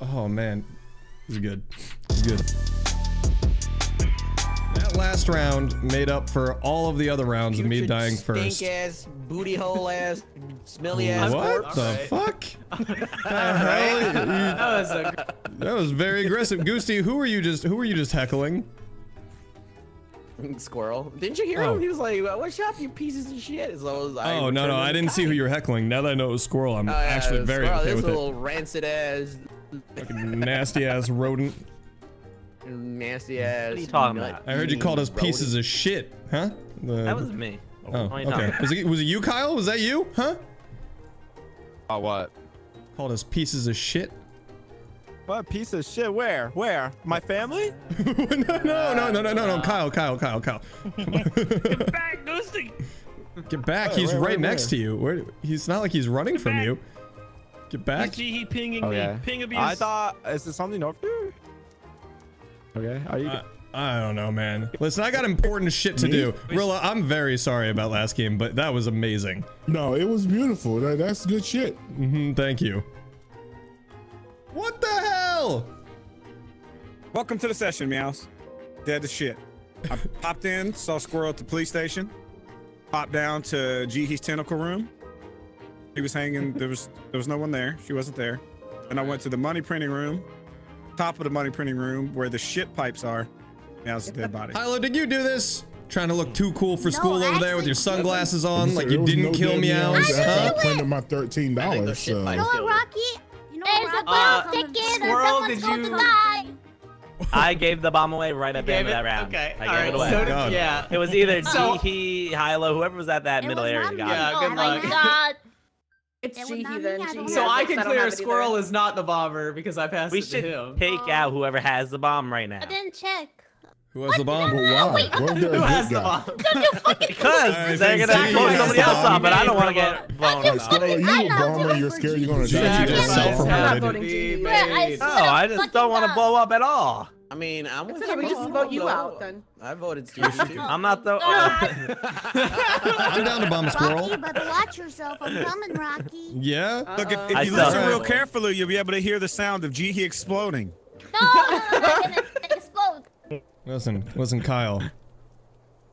Oh man, this is good. This is good. That last round made up for all of the other rounds of me dying first. Stink ass, booty hole ass, smelly ass. What the fuck? That was very aggressive. Goosty, who were you just heckling? Squirrel. Didn't you hear him? He was like, "What's up, you pieces of shit?" As long as oh no, I didn't see who you were heckling. Now that I know it was Squirrel, I'm actually very okay with it. This little rancid ass, fucking nasty ass rodent. Nasty ass. What are you talking about? I heard you called us pieces of shit, huh? That was me. Oh, okay. Was it you, Kyle? Was that you? Huh? Oh, what? Called us pieces of shit. What piece of shit? Where? Where? My family? No, Kyle. Get back, Goosty! Get back, he's right next to you. Where? He's not like he's running from you. Get back. Jihee pinging me. Ping abuse. I thought, is there something up there? Okay, are you... I don't know, man. Listen, I got important shit to do. Rilla, I'm very sorry about last game, but that was amazing. No, it was beautiful. That's good shit. Mm-hmm, thank you. What the hell? Welcome to the session, Meows. Dead to shit. I popped in, saw Squirrel at the police station, popped down to Jihee's tentacle room. He was hanging. There was no one there. She wasn't there. And I went to the money printing room, top of the money printing room where the shit pipes are. Meows' dead body. Hilo, did you do this? Trying to look too cool for school over there with your sunglasses on, like you didn't kill Meows. I printed my $13. So. Rocky. There's a bomb ticket and someone's going to die. I gave the bomb away right at the end of that round. Okay. I gave it away. So did, it was either Jihee, Hilo, whoever was at that middle area. Good luck. Oh my god. It's Jihee then. Jihee. So I can clear Squirrel is not the bomber because I passed it to him. We should take out whoever has the bomb right now. I didn't check. Who has the bomb? Who has the bomb? Because they're going to blow somebody else up, but I don't want to get blown up. You bomber, you're scared you're going to die. I just don't want to blow up at all. I mean, I'm going to just vote you out then. I voted Squirrel. I'm not the... I'm down to bomb Squirrel. Rocky, but watch yourself. I'm coming, Rocky. Yeah? Look, if you listen real carefully, you'll be able to hear the sound of Jihee exploding. No, I'm not going to explode. Listen, Kyle.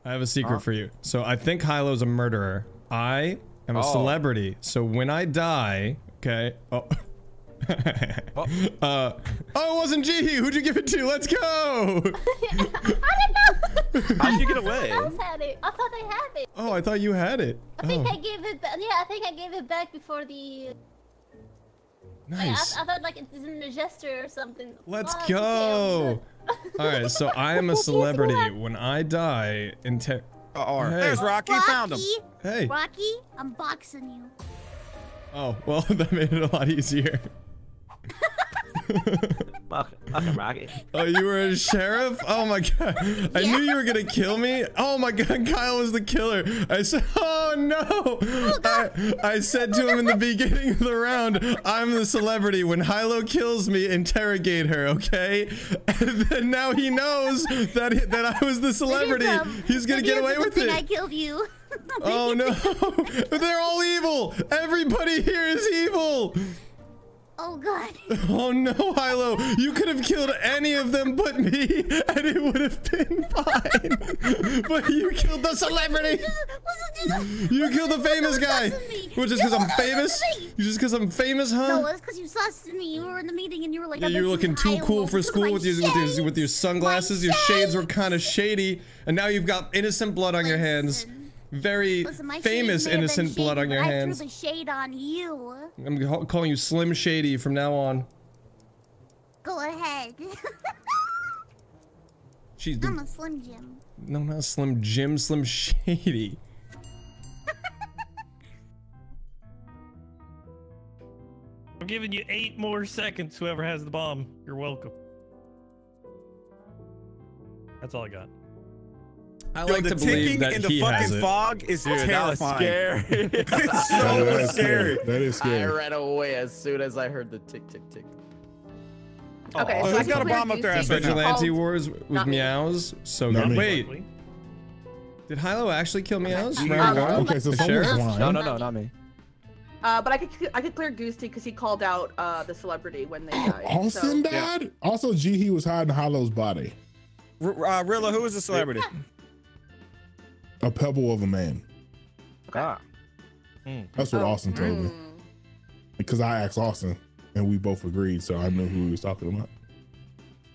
I have a secret for you. So I think Hilo's a murderer. I am a celebrity. So when I die, okay. Oh, it wasn't Jihee. Who'd you give it to? Let's go. I don't know. How'd you get away? Someone else had it. I thought I had it. Oh, I thought you had it. I think I gave it back. Yeah, I think I gave it back before the. Nice. Like, I thought like it was in a gesture or something. Let's go. All right, so I am a celebrity. When I die, there's Rocky. Found him. Hey, Rocky, I'm boxing you. Oh well, that made it a lot easier. Fucking Rocky. Oh, you were a sheriff? Oh my god! I knew you were gonna kill me. Oh my god, Kyle was the killer. I said, oh no! I said to him in the beginning of the round, I'm the celebrity. When Hilo kills me, interrogate her, okay? And then now he knows that I was the celebrity. He's gonna get away with it. I killed you. Oh no! They're all evil. Everybody here is evil. Oh god. Oh no, Hilo. You could have killed any of them but me, and it would have been fine. But you killed the celebrity. You killed the famous guy. Which is because I'm famous? Just because I'm famous, huh? No, it's because you sussed me. You were in the meeting and you were like, yeah, you were looking too cool for school with your sunglasses. Your shades were kind of shady. And now you've got innocent blood on your hands. Very famous innocent blood on your hands. I threw the shade on you. I'm calling you Slim Shady from now on. Go ahead. I'm a Slim Jim. No, not Slim Jim. Slim Shady. I'm giving you 8 more seconds. Whoever has the bomb, you're welcome. That's all I got. I like to believe that he has it. The fucking fog is terrifying. Scary. It's so scary. That is scary. I ran away as soon as I heard the tick, tick, tick. Okay, so I got a bomb up there. Vigilante wars with Meows. So good. Wait, did Hilo actually kill Meows? Okay, so someone's lying. No, not me. But I could clear Goosty because he called out the celebrity when they died. Austin died? Yeah. Also, Jihee was hiding Hollow's body. Rilla, who was the celebrity? A pebble of a man. Okay. Ah. Mm. That's what Austin told me. Because I asked Austin, and we both agreed, so I knew who he was talking about.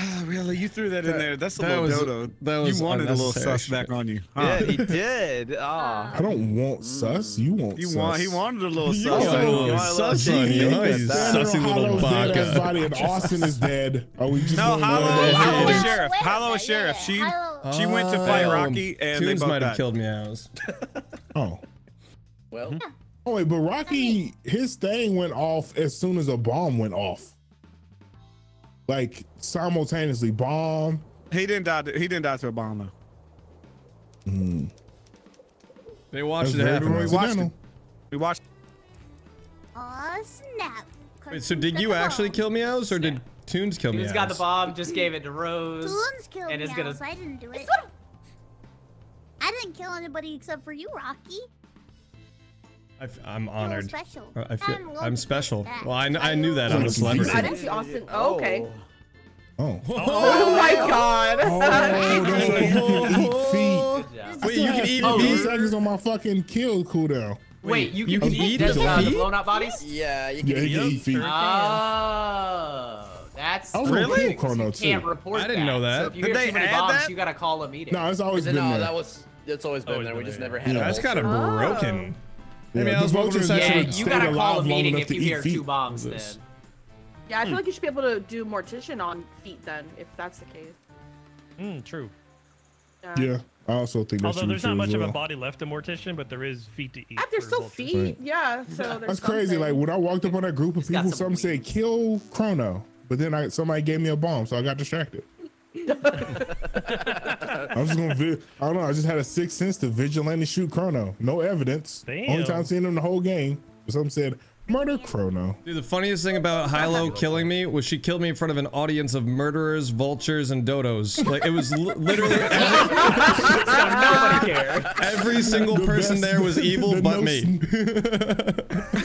Oh, really? You threw that in there. That's a little dodo. You wanted a little sus back on you. Huh? Yeah, he did. Oh. I don't want sus. You want sus. He wanted a little sus. Sussing little baka. Austin is dead. Are we just Hilo is sheriff. Hilo is sheriff. She went to fight Rocky, and they both might have killed Meows. Oh. Well. Oh wait, but Rocky, his thing went off as soon as a bomb went off. Like simultaneously, bomb. He didn't die. He didn't die to a bomb though. Mm. They watched it happen. We watched. Oh snap! Wait, so did you actually kill Meows, or did Toonz kill Meows? Toonz got the bomb. Just gave it to Rose. Toonz killed Meows. I didn't do it. I didn't kill anybody except for you, Rocky. I'm honored. Special. I feel I'm special. Well, I knew that I'm a celebrity. I didn't see Austin. Oh, okay. Oh. Oh my God. Oh, wait, you can eat feet. 2 seconds on my fucking kill cooldown. Wait, you can eat the feet? Blown out bodies? Yeah, you can eat feet. Oh, that's really? You can't report that. I didn't know that. So if you get too many bombs, you gotta call them eating. No, it's always been there. No, it's always been there. We just never had it. That's kind of broken. Yeah, I mean, you gotta call a meeting if you hear two bombs then. Yeah, I feel like you should be able to do mortician on feet then, if that's the case. Mm, true. Yeah, I also think that's true. Although there's not much of a body left in mortician, but there is feet to eat. There's still feet, yeah. So there's that's crazy. Like when I walked up on that group of people, some said kill Chrono, but then somebody gave me a bomb, so I got distracted. I'm just gonna I don't know, I just had a sixth sense to vigilantly shoot Chrono. No evidence. Damn. Only time seeing him the whole game. Some said murder Chrono. Dude, the funniest thing about Hilo killing me was she killed me in front of an audience of murderers, vultures, and dodos. Like it was literally nobody cared. Every single person there was evil but me.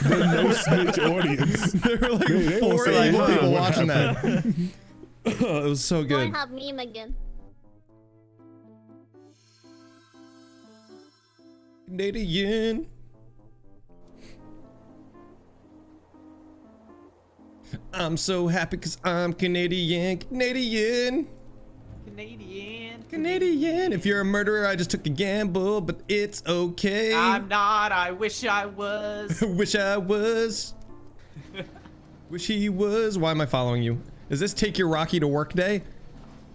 The no snitch audience. There were like four evil people watching that. Oh, it was so good. Don't have meme again. Canadian. I'm so happy because I'm Canadian. Canadian. If you're a murderer, I just took a gamble, but it's okay. I'm not. I wish I was. Wish he was. Why am I following you? Is this take your Rocky to work day?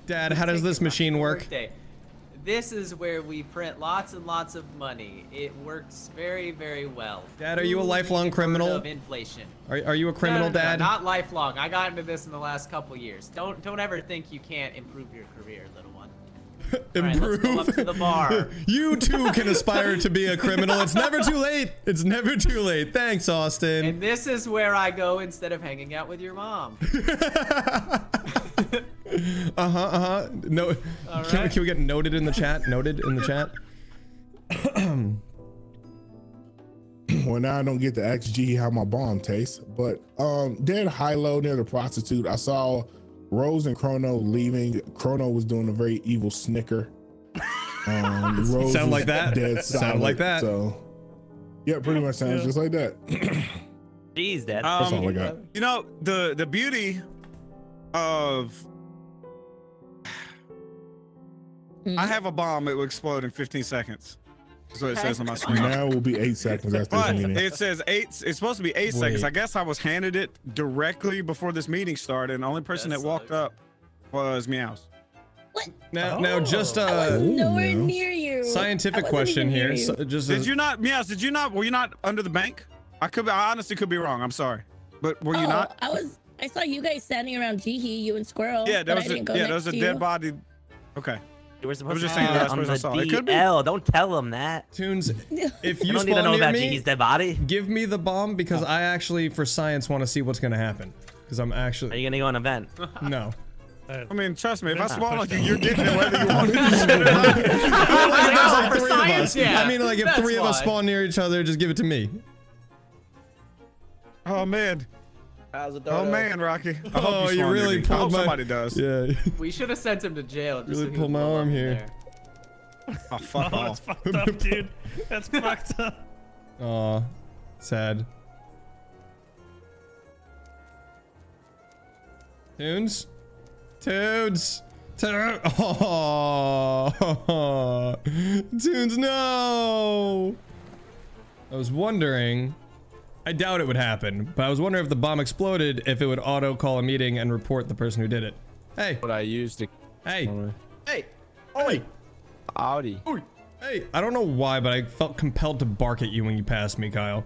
Dad, how does this machine work? This is where we print lots and lots of money. It works very, very well. Dad, are you a lifelong criminal? Of inflation. Are you a criminal, Dad? Not lifelong. I got into this in the last couple years. Don't ever think you can't improve your career, little one. Improve. All right, let's go up to the bar. You too can aspire to be a criminal. It's never too late. It's never too late. Thanks, Austin. And this is where I go instead of hanging out with your mom. No. Right. Can we get noted in the chat? Noted in the chat. Well, now I don't get to ask Jihee how my bomb tastes, but dead Hilo near the prostitute. I saw Rose and Chrono leaving. Chrono was doing a very evil snicker. Rose sound like that. Dead silent, sound like that. So, yeah, pretty much sounds just like that. Jeez, that's all I got. You know, the beauty of I have a bomb. It will explode in 15 seconds. That's what it says on my screen. Now it will be 8 seconds after this meeting. It says 8. It's supposed to be 8 seconds. I guess I was handed it directly before this meeting started, and the only person that walked up was Meows. What? Now, just a nowhere near you. Scientific question here. So, just did you not, Meows? Did you not? Were you not under the bank? I honestly could be wrong. I'm sorry, but were you not? I was. I saw you guys standing around Jihee, you and Squirrel. Yeah, there was a dead body. Okay. We're supposed to say that on the DL. Don't tell him that. Toonz, if you spawn near me, Jihee's dead body. Give me the bomb because I actually, for science, want to see what's gonna happen. Because I'm actually. Are you gonna go on an event? No. I mean, trust me. If I spawn like you, you're getting it whether you want it. I mean, like if three of us spawn near each other, just give it to me. Oh man. How's it done? Oh man, Rocky. I hope you really pulled my... somebody does. Yeah. We should have sent him to jail. Just really so pulled my arm here. Oh fuck off. That's fucked up, dude. That's fucked up. Aw, sad. Toonz? Toonz! Oh, Toonz, no! I was wondering, I doubt it would happen, but I was wondering if the bomb exploded, if it would auto call a meeting and report the person who did it. Hey. What I used to. Hey. Hey. Oi. Audi. Oi. Hey. I don't know why, but I felt compelled to bark at you when you passed me, Kyle.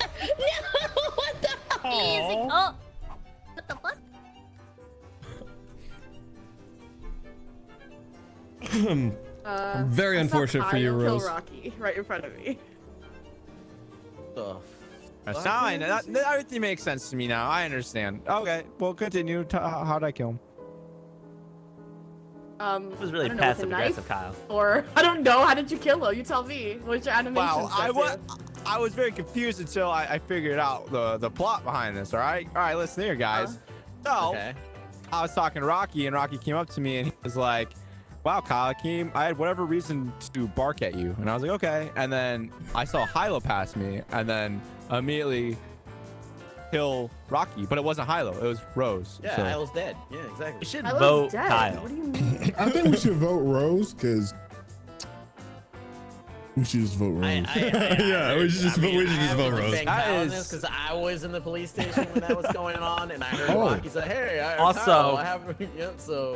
No! What the fuck are you using? Oh. What the fuck? Very unfortunate for you, Rose. Rocky right in front of me. Now I know. That everything makes sense to me now. I understand. Okay, well, continue. How'd I kill him? It was really passive aggressive, Kyle. Or I don't know. How did you kill him? You tell me. What's your animation? Wow, I was very confused until I figured out the plot behind this. All right, listen here, guys. So I was talking to Rocky, and Rocky came up to me and he was like, wow, Kyle, I had whatever reason to bark at you. And I was like, okay. And then I saw Hilo pass me and then immediately kill Rocky. But it wasn't Hilo. It was Rose. Yeah, so. Hilo's dead. Yeah, exactly. We should vote Kyle. What do you mean? I think we should vote Rose because we should just vote Rose. Yeah, we should just vote Rose. Because I was in the police station when that was going on, and I heard Rocky say, "Hey,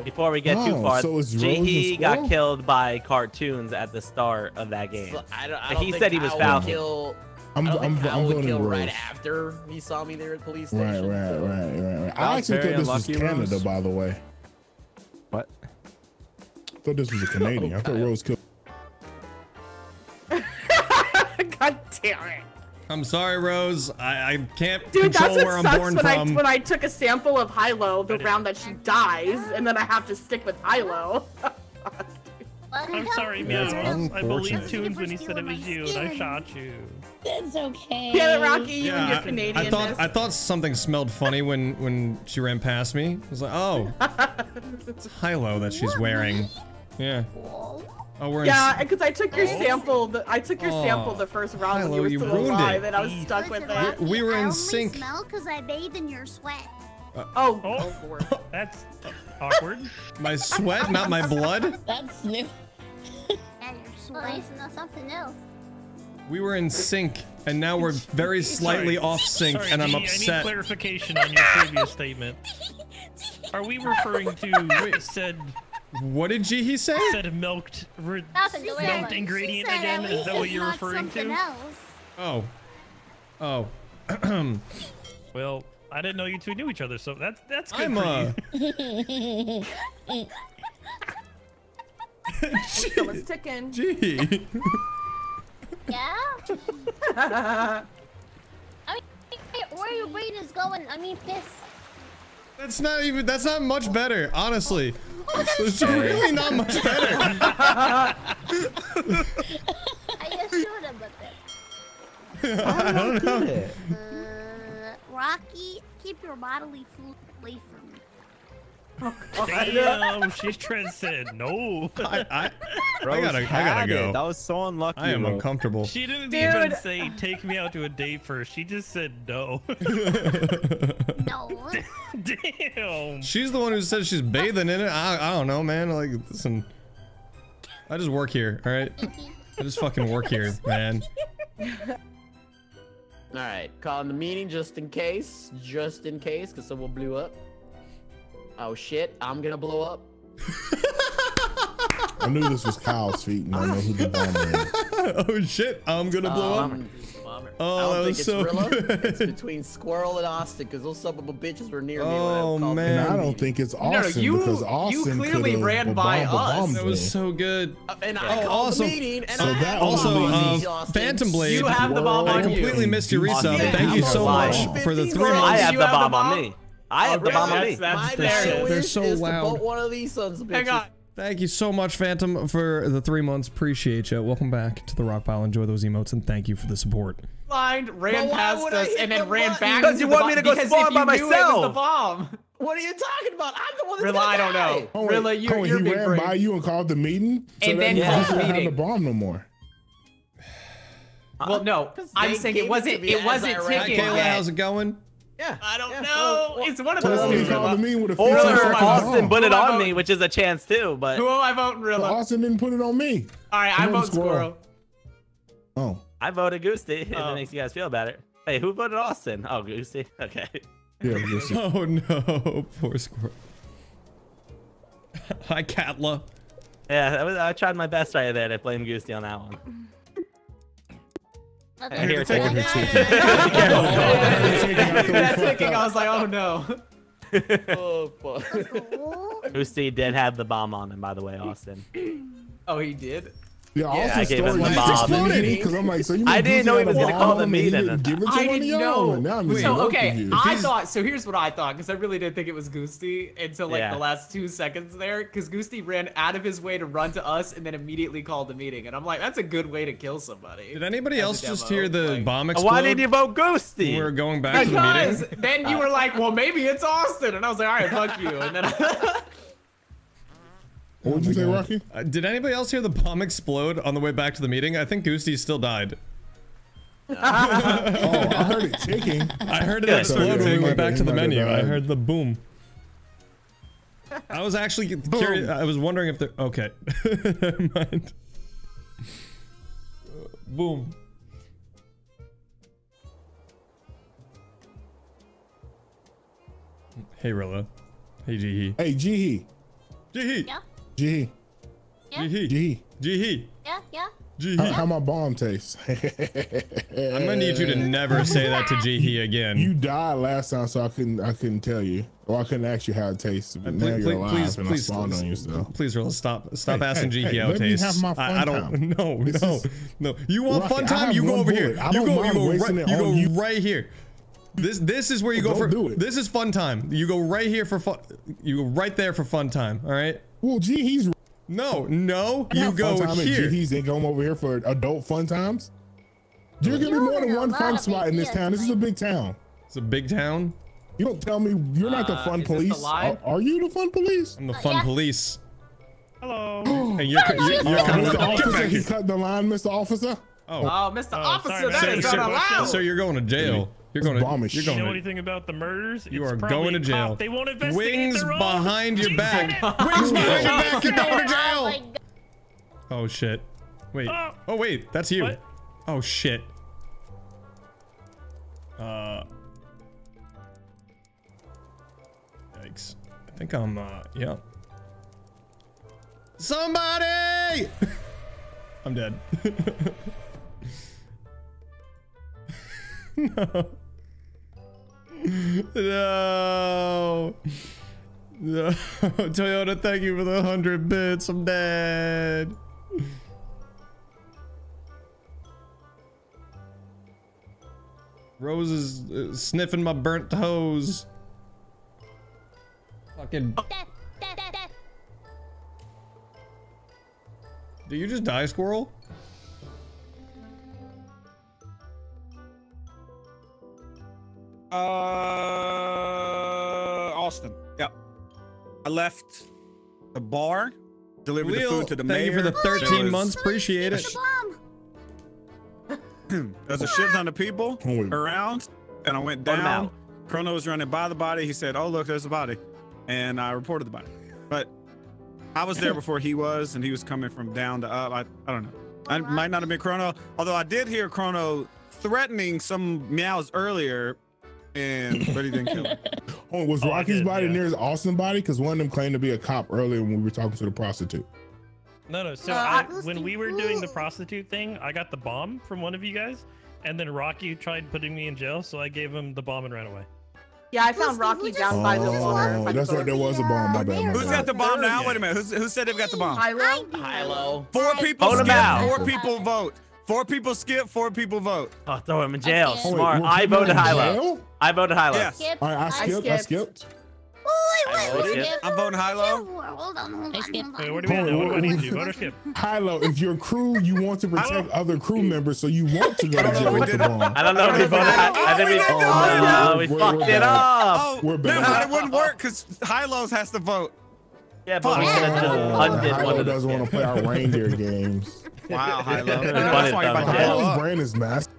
before we get too far, Jihee got killed by Cartoonz at the start of that game. So I don't think said he was Falcon. I'm voting Rose. Right after he saw me there at the police station. Right. I actually thought this was Canada, by the way. What? I thought this was a Canadian. I thought Rose killed. God damn it. I'm sorry, Rose. I can't control where I'm born from. When I took a sample of Hilo, the round that she dies, and then I have to stick with Hilo. I'm sorry, Meows. I believed Toonz when he said it was you, and I shot you. It's okay. Yeah, Rocky, you're Canadian. I thought something smelled funny when she ran past me. I was like, oh, it's Hilo that she's wearing. Yeah. Oh, we're because I took your sample. I took your sample the first round when you were still alive, and I was stuck with it. We were in sync. I smell because I bathe in your sweat. Lord. That's awkward. My sweat, not my blood. That's new. And your sweat is something else. We were in sync, and now we're very slightly off sync, and I'm upset. I need clarification on your previous statement. Are we referring to said? What did Jihee say? Said milked ingredient again. Is that what you're referring to? Else. Oh. Oh. Well, I didn't know you two knew each other, so that's good for you. Someone's ticking. Jihee. Yeah? I mean, where your brain is going, I mean this. That's not much better, honestly. It's really not much better. I just showed him about that. I don't know. Rocky, keep your bodily fluid away from me. Damn, she said no. I gotta go. That was so unlucky. I am uncomfortable. She didn't even say take me out to a date first. She just said no. No. Damn. She's the one who said she's bathing in it. I don't know, man. Like, listen, I just work here, all right? I just fucking work here, man. All right, calling the meeting just in case, because someone blew up. Oh shit, I'm gonna blow up. I knew this was Kyle's feet and I know who the bomber is. Oh shit, I'm gonna blow up. Bomber. Oh, I don't think it's Rilla. It's between Squirrel and Austin because those son of a bitches were near me when I called them. Man, I don't think it's Austin because Austin clearly ran by us. That was so good. And I called the meeting and Phantom Blade, you have the bomb on you. I completely missed your resub. Thank you so much for the 3 months. I have the bomb on me. I have the bomb on me. They're so loud. Hang on. Thank you so much, Phantom, for the 3 months. Appreciate you. Welcome back to the Rock Pile. Enjoy those emotes, and thank you for the support. Blind ran past us and then ran back. Because you want me to go spawn by myself. What are you talking about? I'm the one that's gonna die. Rilla, I don't know. Oh, Rilla, you're big. He ran by you and called the meeting, so and then called the meeting. Don't have the bomb no more. Well, no, I'm saying it wasn't taken. Kayla, how's it going? Yeah, I don't know. Well, it's one of those things. Or Austin put it on me, which is a chance too. But who I vote Rilla? Austin didn't put it on me. All right, I vote Squirrel. Oh, I voted Goosty. If it makes you guys feel better. Hey, who voted Austin? Oh, Goosty. Okay. Yeah, Goosty. Oh no, poor Squirrel. Hi, Catla. Yeah, I tried my best right there to blame Goosty on that one. I hear it taking the cheek. That's thinking. I was like, oh no. Oh fuck. Goosty did have the bomb on him, by the way, Austin. Oh, he did. Yeah, I gave him the bomb. I'm like, so you I didn't know he was gonna call the meeting. I didn't know. So okay, I thought. So here's what I thought, because I really didn't think it was Goosty until like the last 2 seconds there, because Goosty ran out of his way to run to us and then immediately called the meeting, and I'm like, that's a good way to kill somebody. Did anybody else just hear the bomb explode? Why did you vote Goosty? We were going back to the meeting. Because then you were like, well, maybe it's Austin, and I was like, all right, fuck you, and then. What would you say, Rocky? Did anybody else hear the bomb explode on the way back to the meeting? I think Goosty still died. Oh, I heard it ticking. I heard it explode when we went back to the menu. I heard the boom. I was actually curious. I was wondering if they're okay. Never mind. Boom. Hey, Rilla. Hey, Jihee. Hey, Jihee. Jihee. Yeah. Jihee. Yeah. Jihee. Jihee. Yeah, yeah. Jihee. How my bomb tastes. I'm gonna need you to never say that to Jihee again. You died last time, so I couldn't tell you, or I couldn't ask you how it tastes. But now you're alive, and I spawned on you. So please, Rilla, stop asking Jihee how it tastes. I don't. No, no, no. You want fun time? You go over here. You go right here. This is where you go for. This is fun time. You go right here for fun. You go right there for fun time. All right. Well, Jihee's no. You go here. Jihee's ain't going over here for adult fun times. You're gonna be more than one fun spot in this town. This is a big town. It's a big town. You don't tell me you're not the fun police. Are you the fun police? I'm the fun police. Hello. And you're coming up. He cut the line, Mr. Officer. Oh, Mr. Officer, that is not allowed. So you're going to jail. You know anything about the murders? You are going to jail. They won't investigate. Wings behind your back. Wings behind your back. You're going to jail. Oh shit! Wait. Oh wait, that's you. What? Oh shit. Yikes! I think I'm. Yeah. Somebody! I'm dead. No. No. No. Toyota, thank you for the 100 bits. I'm dead. Rose is sniffing my burnt toes. Fucking. Did you just die, Squirrel? Austin. Yep. I left the bar, delivered the food to the mayor. Thank you for the 13 months. Appreciate it. There's a shit ton of people around, and I went down. Chrono was running by the body. He said, "Oh look, there's a body," and I reported the body. But I was there before he was, and he was coming from down to up. I don't know. I might not have been Chrono, although I did hear Chrono threatening some meows earlier. But he didn't kill him. Oh, was Rocky's body near his Austin body? Because one of them claimed to be a cop earlier when we were talking to the prostitute. No. So when we were doing the prostitute thing, I got the bomb from one of you guys, and then Rocky tried putting me in jail, so I gave him the bomb and ran away. Yeah, I found Rocky down by the water. That's right, there was a bomb. My bad. Who's got the bomb now? Wait a minute. Who said they've got the bomb? Hilo. Four people vote. Four people skip, four people vote. Oh, throw him in jail. Okay. Smart. I voted Hilo. Yes. All right, I skipped. I skipped. Wait, I'm voting Hilo. Hold on, hold on. Wait, what do you mean? What do you vote or skip? Hilo, if your crew, you want to protect other crew members, so you want to go to jail with the bomb. I don't know if we voted. I think we fucked it up. We're bad. It wouldn't work because Hilo's has to vote. Yeah, but we should have just undid one of those. Hilo doesn't want to play our reindeer games. Wow, Hilo. That's why Hilo's brain is massive.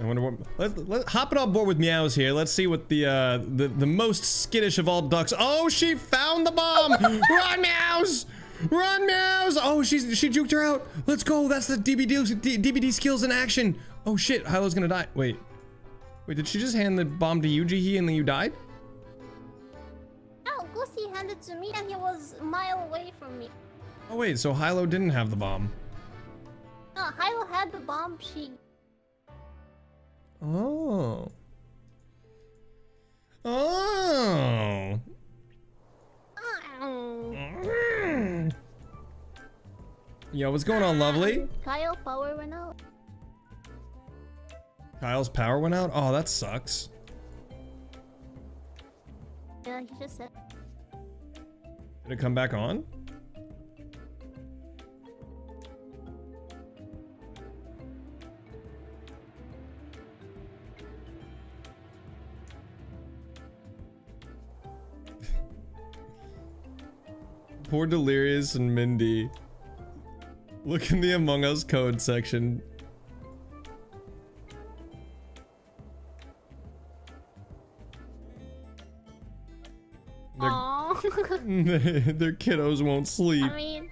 I wonder what. Let's hop it on board with Meows here. Let's see what the most skittish of all ducks. Oh, she found the bomb! Run, Meows! Run, Meows! Oh, she juked her out. Let's go. That's the DBD skills in action. Oh shit, Hilo's gonna die. Wait, wait. Did she just hand the bomb to you, Jihee, and then you died? No, Goosey handed it to me, and he was a mile away from me. Oh wait, so Hilo didn't have the bomb. No, Hilo had the bomb. She. Oh. Oh. Yo, what's going on, lovely? Kyle's power went out. Kyle's power went out? Oh, that sucks. Yeah, he just said. Did it come back on? Poor Delirious and Mindy. Look in the Among Us code section. Aww. Their kiddos won't sleep. I mean,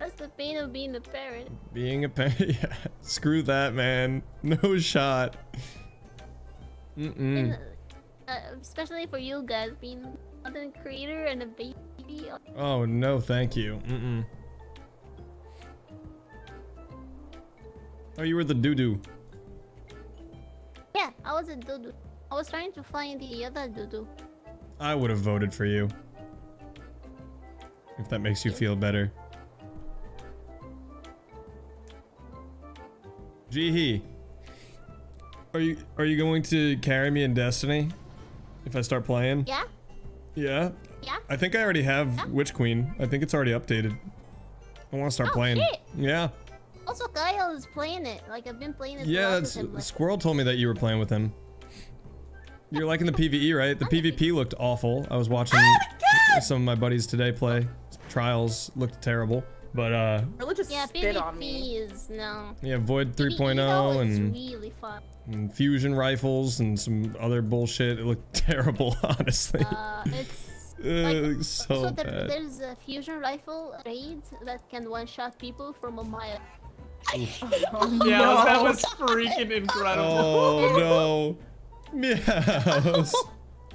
that's the pain of being a parent. Being a parent, yeah. Screw that, man. No shot. Mm-mm. Especially for you guys, being a creator and a baby. Oh no, thank you. Mm-mm. Oh, you were the doo-doo. Yeah, I was a doo-doo. I was trying to find the other doo-doo. I would have voted for you. If that makes you feel better. Jihee, are you going to carry me in Destiny? If I start playing? Yeah. Yeah? Yeah. I think I already have Witch Queen. I think it's already updated. I want to start playing. Shit. Yeah. Also, Kyle is playing it. Like, I've been playing it. Yeah, that's, Squirrel told me that you were playing with him. You're liking the PvE, right? The PvP looked awful. I was watching some of my buddies today play. Trials looked terrible. But, just yeah, spit on me. Is, no. Yeah, Void 3.0 and really fun. And fusion rifles and some other bullshit. It looked terrible, honestly. It's like, so bad. There's a fusion rifle raid that can one-shot people from a mile. Oh, yeah, no. That was freaking incredible. Oh no, Meows.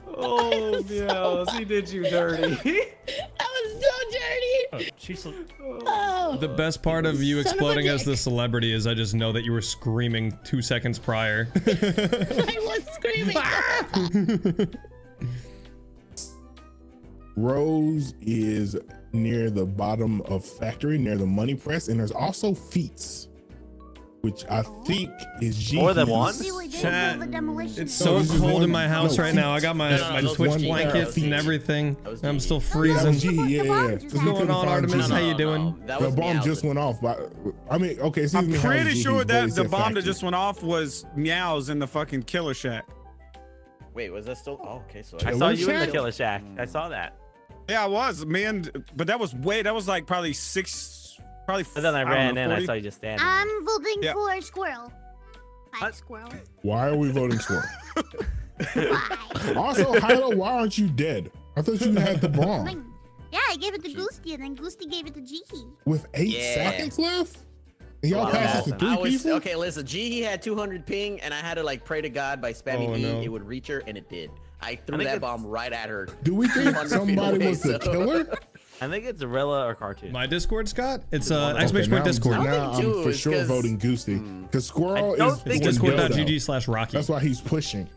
Oh, Meows, he did you dirty. That was so dirty! Oh, she's oh. The best part of you exploding as the celebrity is I just know that you were screaming 2 seconds prior. I was screaming! Rose is near the bottom of factory, near the money press, and there's also feats. Which I think is G. More than one? Chat, it's so cold in my house right now. I got my Twitch blankets and everything. And I'm still freezing. Yeah. What's going on, Artemis? How you doing? The bomb just went off. I mean, okay. I'm pretty sure that the bomb that just went off was Meows in the fucking killer shack. Wait, was that still? Oh, okay. So I saw you in the killer shack. I saw that. Yeah, I was, man. But that was way. That was like probably six. And then I ran in. 40. I saw you just standing. I'm voting for Squirrel. Hi, Squirrel. Why are we voting Squirrel? Also, Hilo, why aren't you dead? I thought you had the bomb. Like, yeah, I gave it to Goosty, and then Goosty gave it to Jihee. With 8 seconds left? Y'all passed it to 3 people? Okay, listen. Jihee had 200 ping, and I had to like pray to God by spamming it would reach her, and it did. I threw that bomb right at her. Do we think somebody was the killer? I think it's Rilla or Cartoonz. My Discord, Scott? It's exclamation point Discord. Now I'm for sure voting Goosty. Because Squirrel is Discord.gg/Rocky. That's why he's pushing.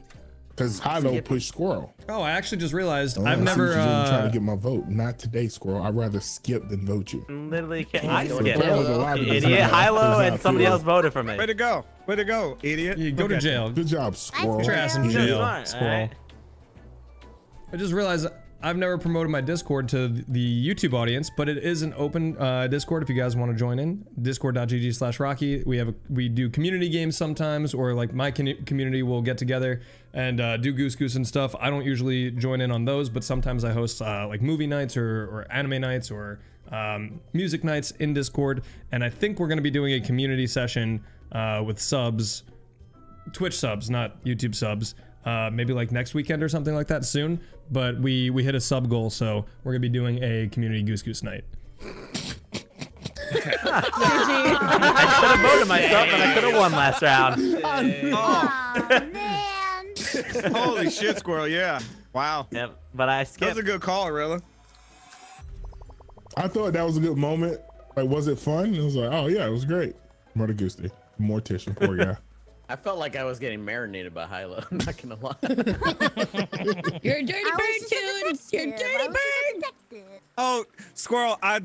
Because Hilo pushed Squirrel. Oh, I actually just realized I've never trying to get my vote. Not today, Squirrel. I'd rather skip than vote you. Literally can't. I skip. Idiot. Hilo and somebody else voted for me. Way to go. Way to go, idiot. You go to jail. Good job, Squirrel. Put your ass in jail, Squirrel. Right. I just realized I've never promoted my Discord to the YouTube audience, but it is an open Discord if you guys want to join in. Discord.gg/Rocky. We do community games sometimes, or like my community will get together and do goose and stuff. I don't usually join in on those, but sometimes I host like movie nights or anime nights or music nights in Discord. And I think we're going to be doing a community session with subs, Twitch subs, not YouTube subs. Maybe like next weekend or something like that soon, but we hit a sub goal, so we're gonna be doing a community goose night. I should have voted myself, and I could have won last round. Oh man! Holy shit, Squirrel! Yeah, wow. Yep, but I skipped. That was a good call, Rilla. I thought that was a good moment. Like, was it fun? It was like, oh yeah, it was great. Murder Goosty, mortician, poor guy. I felt like I was getting marinated by Hilo. I'm not gonna lie. You're a dirty bird, Toonz. You're a dirty bird. Oh, Squirrel! I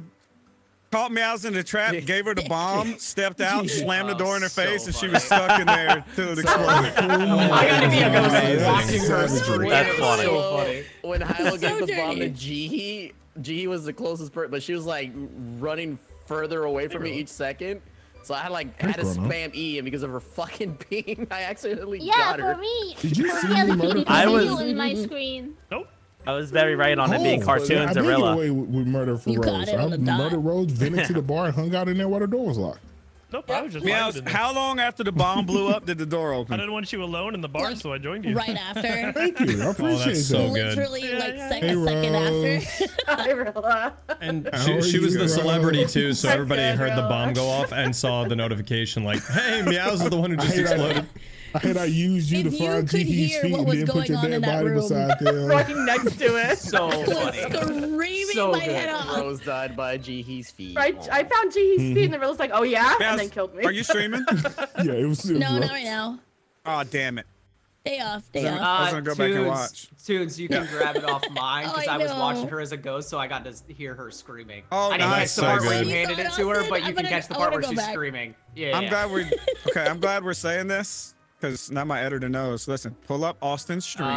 caught Meows in the trap, gave her the bomb, stepped out, slammed the door in her face, and she was stuck in there till it exploded. I gotta be watching her scream. That's funny. So funny. When Hilo gave the bomb to Jihee, Jihee was the closest person, but she was like running further away from me each second. So I had to spam E, and because of her fucking ping, I accidentally got her. Yeah, for me. Did you see me? I was in my screen. Nope. I was very right on it being Cartoonz and Rilla. I did get away with murder for Rose. I murdered Rose, vented to the bar, and hung out in there while the door was locked. Nope, I was just how long after the bomb blew up did the door open? I didn't want you alone in the bar, like, so I joined you. Right after. Thank you. I appreciate that. So literally, like, a second after. And she was the celebrity, too, so everybody heard the bomb go off and saw the notification, like, hey, Meows is the one who just exploded. I had used you to find Jihee's feet and then put your dead body beside them. Walking next to it. So funny. Screaming my head off. I was died by Jihee's feet. I found Jihee's feet and the Rilla's like, oh yeah? And then killed me. Are you streaming? Yeah, it was super. No, not right now. Oh, damn it. Day off, day off. I was gonna go back and watch. Toonz, you can grab it off mine because I was watching her as a ghost, so I got to hear her screaming. Oh, I didn't catch the part where you handed it to her, but you can catch the part where she's screaming. Yeah. I'm glad we're saying this. Because now my editor knows. Listen, pull up Austin's stream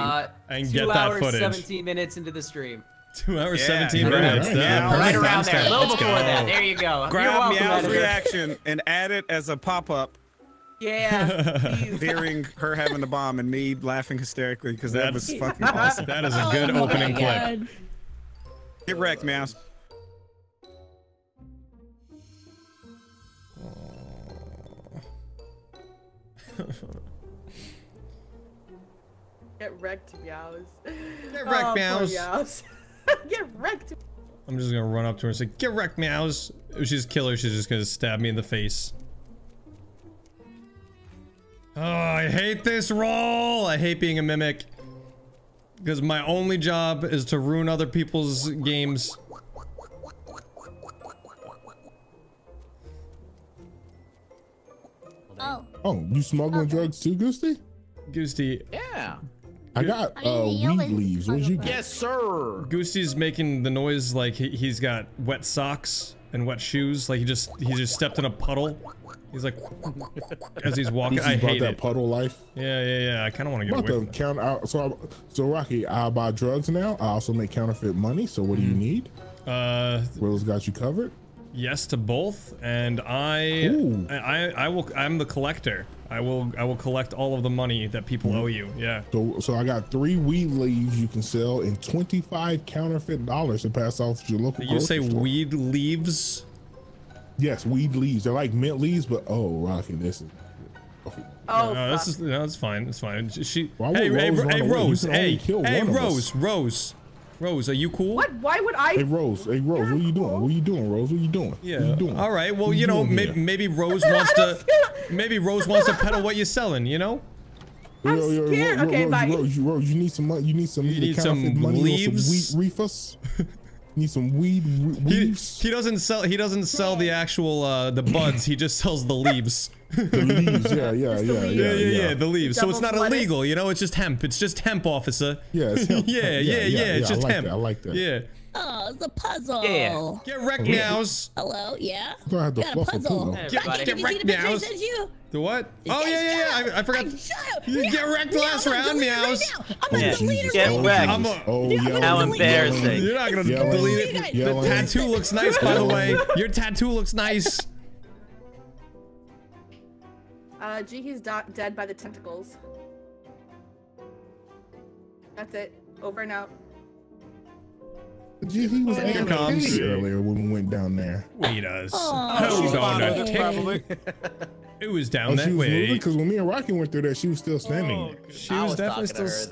and get that footage. 2 hours, 17 minutes into the stream. 2 hours, 17 minutes. Yeah, right around there. A little before that. There you go. Grab Meow's reaction and add it as a pop-up. Yeah. Hearing her having the bomb and me laughing hysterically because that was fucking awesome. That is a good opening clip. Get wrecked, Meows. Get wrecked, Meows. Get wrecked, Meows. Meows. Get wrecked. I'm just gonna run up to her and say, get wrecked, Meows. If she's a killer, she's just gonna stab me in the face. Oh, I hate this role. I hate being a mimic. Because my only job is to ruin other people's games. Oh. Oh, you smuggling drugs too, Goosty? Goosty. Yeah. I got weed leaves. What'd you get? Yes, sir. Goosty's making the noise like he's got wet socks and wet shoes. Like he just stepped in a puddle. He's like as he's walking. I hate that puddle life. Yeah, yeah, yeah. I kind of want to get away from that. So Rocky, I buy drugs now. I also make counterfeit money. So what do you need? Will's got you covered. Yes to both, and I'm the collector. I will collect all of the money that people owe you. Yeah. So I got 3 weed leaves you can sell and 25 counterfeit dollars to pass off to your local grocery store. Did you say weed leaves? Yes, weed leaves. They're like mint leaves, but Rocky, this is. Oh, no, this is it's fine. It's fine. Rose, are you cool? What? Why would I? Hey Rose, what are you doing? What are you doing, Rose? What are you doing? Yeah. What are you doing? All right. Well, you know, maybe Rose wants to. Maybe Rose wants to peddle what you're selling. You know. I'm scared. Okay, bye. Rose, you need some money. You need some leaves. Weed reefers. Need some weed leaves. He doesn't sell. He doesn't sell the actual the buds. He just sells the leaves. The leaves, yeah. The leaves. So it's not illegal, you know. It's just hemp. It's just hemp, officer. Yeah, it's hemp. yeah. It's just hemp. I like that. Yeah. Oh, it's a puzzle. Yeah. Get wrecked, Meows. Hello, yeah. Got a puzzle. Get wrecked, Meows. The what? Oh, yeah. I forgot. You get wrecked last round, Meows. I'm going to delete it right now. Oh, yeah. How embarrassing. You're not going to delete it. The tattoo looks nice, by the way. Your tattoo looks nice. Jihee's dead by the tentacles. That's it. Over and out. Jihee was angry earlier when we went down there. Well, he does. It was down that way. Because when me and Rocky went through there, she was still standing. She was definitely still.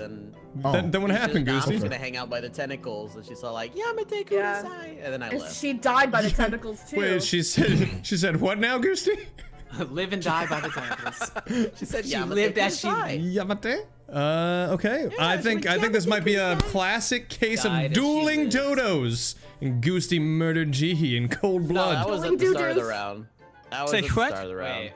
Then what happened, Goosey? I was gonna hang out by the tentacles, and she saw like, yeah, I'm gonna take her inside, and then I left. She died by the tentacles too. Wait, she said what now, Goosey? Live and die by the tentacles. She said she lived as she died. Yamate. Okay. Yeah, I think this might be a classic case of dueling dodos. And Goosty murdered Jihee in cold blood. No, that was at the start of the round. That was the start of the round.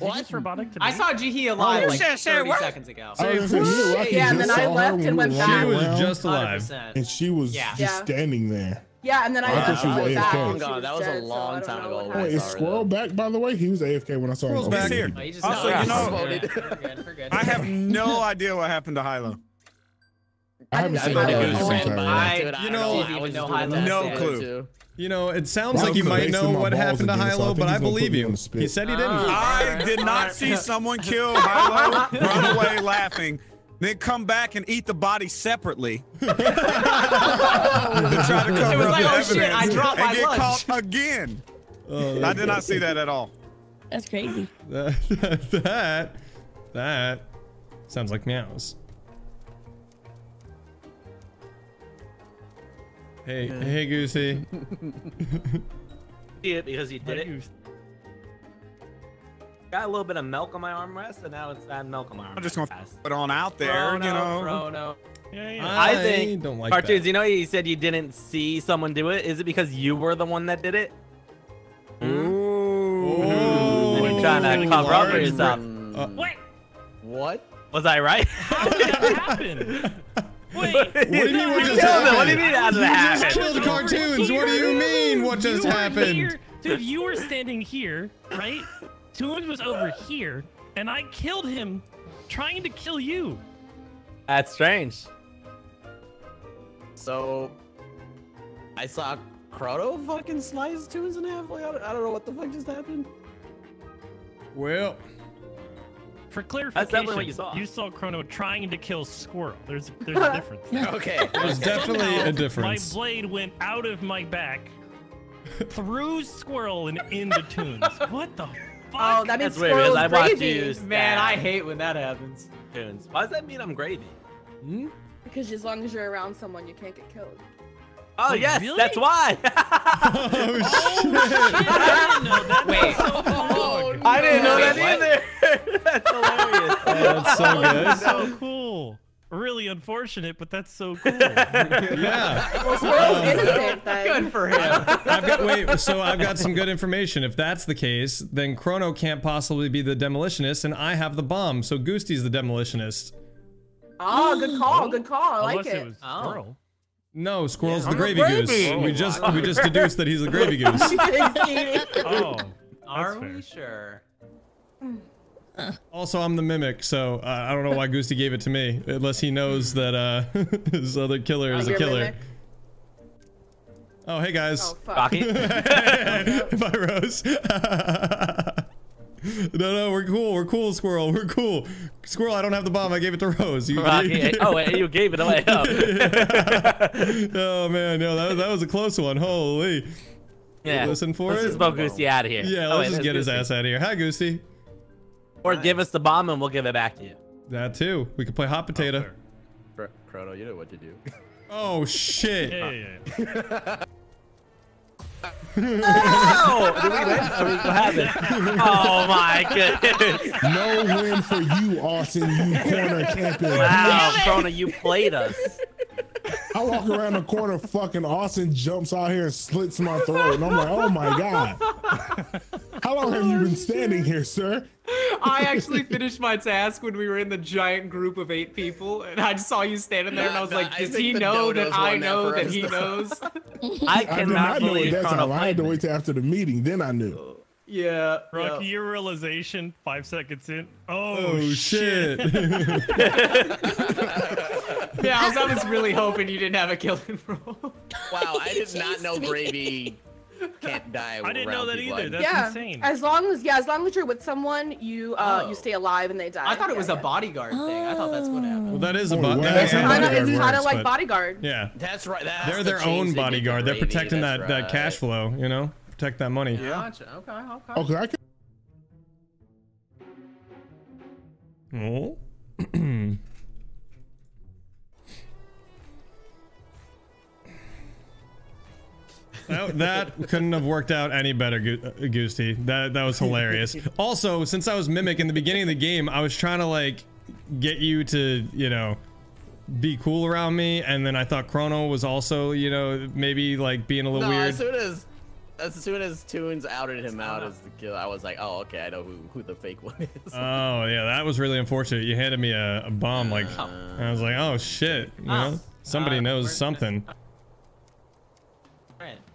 What? Robotic today? I saw Jihee alive like 30 seconds ago. Yeah, and then I left and went back. She was just alive. And she was just standing there. Yeah, and then I thought she was AFK. That was a long time ago. Wait, is Squirrel back, by the way? He was AFK when I saw him. Squirrel's back here. Also, you know, I have no idea what happened to Hilo. I haven't seen Hilo. You know, no clue. You know, it sounds like you might know what happened to Hilo, but I believe you. He said he didn't. I did not see someone kill Hilo, run away laughing, then come back and eat the body separately. To try to cover and get caught again. I did not see that at all. That's crazy. That sounds like Meows. Hey, Goosey. See it because he did it. Got a little bit of milk on my armrest, and now it's that milk on my armrest. I'm just gonna put it on out there, Chrono, you know. Chrono. Yeah. I think don't like Cartoonz. That. You know, you said you didn't see someone do it. Is it because you were the one that did it? Ooh. You're trying to cover up for yourself. What? Was I right? How did that happen? Wait. What do you mean? What just happened? What do you mean? How did that happen? You just killed Cartoonz. What do you mean? What just happened? Dude, you were standing here, right? Toonz was over here, and I killed him trying to kill you. That's strange. So, I saw Chrono fucking slice Toonz in half. Like, I don't know what the fuck just happened. Well, for clarification, that's definitely what you saw. You saw Chrono trying to kill Squirrel. There's a difference. Okay. There's definitely a difference. My blade went out of my back, through Squirrel and into Toonz. What the fuck? Oh, that means Squirrel's gravy. Man, I hate when that happens. Why does that mean I'm gravy? Hmm? Because as long as you're around someone, you can't get killed. Oh, wait, yes, really? That's why. Oh, shit. I didn't know that either. That's hilarious. That's so good. That's so cool. Really unfortunate, but that's so cool. Yeah. Well, Squirrel's innocent, then. Good for him. I've got some good information. If that's the case, then Chrono can't possibly be the demolitionist, and I have the bomb, so Goosty's the demolitionist. Oh, good call. Good call. I like it. Unless it was Squirrel. No, Squirrel's the gravy goose. Oh, we just deduced that he's the gravy goose. Are we sure? Also, I'm the mimic, so I don't know why Goosty gave it to me, unless he knows that his other killer is a killer. Mimic. Oh, hey guys. Oh, fuck. Bye, Rose. No, we're cool. We're cool, Squirrel. We're cool. Squirrel, I don't have the bomb. I gave it to Rose. You gave it away. Oh, oh man, no, that was a close one. Holy. Yeah. Listen for let's just vote Goosty out of here. Yeah, let's just get Goosty. His ass out of here. Hi, Goosty. Or give us the bomb and we'll give it back to you. That too. We could play hot potato. Chrono, you know what to do. Oh shit. Yeah. Oh! Did we win? What happened? Oh my goodness. No win for you, Austin, you corner camper. Wow, Chrono, you played us. I walk around the corner, fucking Austin jumps out here and slits my throat, and I'm like, oh my god. How long have you been standing here, sir? I actually finished my task when we were in the giant group of 8 people, and I just saw you standing there, and I was like, does he know that I know that he knows? I cannot believe Chrono played. I had to wait till after the meeting, then I knew. Yeah. Rocky, yeah. Your realization 5 seconds in. Oh shit. Meows, I was really hoping you didn't have a killing roll. Wow, I did not know Gravy can't die. I didn't know that either. That's insane. As long as you're with someone, you you stay alive and they die. I thought it was a bodyguard thing. I thought that's what happened. Well, that is a bodyguard. It's kind of like bodyguard. Yeah, that's right. They're their own bodyguard. They're protecting that cash flow. You know, protect that money. Yeah. Gotcha. Okay. Okay. I can. Oh. That couldn't have worked out any better, Goosty. That was hilarious. Also, since I was Mimic in the beginning of the game, I was trying to, like, get you to, you know, be cool around me, and then I thought Chrono was also, you know, maybe, like, being a little weird. As soon as Toonz outed him out as the killer, I was like, oh, okay, I know who the fake one is. Oh, yeah, that was really unfortunate. You handed me a bomb, like, and I was like, oh, shit, you know? Somebody knows something.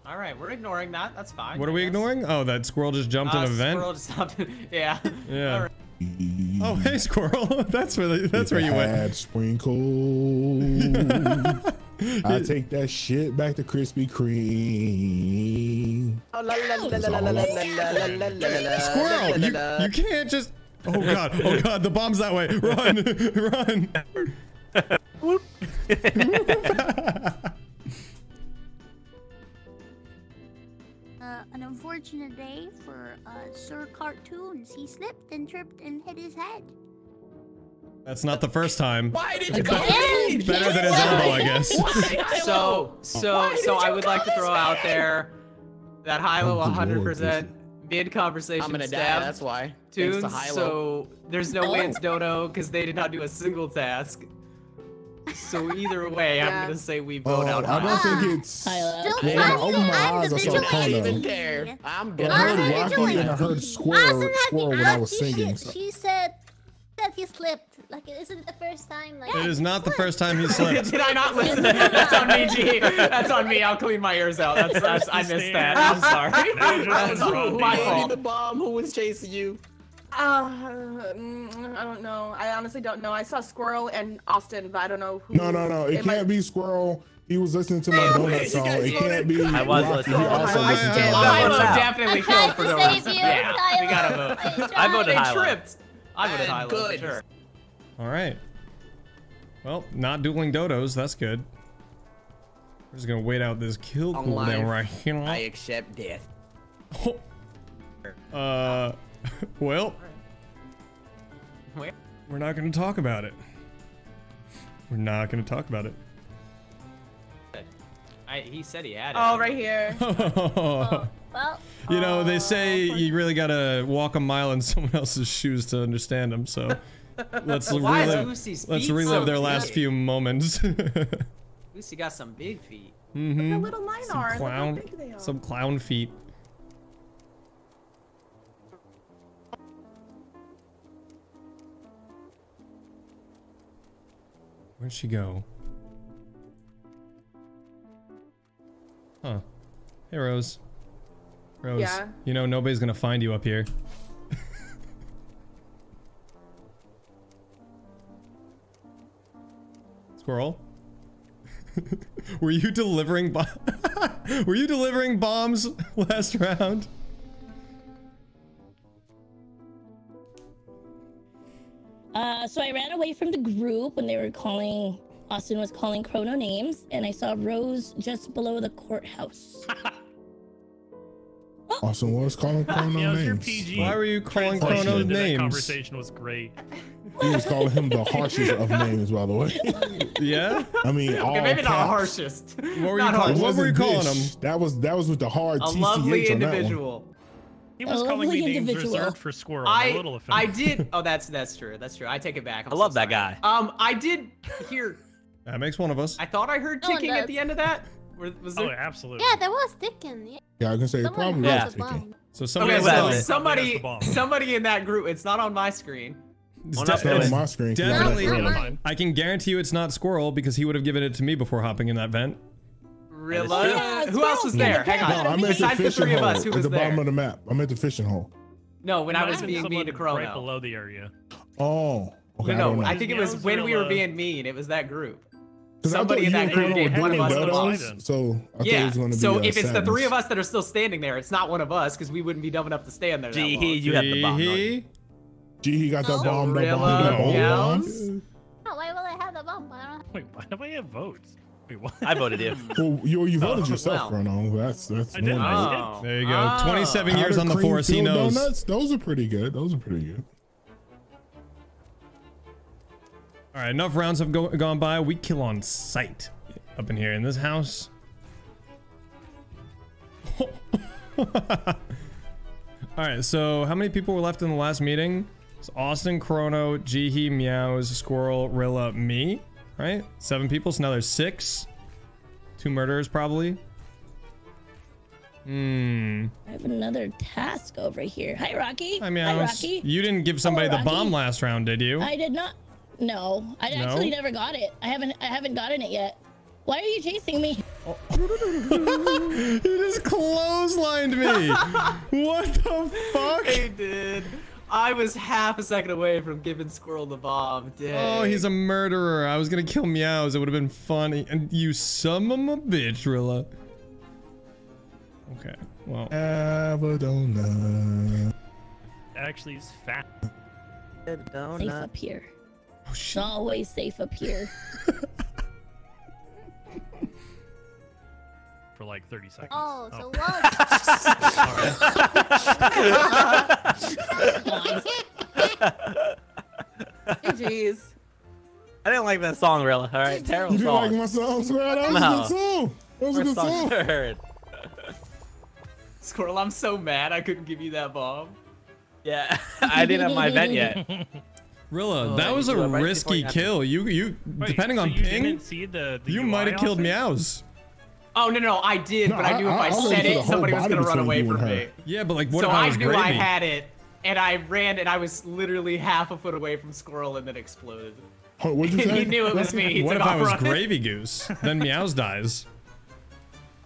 All right, we're ignoring that. That's fine. What are we ignoring? Oh, that squirrel just jumped in a vent. Squirrel just jumped. Yeah. Yeah. Right. Oh, hey, squirrel. That's where you went. Sprinkle. I take that shit back to Krispy Kreme. Squirrel, you can't just. Oh god. Oh god. The bomb's that way. Run. An unfortunate day for Sir Cartoonz. He slipped and tripped and hit his head. That's not the first time. Why did you go in? Better than his elbow, I guess. So I would like to throw out there that Hilo 100% mid-conversation. I'm gonna die. That's why. Toonz, so there's no man's dono because they did not do a single task. So either way, I'm gonna say we vote out. I don't think it's. I don't even care. I'm gonna. I heard Rocky and I heard Squirrel when I was singing. She said that he slipped. Like it isn't the first time. Like it is not the first time he slipped. Did I not listen? That's on me, G. That's on me. I'll clean my ears out. I missed that. I'm sorry. That's my fault. The bomb. Who was chasing you? I don't know. I honestly don't know. I saw Squirrel and Austin, but I don't know who. No. It can't be Squirrel. He was listening to my donut song. It can't be. I was listening. He also listened to Hilo definitely killed for the rest. Yeah, we gotta vote. I voted Hilo. I voted Hilo for sure. All right. Well, not dueling dodos. That's good. We're just gonna wait out this kill cooldown right here. I accept death. Well, we're not going to talk about it. He said he had it. Oh, right here. Well, you know, they say you really got to walk a mile in someone else's shoes to understand them, so let's relive their last few moments. Goosey got some big feet. Mm-hmm. Look how little mine are. Look how big they are. Some clown feet. Where'd she go? Huh. Hey, Rose. Yeah. You know, nobody's gonna find you up here. Squirrel? Were you delivering bombs last round? So I ran away from the group when they were calling, Austin was calling Chrono names, and I saw Rose just below the courthouse. Austin was calling Chrono names. Why were you calling Chrono names? That conversation was great. He was calling him the harshest of names, by the way. Yeah? I mean, maybe not harshest. What were you calling him? That was with the hard TCH on that one. A lovely individual. He was calling me names reserved for Squirrel. I'm a little offended. I did. Oh, that's true. That's true. I take it back. I love that guy. I did hear. That makes one of us. I thought I heard ticking at the end of that. Was there? Oh, absolutely. Yeah, there was ticking. Yeah, I can say probably was ticking. So somebody in that group. It's not on my screen. It's definitely on my screen. Definitely. I can guarantee you it's not Squirrel because he would have given it to me before hopping in that vent. Rilla. Yeah, who else was there? Hang on. No, besides the three of us, who was there? At the bottom of the map. I'm at the fishing hole. No, when I was being mean to Chrono. Right below the area. Oh. Okay, no, I think it was when we were being mean. It was that group. Somebody in that group gave one of us the bombs. So yeah. So if it's the three of us that are still standing there, it's not one of us because we wouldn't be dumb enough to stand there. Jihee, you got the bomb. Jihee got that bomb. No, why will I have the bomb? Wait, why do I have votes? Wait, what? I voted him. Well, you voted yourself, Chrono. That's normal. There you go. 27 years on the force. He knows. Those are pretty good. Those are pretty good. All right, enough rounds have gone by. We kill on sight up in here in this house. All right, so how many people were left in the last meeting? It's Austin, Chrono, Jihee, Meows, Squirrel, Rilla, me, right? 7 people, so now there's 6. 2 murderers probably. I have another task over here. Hi, Rocky. Hi, Meows. Hi, Rocky. You didn't give somebody the bomb last round, did you? I did not. No, I actually never got it. I haven't gotten it yet. Why are you chasing me? Oh. You just clotheslined me. What the fuck? Hey, dude. I was half a second away from giving Squirrel the bomb. Dang. Oh, he's a murderer. I was gonna kill Meows. It would have been funny. And you son of a bitch, Rilla. Okay. Well. That actually is fat. Safe up here. Oh, it's always safe up here. For like 30 seconds. Oh, so what? Jeez. I didn't like that song, Rilla. All right, terrible song. You didn't like my song, Squirrel? That was a good song. That was a good song. I heard. Squirrel, I'm so mad I couldn't give you that bomb. Yeah, I didn't have my bet yet. Rilla, that was a risky kill. You Wait, depending on ping, you might have killed Meows. Oh no, I did, but I knew if I said it, somebody was gonna run away from me. Yeah, but like what? So I knew I had it, and I ran, and I was literally half a foot away from Squirrel, and then exploded. Oh, what'd you say? He knew it was me. What if I was Gravy Goose? Then Meows dies.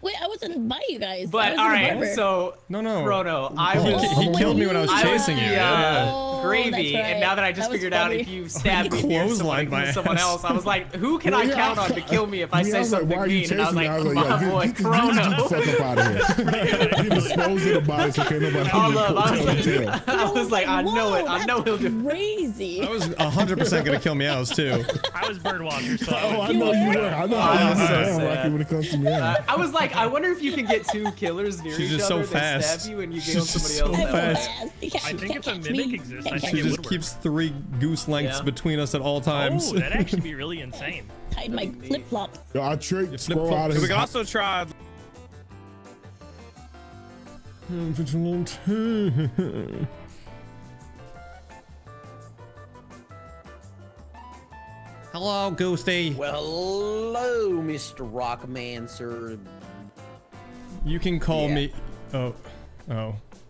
Wait, I wasn't by you guys. But all right, so Chrono, he killed me when I was chasing you. Yeah. Gravy, right. And now that I just figured out if you stabbed me or someone else, I was like, who can I count on to kill me if I say something mean? And I was like, my boy, Chrono. You disposed of the body, so can't nobody I was like, I know it. I know he'll do crazy. I was 100% gonna kill Meows too. I was birdwalker, so I know you were. I know Rocky when it comes to Meows. I was like. I wonder if you can get 2 killers near each other. They stab you and you kill somebody else. I think if a mimic exists, I think it would work. She just keeps 3 goose lengths between us at all times. Oh, that'd actually be really insane. Tied my flip flops. Yo, I tricked Squirrel out of his. We can also try. Hello, Goosty. Well, hello, Mr. Rockman, sir. You can call me. Oh.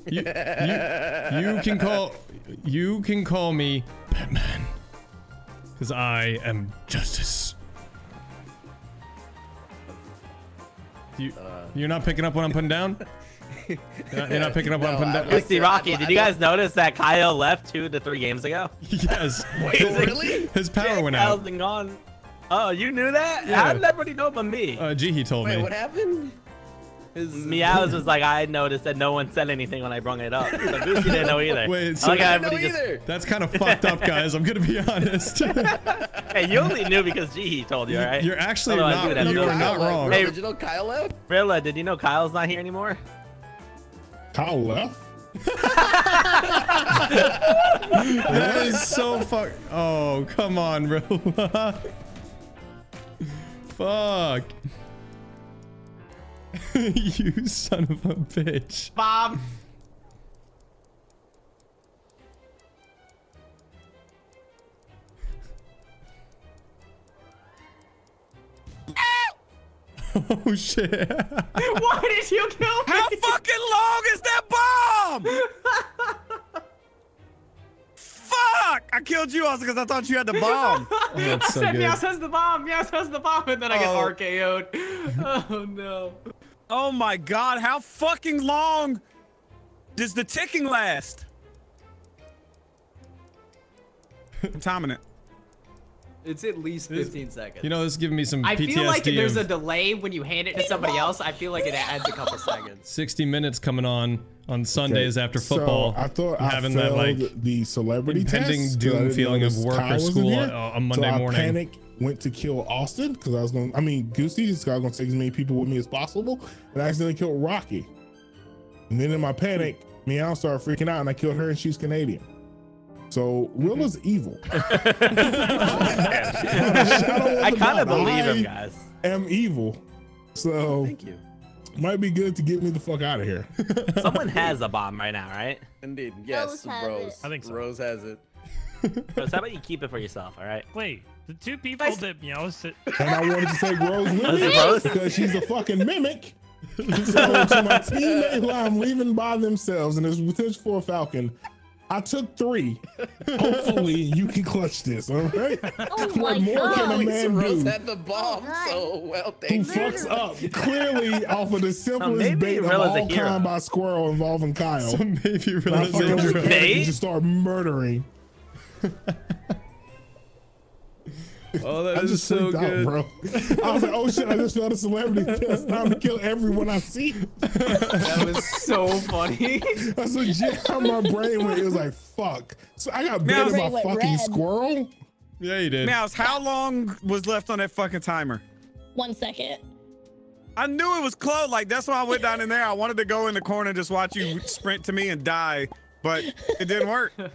You can call. You can call me Batman, because I am justice. You're not picking up what I'm putting down. You're not picking up what I'm putting down. Goosty, Rocky, did you guys notice that Kyle left 2 to 3 games ago? Yes. Wait, really? His power went out. Kyle's been gone. Oh, you knew that? Yeah. How did everybody know but me? Jihee told me. Wait, what happened? Meows was like, I noticed that no one said anything when I brought it up. So Goosey didn't know either. Wait, so I didn't know either. That's kind of fucked up, guys. I'm gonna be honest. Hey, you only knew because Jihee told you, right? You're actually not wrong. Hey, did you know Kyle left? Rilla, did you know Kyle's not here anymore? Kyle left? That is so fuck. Oh, come on, Rilla. Fuck. You son of a bitch. Bob. Oh shit. Why did you kill me? How fucking long is that bomb? Fuck! I killed you, Austin, because I thought you had the bomb. That's so I said, good. Meows has the bomb. Meows has the bomb, and then I get RKO'd. Oh no. Oh my God! How fucking long does the ticking last? I'm timing it. It's at least 15 seconds. You know, this is giving me some PTSD. I feel like if there's a delay when you hand it to somebody else, I feel like it adds a couple seconds. 60 Minutes coming on Sundays after football. So I thought having that like the celebrity impending doom feeling of work or school on Monday morning. I panicked, went to kill Austin because I was going. I mean, Goosey, this guy's going to take as many people with me as possible, and I accidentally killed Rocky. And then in my panic, Meow started freaking out, and I killed her, and she's Canadian. So Rilla's evil. I kind of believe him, guys. I am evil. So thank you. Might be good to get me the fuck out of here. Someone has a bomb right now, right? Indeed. Yes, Rose. I think so. Rose has it. Rose, how about you keep it for yourself, all right? Wait, the two people that Meow sit. And I wanted to say Rose Williams because she's a fucking mimic. So to my teammate who I'm leaving by themselves and there's potential for a Falcon, I took 3. Hopefully you can clutch this, all right? Oh what more God. Can a man Rose do? Had the bomb so well. Who fucks up clearly off of the simplest bait of all time by Squirrel involving Kyle. So maybe Rilla's a hero. You just start murdering. Oh, that is so good, bro. I was like, oh shit, I just found a celebrity. It's time to kill everyone I see. That was so funny. That's legit how my brain went. It was like, fuck. So I got bit by fucking Squirrel. Yeah, you did. Meows, how long was left on that fucking timer? 1 second. I knew it was close. Like, that's why I went down in there. I wanted to go in the corner, just watch you sprint to me and die, but it didn't work. It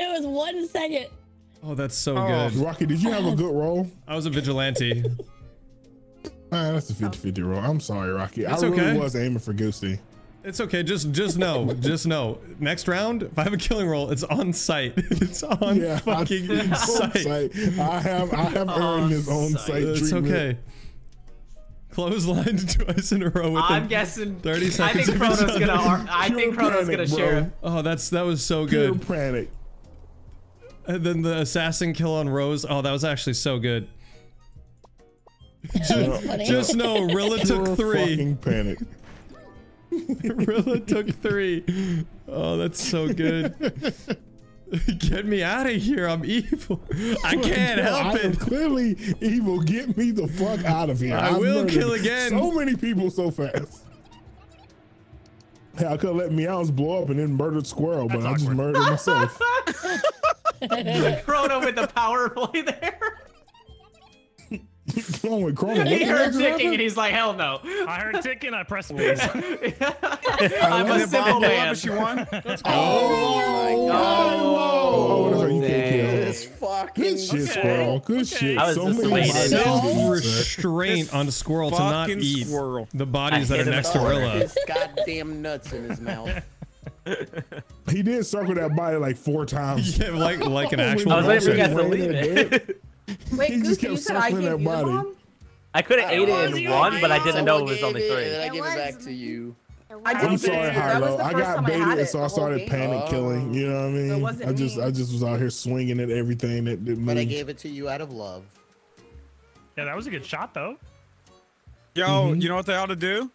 was 1 second. Oh, that's so good. Rocky, did you have a good role? I was a vigilante. That's a 50-50 role. I'm sorry, Rocky. It's I really was aiming for Goosty. It's okay. Just know. Just know. Next round, if I have a killing roll, it's on site. It's on fucking site. I have earned his own site treatment. It's okay. Clothesline twice in a row with I'm guessing 30 seconds. I think Chrono's gonna. I think Chrono's gonna share him. Oh, that was so good. Pure panic. And then the assassin kill on Rose. Oh, that was actually so good. Just know, Rilla took 3. Fucking panic. Rilla took 3. Oh, that's so good. Get me out of here. I'm evil. I can't help it. I'm clearly evil. Get me the fuck out of here. I will kill again. So many people so fast. Hey, I could have let Meows blow up and then murdered Squirrel, but I just murdered myself. Chrono with the power play there. Chrono. He heard ticking and he's like, hell no. I heard ticking, I pressed B. I'm a simple man. She won. Let's go. Oh my God. Oh, you this fucking good shit, Squirrel. Good shit. I was self-restraint on Squirrel to not eat the bodies that are next to Rilla. His goddamn nuts in his mouth. He did circle that body like 4 times. Yeah, like an actual. I was waiting for you guys to leave it. Wait, Goosey, you said I gave you the bomb? I could have ate it in 1, but I didn't know it was only 3. I give it back to you. I'm sorry, Hilo. I got baited, and so I started panic killing. You know what I mean? I just was out here swinging at everything that didn't. But I gave it to you out of love. Yeah, that was a good shot, though. Yo, you know what they ought to do?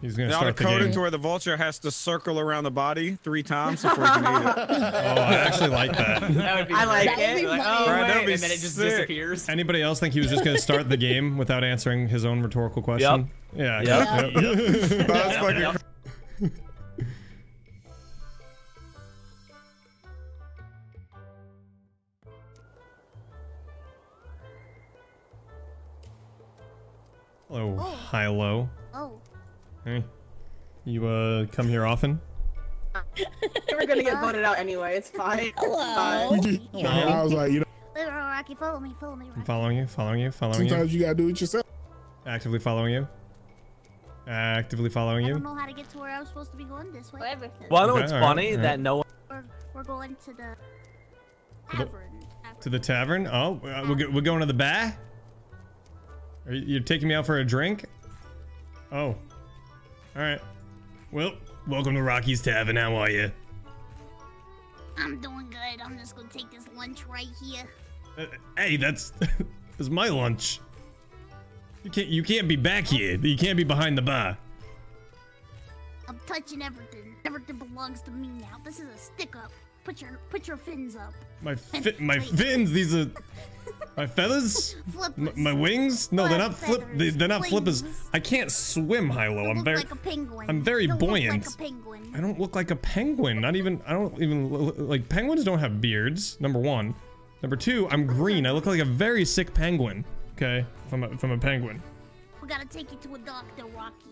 He's gonna start the coding to where the vulture has to circle around the body 3 times before you need it. I actually like that. That would be I like it. Like, oh, right, that'd be and then it just disappears. Anybody else think he was just gonna start the game without answering his own rhetorical question? Yep. Yeah. Yep. That's fucking. Hello, Hilo. Oh. Hey, you come here often? We're gonna get voted out anyway. It's fine. Hello. I was like, you know. Rocky, follow me. Rocky. I'm following you. Sometimes you gotta do it yourself. Actively following you. I don't know how to get to where I was supposed to be going this way. Well, I know it's funny that no one. We're going to the tavern. To the tavern? Oh, we're going to the bar. Are you taking me out for a drink? Oh. All right. Well, welcome to Rocky's Tavern. How are you? I'm doing good. I'm just gonna take this lunch right here. Hey, that's my lunch. You can't be back here. You can't be behind the bar. I'm touching everything. Everything belongs to me now. This is a stick up. Put your fins up. My fins. These are my feathers. My wings. No, they're not flip. They're not flippers. I can't swim, Hilo. I'm very buoyant. Look like a penguin. I don't look like a penguin. Not even. I don't even like penguins. Don't have beards. Number one. Number two. I'm green. I look like a very sick penguin. Okay, if I'm a penguin. We gotta take you to a doctor, Rocky.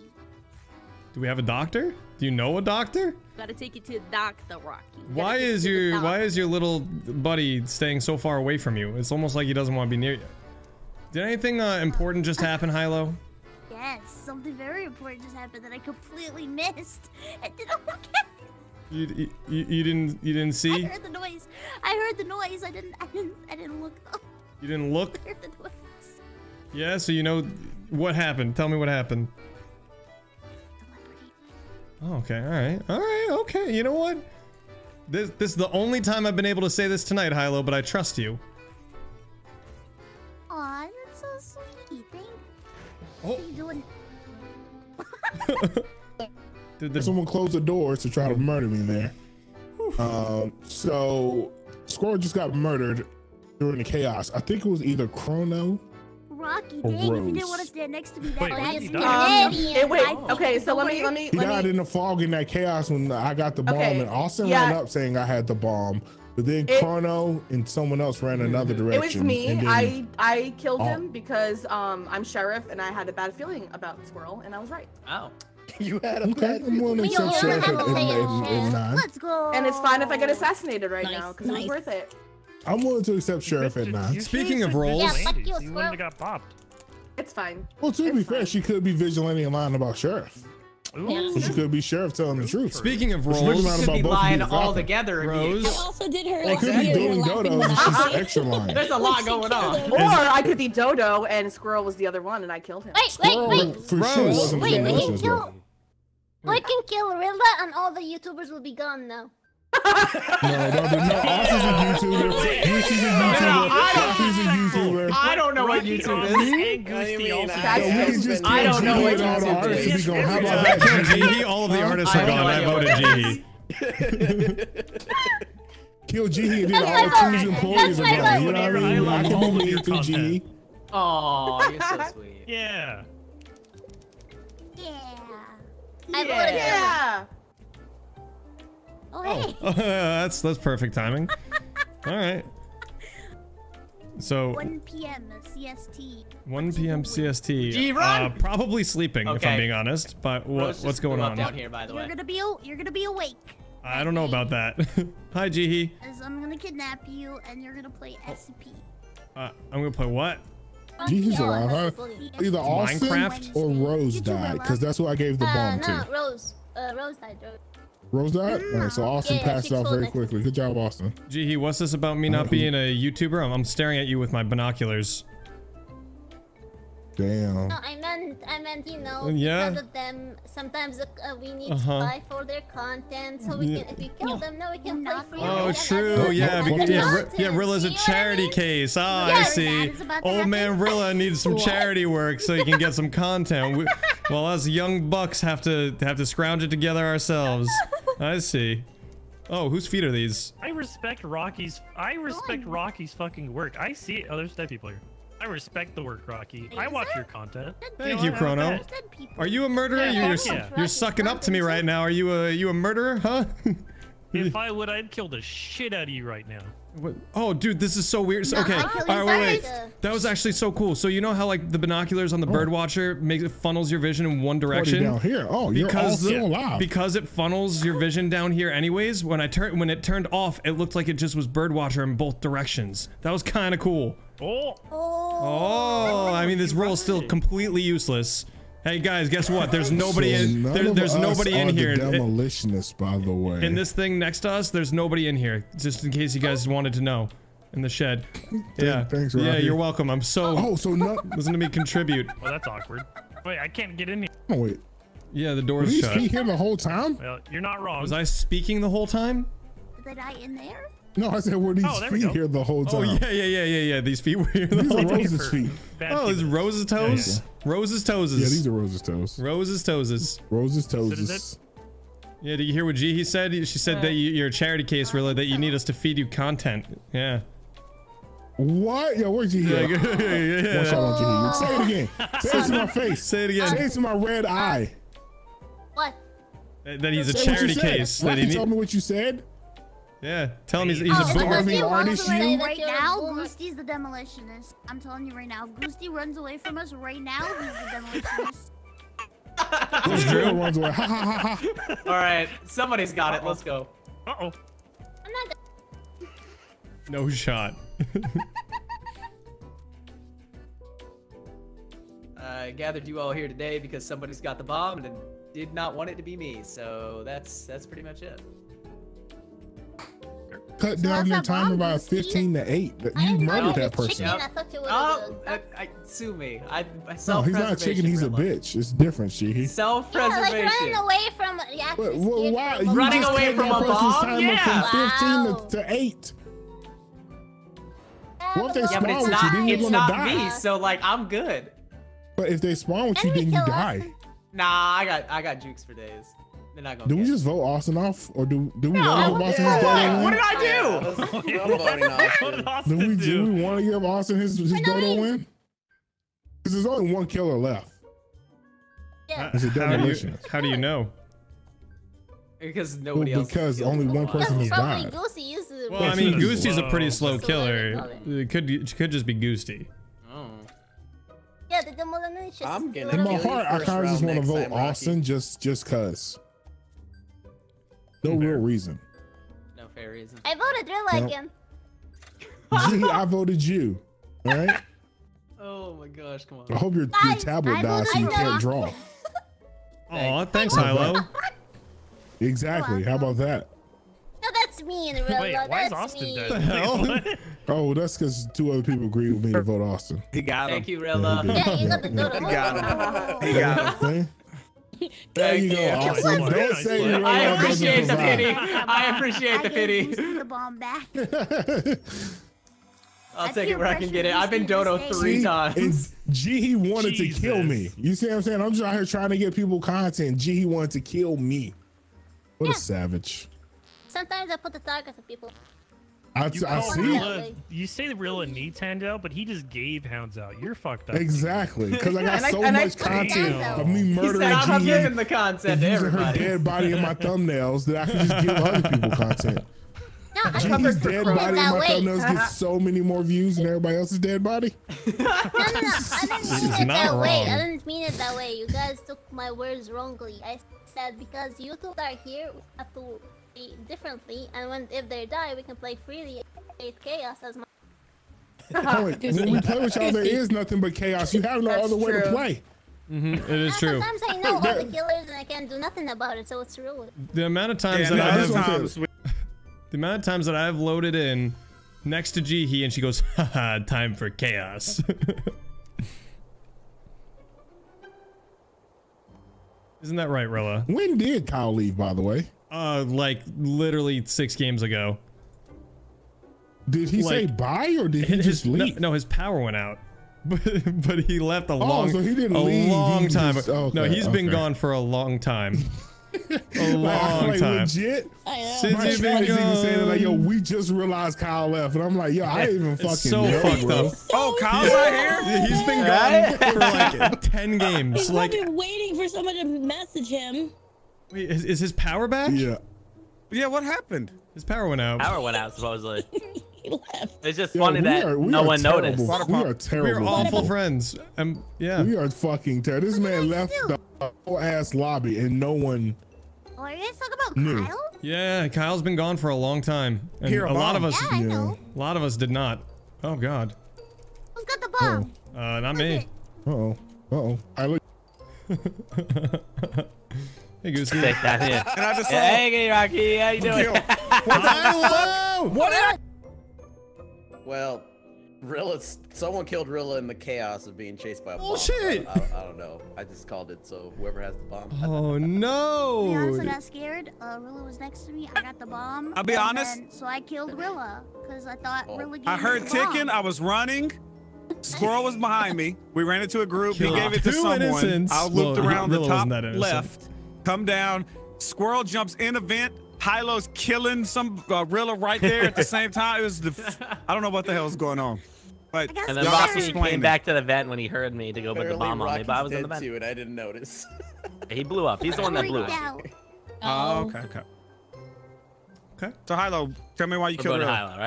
Do we have a doctor? Do you know a doctor? Gotta take you to the doctor, Rocky. Why is your little buddy staying so far away from you? It's almost like he doesn't want to be near you. Did anything important just happen, Hilo? Yes, something very important just happened that I completely missed. And didn't look at it. You didn't see? I heard the noise. I didn't look though. You didn't look? I heard the noise. Yeah, so you know what happened. Tell me what happened. Oh, okay, all right, okay. You know what? This is the only time I've been able to say this tonight, Hilo. But I trust you. Aw, that's so sweet. What are you doing? Someone closed the doors to try to murder me there. So Squirrel just got murdered during the chaos. I think it was either Chrono. Rocky, dang, Rose. If you didn't want to stand next to me, that wait, okay, so let me. He died in the fog in that chaos when I got the bomb, and Austin ran up saying I had the bomb, but then Chrono and someone else ran another direction. It was me. And then, I killed him because I'm sheriff and I had a bad feeling about Squirrel, and I was right. Oh. You had a bad feeling. Let's go. And it's fine if I get assassinated right now because it's worth it. I'm willing to accept Sheriff at 9. Speaking of roles, you wouldn't have got popped. It's fine. Well, to be fair, she could be vigilante and lying about Sheriff. Ooh. She could be Sheriff telling the truth. Speaking of roles, she could be lying all together. Rose. I also did her. Well, could be Dodo and she's extra lying. There's a lot going on. Or I could be Dodo and Squirrel was the other one and I killed him. Wait. For sure wasn't the one. We can kill Rilla and all the YouTubers will be gone now. I don't know what YouTube is. I don't know what YouTube is. Jihee, all of the artists are gone. I voted Jihee. Kill Jihee and then all Toonz employees are gone. You know what I mean? I can be with Jihee. Aw, you're so sweet. Yeah. Yeah. Oh, hey. That's perfect timing. All right. So 1 p.m. CST. 1 p.m. CST. Probably sleeping, if I'm being honest. But what's going on down here? By the way, you're gonna be awake. I don't know about that. Hi, Jihee. I'm gonna kidnap you, and you're gonna play SCP. I'm gonna play what? Jeez, either Austin Minecraft or Rose died, because that's what I gave the bomb to. No, Rose died. Rose died? All right, so Austin passed out very quickly. Good job, Austin. Jihee, what's this about me not being a YouTuber? I'm staring at you with my binoculars. Damn. No, I meant, you know, because of them, sometimes we need to buy for their content, so we can, if we kill them, now we can buy for you. Oh, true, yeah, Rilla's a charity case. Ah, I see. Old man Rilla needs some charity work so he can get some content. Well, us young bucks have to scrounge it together ourselves. I see. Oh, whose feet are these? I respect Rocky's fucking work. I see. Oh, there's dead people here. I respect the work, Rocky. I watch your content. Thank you, Chrono. Are you a murderer? You're sucking up to me right now. Are you a murderer, huh? If I would, I'd kill the shit out of you right now. What? Oh, dude, this is so weird. So, okay, all right, wait. That was actually so cool. So you know how like the binoculars on the birdwatcher makes it funnels your vision in one direction down here. Oh, because it funnels your vision down here anyways. When it turned off, it looked like it just was birdwatcher in both directions. That was kind of cool. Oh, I mean, this role is still completely useless. Hey guys, guess what? There's nobody in. There's nobody in here. Demolitionist, by the way. In this thing next to us, there's nobody in here. Just in case you guys wanted to know, in the shed. Yeah. Thanks, Rocky. Yeah, you're welcome. I'm so. Oh, so listen to me contribute. Well, that's awkward. Wait, I can't get in here. Oh, wait. Yeah, the door's shut. Did you speak here the whole time? Well, you're not wrong. Was I speaking the whole time? the guy in there? No, I said, were these feet here the whole time? Oh, yeah. These feet were here the whole time. These are Rose's feet. Oh, it's Rose's toes? Yeah. Rose's toes. Yeah, these are Rose's toes. Rose's toes. Rose's toes. Yeah, did you hear what Jihee said? She said that you're a charity case, Rilla, that you need us to feed you content. Yeah. What? Yo, where's Jihee? Yeah. One shot on Jihee. Say it again. Say it to my face. Say it again. Say it to my red eye. What? That he's a charity case. Rocky, tell me what you said. Yeah, tell him he's a boomer. Right now, Goosty's the demolitionist. I'm telling you right now, if Goosty runs away from us right now, he's the demolitionist. Drew runs away. All right, somebody's got it. Let's go. Uh-oh. I'm not. No shot. I gathered you all here today because somebody's got the bomb and did not want it to be me. So that's pretty much it. Cut down your time about 15 to 8. You murdered that person. Sue me. No, he's not a chicken. He's a bitch. It's different, Jihee. Self-preservation. Yeah, like running away from. Yeah, why? Running away from a bomb. Yeah. 15 to 8. What if they spawn with you? Then you're gonna die. Me. So like, I'm good. But if they spawn with you, then you die. Nah, I got jukes for days. Do we just vote Austin off, or do we want to give Austin his dodo? What did I do? Do we want to give Austin his dodo win? Because there's only one killer left. Yeah. It's a demolition. How do you know? Because nobody else. Because only one person has died. Well, I mean, Goosty's a pretty slow killer. It could just be Goosty. Yeah, the demolition. I'm getting in my heart. I kind of just want to vote Austin just cause. No real reason. No fair reason. I voted Rilla again. Jihee, I voted you. All right? Oh my gosh, come on. I hope your tablet dies so you can't draw. Aw, thanks, Hilo. Exactly. How about that? No, that's me and Rilla. Wait, why is Austin dead? What the hell? Oh, that's because two other people agreed with me to vote Austin. He got him. Thank you, Rilla. Yeah, you got the dodo. He got him. He got him. There you go, Austin. Don't say you appreciate the pity. I appreciate the pity. The bomb back. I'll take it where I can get it. I've been dodo 3 times. Jihee wanted to kill me. You see what I'm saying? I'm just out here trying to get people content. Jihee wanted to kill me. What a savage. Sometimes I put the targets on people. I see. Rilla, you say Rilla needs Hounds out, but he just gave Hounds out. You're fucked up. Exactly, because I got so much content of me murdering Jihee. I'm giving the content to everybody. Her dead body in my thumbnails that I can just give other people content. No, Jihee's dead body in my thumbnails gets so many more views than everybody else's dead body. No, I didn't mean it that way. I didn't mean it that way. You guys took my words wrongly. I said because you two are here, we have to differently, and if they die, we can play freely. It's chaos as much. When we play with y'all, there is nothing but chaos. You have no other way to play. It is true. Sometimes I know all the killers and I can't do nothing about it, so it's real. The amount of times that I've loaded in next to Jihee, and she goes, "Haha, time for chaos." Isn't that right, Rilla? When did Kyle leave, by the way? Like literally 6 games ago. Did he say bye or did he just leave? No, his power went out, but he left a long time. Just, no, he's been gone for a long time. A long time. Legit? Since he's been gone. Saying like, yo, we just realized Kyle left, and I'm like, yo, I didn't even fucking know. Fucked up. Oh, Kyle's right here. He's been gone for like 10 games. He's been waiting for someone to message him. Wait, is his power back? Yeah. Yeah, what happened? His power went out. Power went out, supposedly. He left. It's just funny that no one noticed. We are terrible. We are awful friends. Yeah. We are fucking terrible. This man left the whole ass lobby and no one. Are you guys talking about Kyle? Yeah, Kyle's been gone for a long time. And a lot of us, a lot of us did not. Oh God. Who's got the bomb? Not me. Uh-oh. Uh-oh. I look. Hey, Goosey. Take that hit. And I just hey, Rocky, how you doing? What the hell? What? Well, Rilla, someone killed Rilla in the chaos of being chased by a bomb. Bullshit! I don't know. I just called it, so whoever has the bomb. Oh no! To be honest, I got scared. Rilla was next to me. I got the bomb. I'll be honest. So I killed Rilla because I thought Rilla gave me the bomb. I heard ticking. I was running. Squirrel was behind me. We ran into a group. He gave it to someone. I looked around the top left. Come down. Squirrel jumps in a vent. Hilo's killing some Rilla right there at the same time. It was the I don't know what the hell is going on. But and then Rocky came back to the vent when he heard me to go put the bomb on me, but I was in the vent too, and I didn't notice. He blew up. He's the one that blew up. Oh, okay, okay. Okay. So Hilo, tell me why you killed Rilla. Hilo,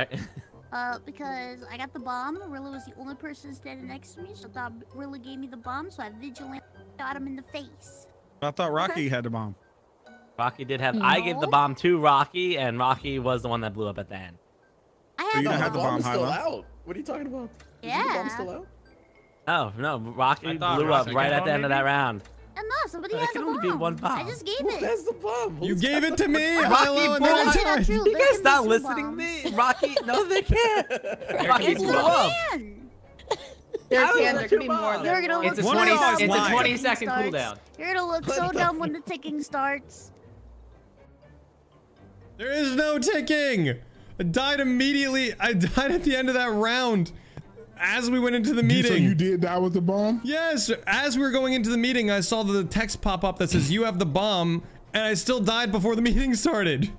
right? Because I got the bomb. Rilla was the only person standing next to me. So I thought Rilla gave me the bomb, so I vigilantly shot him in the face. I thought Rocky had the bomb. Rocky did have. No. I gave the bomb to Rocky, and Rocky was the one that blew up at the end. I had the bomb still out. What are you talking about? Yeah. The bomb still out? Oh no, Rocky blew up right at the end of that round. And no, somebody has a bomb. Be one bomb. I just gave it. That's the bomb. You gave it to me. Rocky blew up. You guys stop listening to me, Rocky. No, they can't. Rocky blew up. There could be more. It's a 20-second cooldown. You're gonna look so dumb when the ticking starts. There is no ticking. I died immediately. I died at the end of that round as we went into the meeting. So you did die with the bomb? Yes. As we were going into the meeting, I saw the text pop up that says, you have the bomb, and I still died before the meeting started.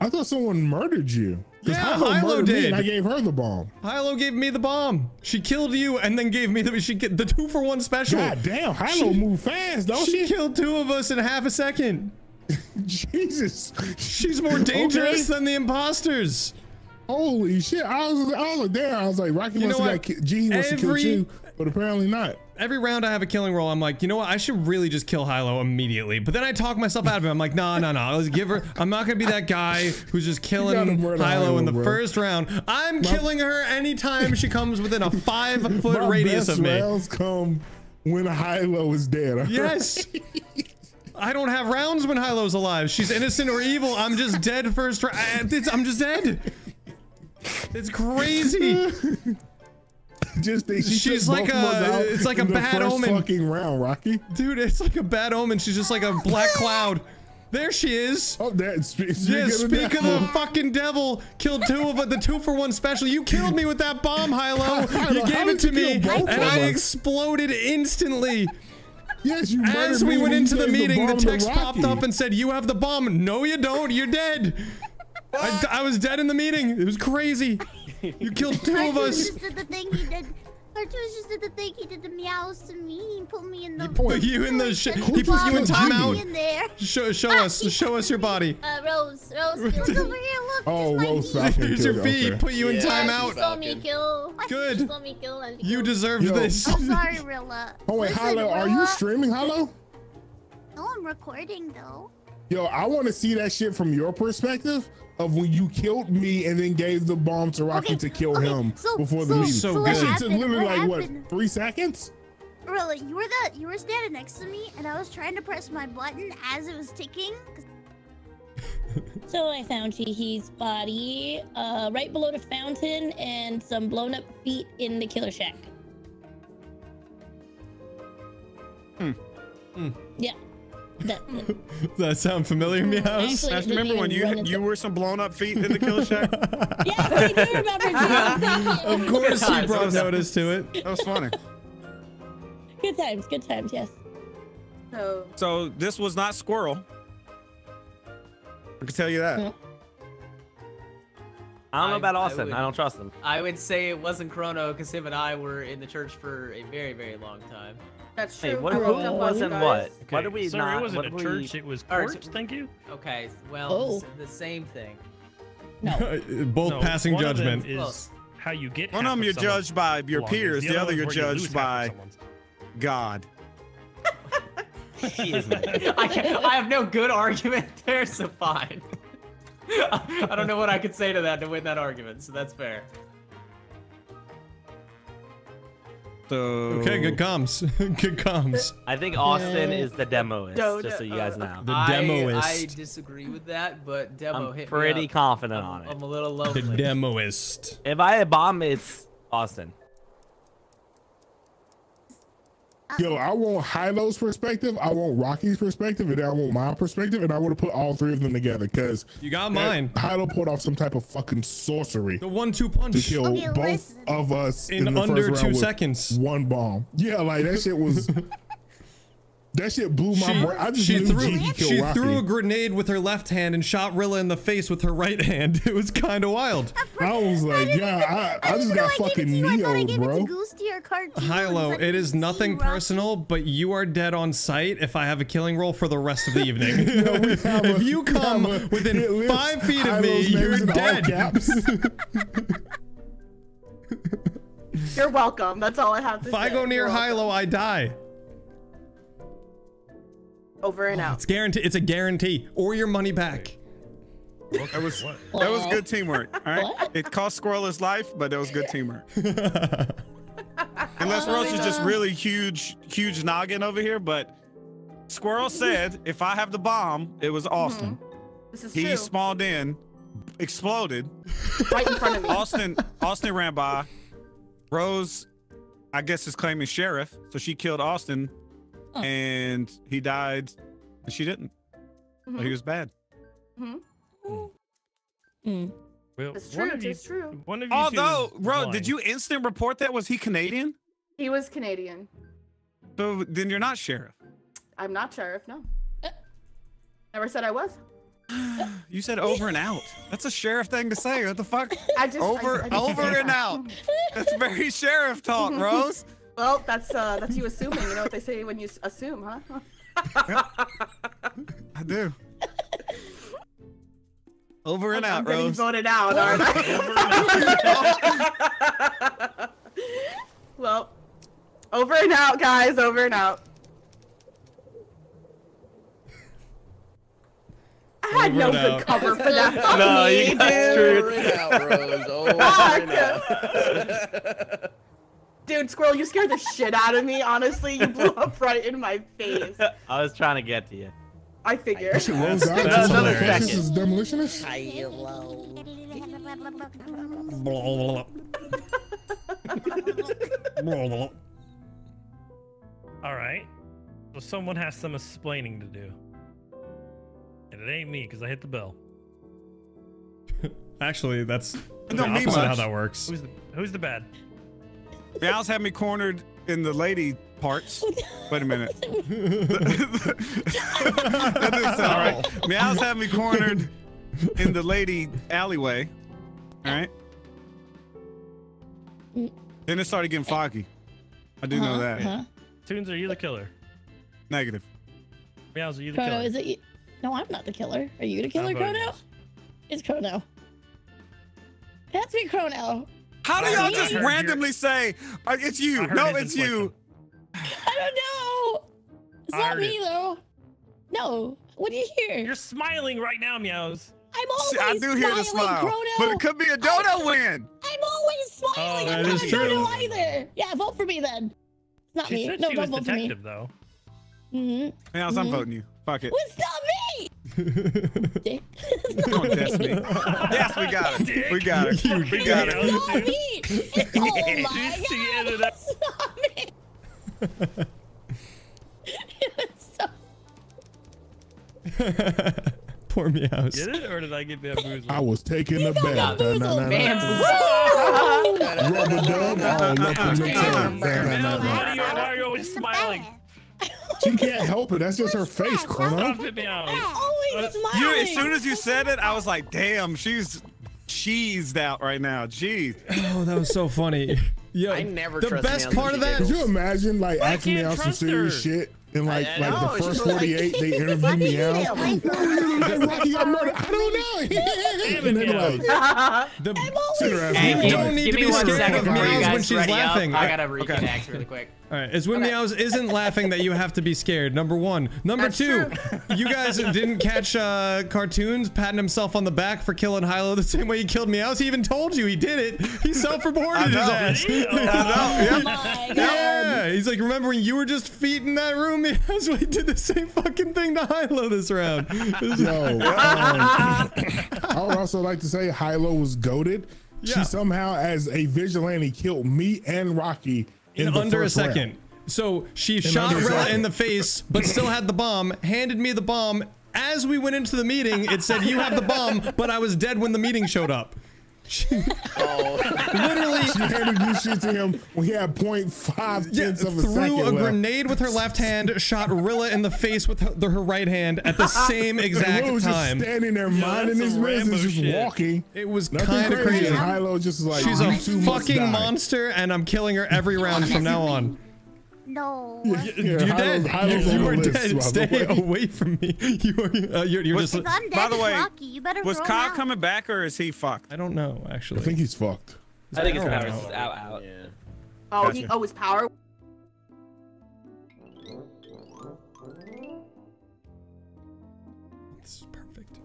I thought someone murdered you. Yeah, Hilo did. I gave her the bomb. Hilo gave me the bomb. She killed you and then gave me the the 2-for-1 special. God damn, Hilo moved fast, don't she? She killed two of us in half a second. Jesus, she's more dangerous than the imposters. Holy shit! I was there. I was like, Rocky must have got Jihee wants to kill you, but apparently not. Every round I have a killing roll. I'm like, you know what? I should really just kill Hilo immediately. But then I talk myself out of it. I'm like, no. Let's give her. I'm not gonna be that guy who's just killing Hilo in the first round. I'm killing her anytime she comes within a 5-foot radius of me. My best rounds come when Hilo is dead. Right? Yes. I don't have rounds when Hilo's alive. She's innocent or evil. I'm just dead first round. I'm just dead. It's crazy. Just think she's like a, it's like a bad omen. Fucking round, Rocky. Dude, it's like a bad omen. She's just like a black cloud. There she is. Oh, speak of the fucking devil. Killed two of the 2-for-1 special. You killed me with that bomb, Hilo. You gave it to me, and I exploded instantly. Yes, you as we went into the meeting, the text popped up and said, you have the bomb. No, you don't. You're dead. I was dead in the meeting. It was crazy. You killed two of us. Just did the thing he did. Cartoonz just did the thing he did the meows to me. He put me in the... He put you in the... He put you in timeout. Show us your body. Rose. Rose. Look over here. Look. Oh, Rose. Here's your feet. Put you in timeout. She saw me kill. Good. She saw me kill. You deserve this. I'm sorry, Rilla. Oh, wait, Hilo. Are you streaming, Hilo? No, I'm recording, though. Yo, I want to see that shit from your perspective. Of when you killed me and then gave the bomb to Rocky to kill him before the meeting. So good. It took literally like what, 3 seconds? Really, you were standing next to me and I was trying to press my button as it was ticking. So I found Jihee's body right below the fountain and some blown up feet in the killer shack. Yeah. Does that sound familiar, Meows? Actually, I remember when you were some blown up feet in the kill shack. Yes, I do remember that. Of course he brought notice to it. That was funny. Good times, yes. So this was not Squirrel. I can tell you that. I don't know about Austin. I don't trust him. I would say it wasn't Chrono because him and I were in the church for a very, very long time. That's true. Hey, what wasn't what? Okay. What did we Sorry, it wasn't a church. It was courts. Thank you. Okay. Well, the same thing. No. Both passing judgment is how you get. One of them you're judged by your peers. The other you're judged by God. Jeez, man. I have no good argument there, so fine. I don't know what I could say to that to win that argument, so that's fair. So... Okay, good comms. Good comms. I think Austin is the demoist, just so you guys know. The demoist. I disagree with that, but demo hit me up. I'm pretty confident on it. I'm a little lonely. The demoist. If I had bomb, it's Austin. Yo, I want Hilo's perspective, I want Rocky's perspective, and I want my perspective, and I want to put all three of them together because you got mine. Hilo pulled off some type of fucking sorcery, the 1-2 punch to kill both of us in under 2 seconds. One bomb. Yeah, like that shit was. That shit blew my brain. I just she threw a grenade with her left hand and shot Rilla in the face with her right hand. It was kind of wild. I was like, yeah, I just got fucking Neo'd, bro. Hilo, it is nothing personal, but you are dead on sight if I have a killing roll for the rest of the evening. If you come within 5 feet of me, you're dead. You're welcome. That's all I have to say. If I go near Hilo, I die. Over and out. It's guaranteed. It's a guarantee, or your money back. Well, that was good teamwork. All right, it cost Squirrel his life, but that was good teamwork. Unless Rose is just really huge noggin over here, but Squirrel said, "If I have the bomb, it was Austin." This is true. He spawned in, exploded right in front of me. Austin ran by. Rose, I guess, is claiming sheriff, so she killed Austin. And he died, and she didn't. Mm-hmm. So he was bad. Well, it's true. Although, bro, did you instant report that? Was he Canadian? He was Canadian. So then you're not sheriff. I'm not sheriff, no. Never said I was. You said over and out. That's a sheriff thing to say. What the fuck? I just over and out. That's very sheriff talk, Rose. Well, that's you assuming. You know what they say when you assume, huh? I do. Over and out, Rose. I'm getting voted out, aren't I? Well, over and out, guys. Over and out. I had no good cover for that. No, you got screwed. Over and out, Rose. Over and out. Dude, Squirrel, you scared the shit out of me, honestly. You blew up right in my face. I was trying to get to you. I figured. This is demolitionist. Alright. So someone has some explaining to do. And it ain't me, because I hit the bell. Actually, that's the opposite of how that works. Who's the bad? Meows had me cornered in the lady parts. Wait a minute. That didn't sound right. Meows had me cornered in the lady alleyway. All right. Then it started getting foggy. I do know that. Toonz, are you the killer? Negative. Meows, are you the killer? Chrono, is it you? No, I'm not the killer. Are you the killer, Chrono? It's Chrono. That's me, Chrono. How do y'all just randomly say, it's you? No, it's you. I don't know. It's not me, though. No. What do you hear? You're smiling right now, Meows. I'm always smiling, I do hear the smile, Chrono. But it could be a dodo win. I'm always smiling. I'm not a dodo either. Yeah, vote for me, then. It's not me. No, don't vote for me. Though. Meows, I'm voting you. Fuck it. It's not me! Dick. Don't test me. Yes, we got it. Dick. We got it. We got it. It's not me! It's oh my God! It's not me! Poor Meows. Did it, or did I get bamboozled? I was taking a bath. You're always smiling. She can't help it. That's just her face, Chrono. Always smiling. You, as soon as you said it, I was like, damn, she's cheesed out right now. Jeez. Oh, that was so funny. Yo, I never the best part of that. Could you imagine, like, asking me out some serious shit? And like the first 48, they interviewed me out. Rocky got murdered. I don't know. And then like, you don't need to be scared of Meows when she's laughing. I gotta reconnect really quick. All right, it's when Meows isn't laughing that you have to be scared. Number one. Number two, you guys didn't catch Cartoonz patting himself on the back for killing Hilo the same way he killed Meows. He even told you he did it. He self-reported his ass. Yeah, he's like, remember when you were just feeding that room? Meows, we did the same fucking thing to Hilo this round. Yo, I would also like to say Hilo was goated. Yeah. She somehow, as a vigilante, killed me and Rocky in under a second. Round. So she shot Rilla in the face, but still had the bomb, handed me the bomb. As we went into the meeting, it said, you have the bomb, but I was dead when the meeting showed up. Literally, she handed you shit to him. We had 0.5 tenths of a second left. Threw a grenade with her left hand, shot Rilla in the face with her right hand at the same exact time. Just standing there minding his business, just walking. It was kind of crazy. Hilo just like, she's a fucking monster, and I'm killing her every round from now on. No. You're dead. You are dead. Stay away from me. You're just. By the way, Rocky, you better was Kyle out. Coming back or is he fucked? I don't know, actually. I think he's fucked. I think his power is out. Yeah. Oh, gotcha. He, oh, his power. This is perfect.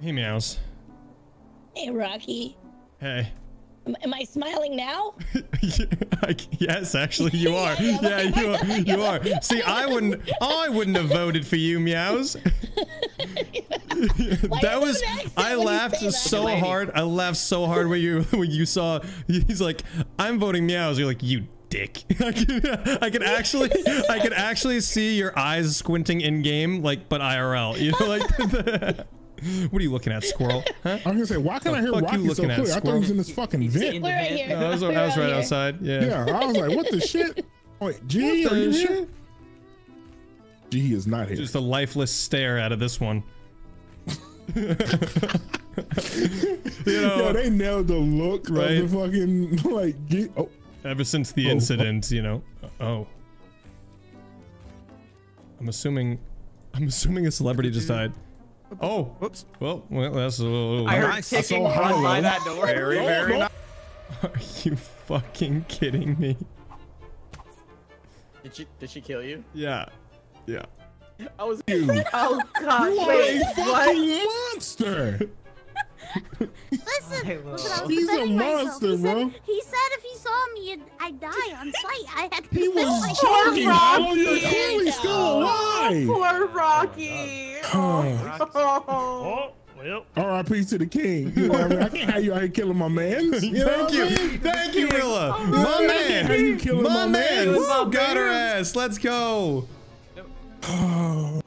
Hey, Meows. Hey, Rocky. Hey. Am I smiling now? Yes, actually, you are. Yeah, you are. See, I wouldn't have voted for you, Meows. That was. I laughed so hard. I laughed so hard when you saw. He's like, I'm voting Meows. You're like, you dick. I could actually see your eyes squinting in game, like, but IRL. You know, like. What are you looking at, Squirrel? Huh? I'm gonna say, why can't I hear Rocky so clear? I thought he was in this fucking vent. We're right here. No, I was right outside. Yeah. Yeah. I was like, what the shit? Wait, Jihee, are you here? Jihee is not here. Just a lifeless stare out of this one. You know, yo, they nailed the look, right? Of the fucking like. Oh. Ever since the incident, you know. Oh. I'm assuming a celebrity just died. Oh, whoops. Well, that's a little. I heard kicking one by that door. Very, very nice. Are you fucking kidding me? Did she kill you? Yeah. Yeah. I was. Dude. Oh god. Wait, what? Monster. Listen, he's a monster, bro. He said if he saw me, I'd die on sight. I had to. He was joking, bro. You're clearly still alive. Poor Rocky. Oh, well. R.I.P. to the king. You know what I mean? I can't have you out here killing my man. Thank you, Rilla. My man. My man. Got her ass. Let's go. Oh.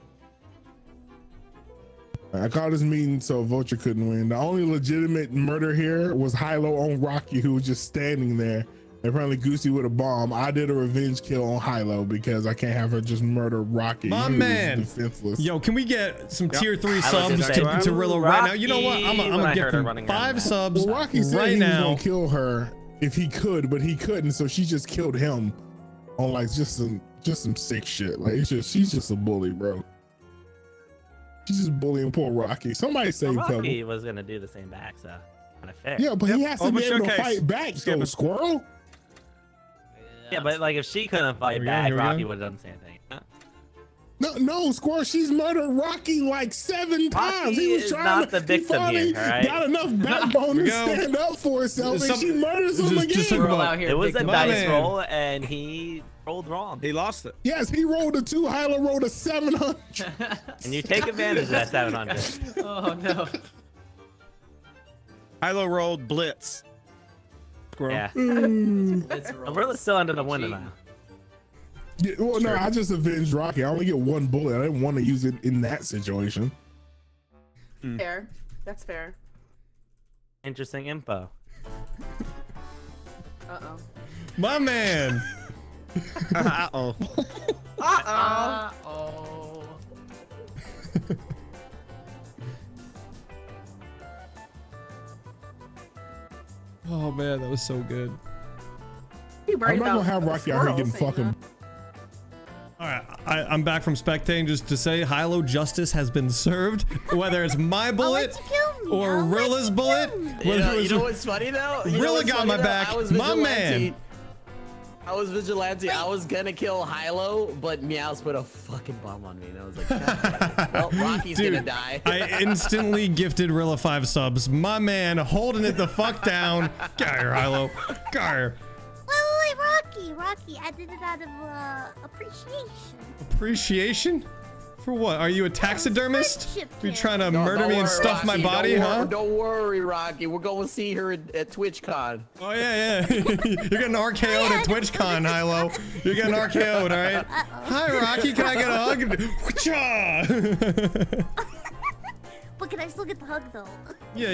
I called this meeting so Vulture couldn't win. The only legitimate murder here was Hilo on Rocky, who was just standing there. Apparently Goosey with a bomb. I did a revenge kill on Hilo because I can't have her just murder Rocky. My man. Defenseless. Yo, can we get some tier 3 subs to Rilla right now? You know what? I'm gonna get them 5 subs right now. Well, Rocky said he was gonna kill her if he could, but he couldn't, so she just killed him on like just some sick shit. Like she's just a bully, bro. She's just bullying poor Rocky. Somebody saved him. Rocky was gonna do the same back, so kind of fair. Yeah, but he has to be able to fight back. So Squirrel. Yeah, but like if she couldn't fight back, Rocky would have done the same thing. Huh? No, Squirrel. She's murdered Rocky like 7 times. He was trying to. He finally got enough backbone to stand up for herself, and she murders him again. It was a dice roll, and he. Rolled wrong. He lost it. Yes, he rolled a 2. Hilo rolled a 700. And you take advantage of that 700. Oh no. Hilo rolled blitz. Girl. Yeah. Rilla's still under the window now. Yeah, well, no, I just avenged Rocky. I only get 1 bullet. I didn't want to use it in that situation. Fair. That's fair. Interesting info. Uh-oh. My man. Uh-oh. Uh-oh. Uh-oh. Oh, man, that was so good. I'm not going to have Rocky out here getting fucking... All right, I'm back from spectating just to say Hilo justice has been served. Whether it's my bullet or Rilla's bullet. You know what's funny, though? Rilla got my back. My man. I was vigilante. I was gonna kill Hilo, but Meows put a fucking bomb on me, and I was like, well, Rocky's gonna die. I instantly gifted Rilla 5 subs. My man holding it the fuck down. Get out of here, Hilo. Get out of here. Wait, Rocky. I did it out of appreciation. Appreciation? For what? Are you a taxidermist? You're trying to murder me and stuff my body, huh? Don't worry, Rocky. We're going to see her at TwitchCon. Oh, yeah, yeah. You're getting RKO'd at TwitchCon, Hilo. You're getting RKO'd, all right? Hi, Rocky. Can I get a hug? But can I still get the hug, though? Yeah.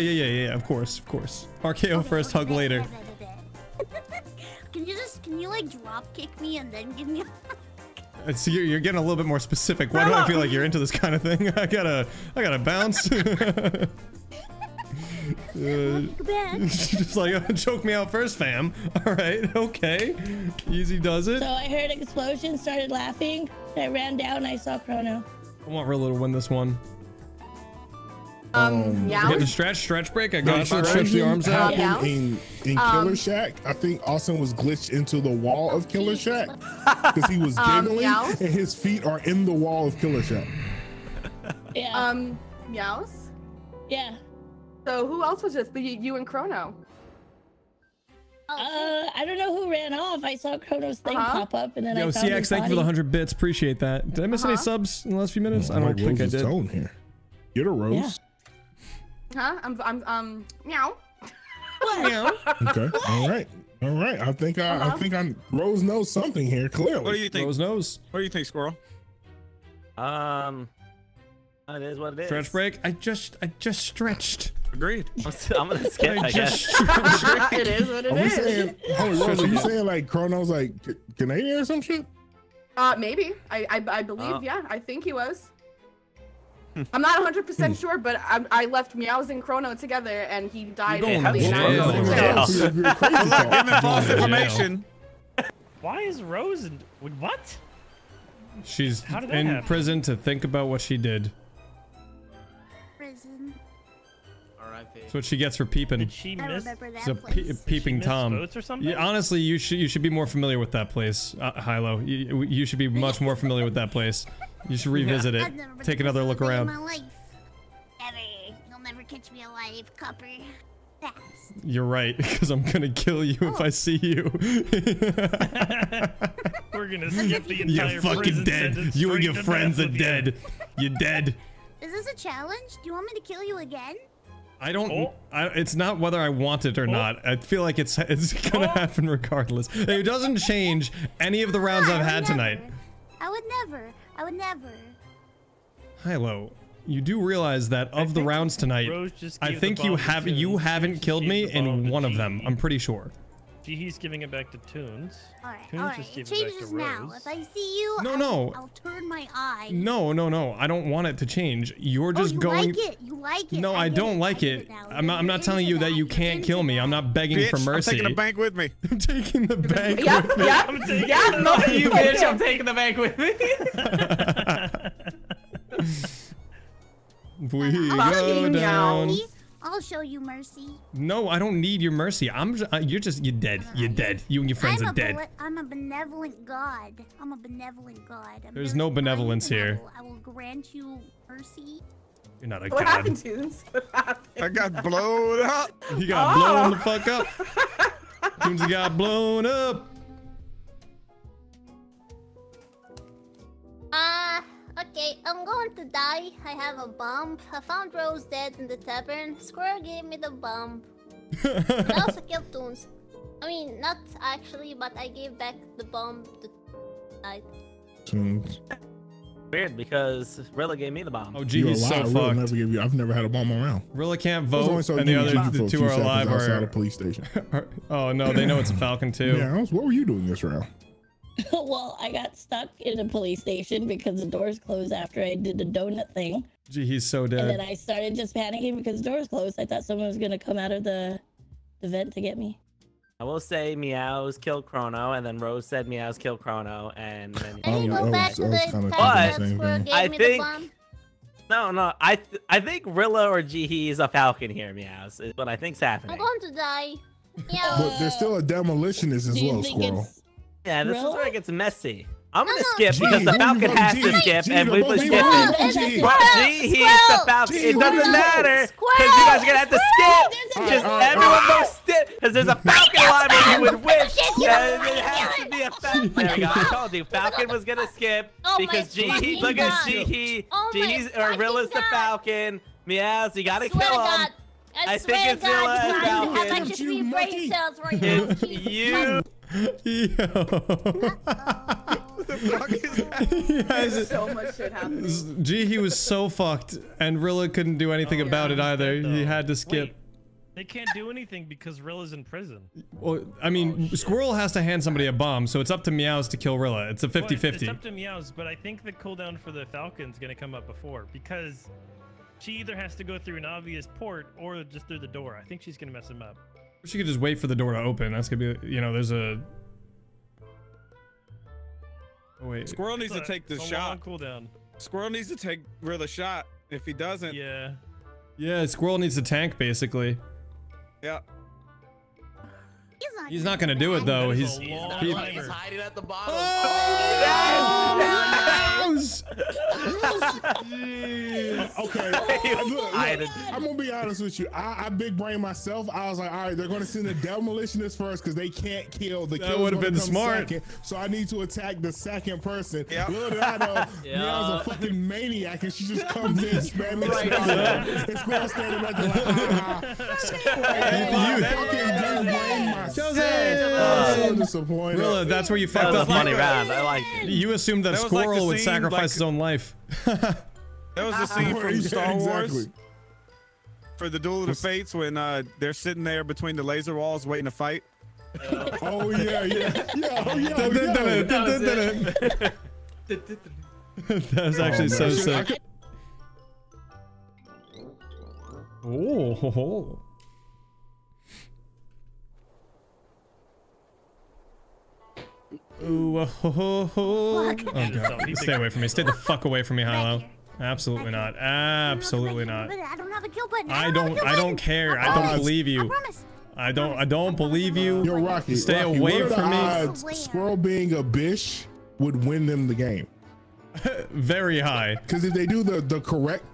Of course, of course. RKO okay, first, hug later. Can you like drop kick me and then give me a hug? So you're getting a little bit more specific. Why do I feel like you're into this kind of thing? I gotta bounce. Just like choke me out first, fam. All right, okay. Easy does it. So I heard an explosion, started laughing. I ran down. And I saw Chrono. I want Rilla to win this one. Yeah. Get the stretch break. I got to stretch the arms out. In Killer Shack, I think Austin was glitched into the wall of Killer Shack because he was giggling and his feet are in the wall of Killer Shack. Yeah. Meows? Yeah. So who else was this? You and Chrono? I don't know who ran off. I saw Chrono's thing pop up and then I found CX, thank you for the 100 bits. Appreciate that. Did I miss any subs in the last few minutes? I don't think I did. Get a Rose. Yeah. Huh? I'm meow. Meow. Okay. All right. I think Rose knows something here, clearly. What do you think? Rose knows. What do you think, Squirrel? It is what it is. Stretch break. I just stretched. Agreed. I'm gonna skip. I guess. It is what it is. Saying, Rose, are you saying like Chrono's like Canadian or some shit? Maybe. I believe. Yeah. I think he was. I'm not 100% sure, but I left Meows and Chrono together, and he died. Giving false information. Why is Rose in, what? She's in prison to think about what she did. Prison. R.I.P. That's what she gets for peeping. Did she miss? It's a peeping Tom. Votes or something? Yeah, honestly, you should be more familiar with that place, Hilo. You should be much more familiar with that place. You should revisit it. Take another look around. You'll never catch me alive, copper. Fast. You're right, because I'm gonna kill you if I see you. We're gonna skip the entire. You're fucking dead. You and your friends are dead. You're dead. Is this a challenge? Do you want me to kill you again? I don't. It's not whether I want it or not. I feel like it's gonna happen regardless. It doesn't change any of the rounds I've had tonight. I would never. Hilo, you do realize that of the rounds tonight, I think you haven't killed me in one of them. I'm pretty sure. Jihee's giving it back to Toonz. All right. It changes now. If I see you, I'll turn my eye. No. I don't want it to change. You're just going. You like it. No, I don't like it. I'm not telling you that you can't kill me. I'm not begging for mercy. I'm taking the bank with me. I'm taking the bank with me. Not you, bitch. I'm taking the bank with me. We go down. I'll show you mercy. No, I don't need your mercy. You're dead. You're dead. You and your friends are dead. I'm a benevolent god. There's no benevolence here. I will grant you mercy. You're not a god. What happened to this? I got blown up. You got blown the fuck up. Toonz got blown up. Okay, I'm going to die. I have a bump. I found Rose dead in the tavern. Squirrel gave me the bump. I also killed Toonz. I mean, not actually, but I gave back the bump to Toonz. Weird, because Rilla gave me the bomb. Oh, gee, he's so fucked. I've never had a bomb around. Rilla can't vote, and the other two are alive. Outside a police station. Oh, no, they know it's a Falcon, too. Yeah, what were you doing this round? Well, I got stuck in a police station because the doors closed after I did the donut thing. Gee, he's so dead. And then I started just panicking because the doors closed. I thought someone was going to come out of the vent to get me. I will say Meows killed Chrono, and then Rose said Meows killed Chrono, and then... I think Rilla or Jihee is a Falcon here, Meows. Is what I think's happening. I'm going to die. But there's still a demolitionist as well, Squirrel. Yeah, this is where it gets messy. I'm gonna skip because the Falcon has to skip, and we were skipping. Jihee, the Falcon. It doesn't matter because you guys are gonna have to skip. Just everyone vote skip because there's a Falcon line where you would wish that it has to be a Falcon. There we go. I told you, Falcon was gonna skip because Jihee. Look at Jihee. Jihee's or Rilla's the Falcon. Meows, you gotta kill him. I think it's Rilla and Falcon. How much should we break yourselves right now? It's you. Yo. What the fuck is that? Yes. So much shit happening. Jihee was so fucked, and Rilla couldn't do anything about it either. He had to skip. Wait, they can't do anything because Rilla's in prison. Well, I mean, Squirrel has to hand somebody a bomb, so it's up to Meows to kill Rilla. It's a 50-50. It's up to Meows, but I think the cooldown for the Falcon's gonna come up before, because she either has to go through an obvious port or just through the door. I think she's gonna mess him up. She could just wait for the door to open. That's gonna be, you know, there's a... Wait. Squirrel needs to take the shot. Cooldown. Squirrel needs to take Rilla's shot. If he doesn't, yeah, Squirrel needs to tank basically. Yeah. He's not gonna do it though. He's hiding at the bottom. Oh, yes! Yes! Okay. Look, I'm gonna be honest with you. I big brain myself. I was like, all right, they're gonna send the demolitionist first because they can't kill. The kill would have been smart. Second, so I need to attack the second person. Yep. Little did I know, Meow's a fucking maniac, and she just comes in spamming. It's going standing like, fucking big brain myself. So disappointed. Rilla, that's where you fucked up. Funny round. I like it. You assumed that Squirrel would sacrifice his own life. That was the scene from Star Wars for the Duel of the Fates when they're sitting there between the laser walls waiting to fight. Oh yeah. That was actually so sick. Oh. Ooh, oh God. Stay away from me. Stay the fuck away from me, Hilo. Absolutely not. Absolutely not. I don't have a kill button. I don't care. I don't believe you. I don't believe you. You're Rocky. Stay away from me. Squirrel being a bitch would win them the game. Very high. Because if they do the correct,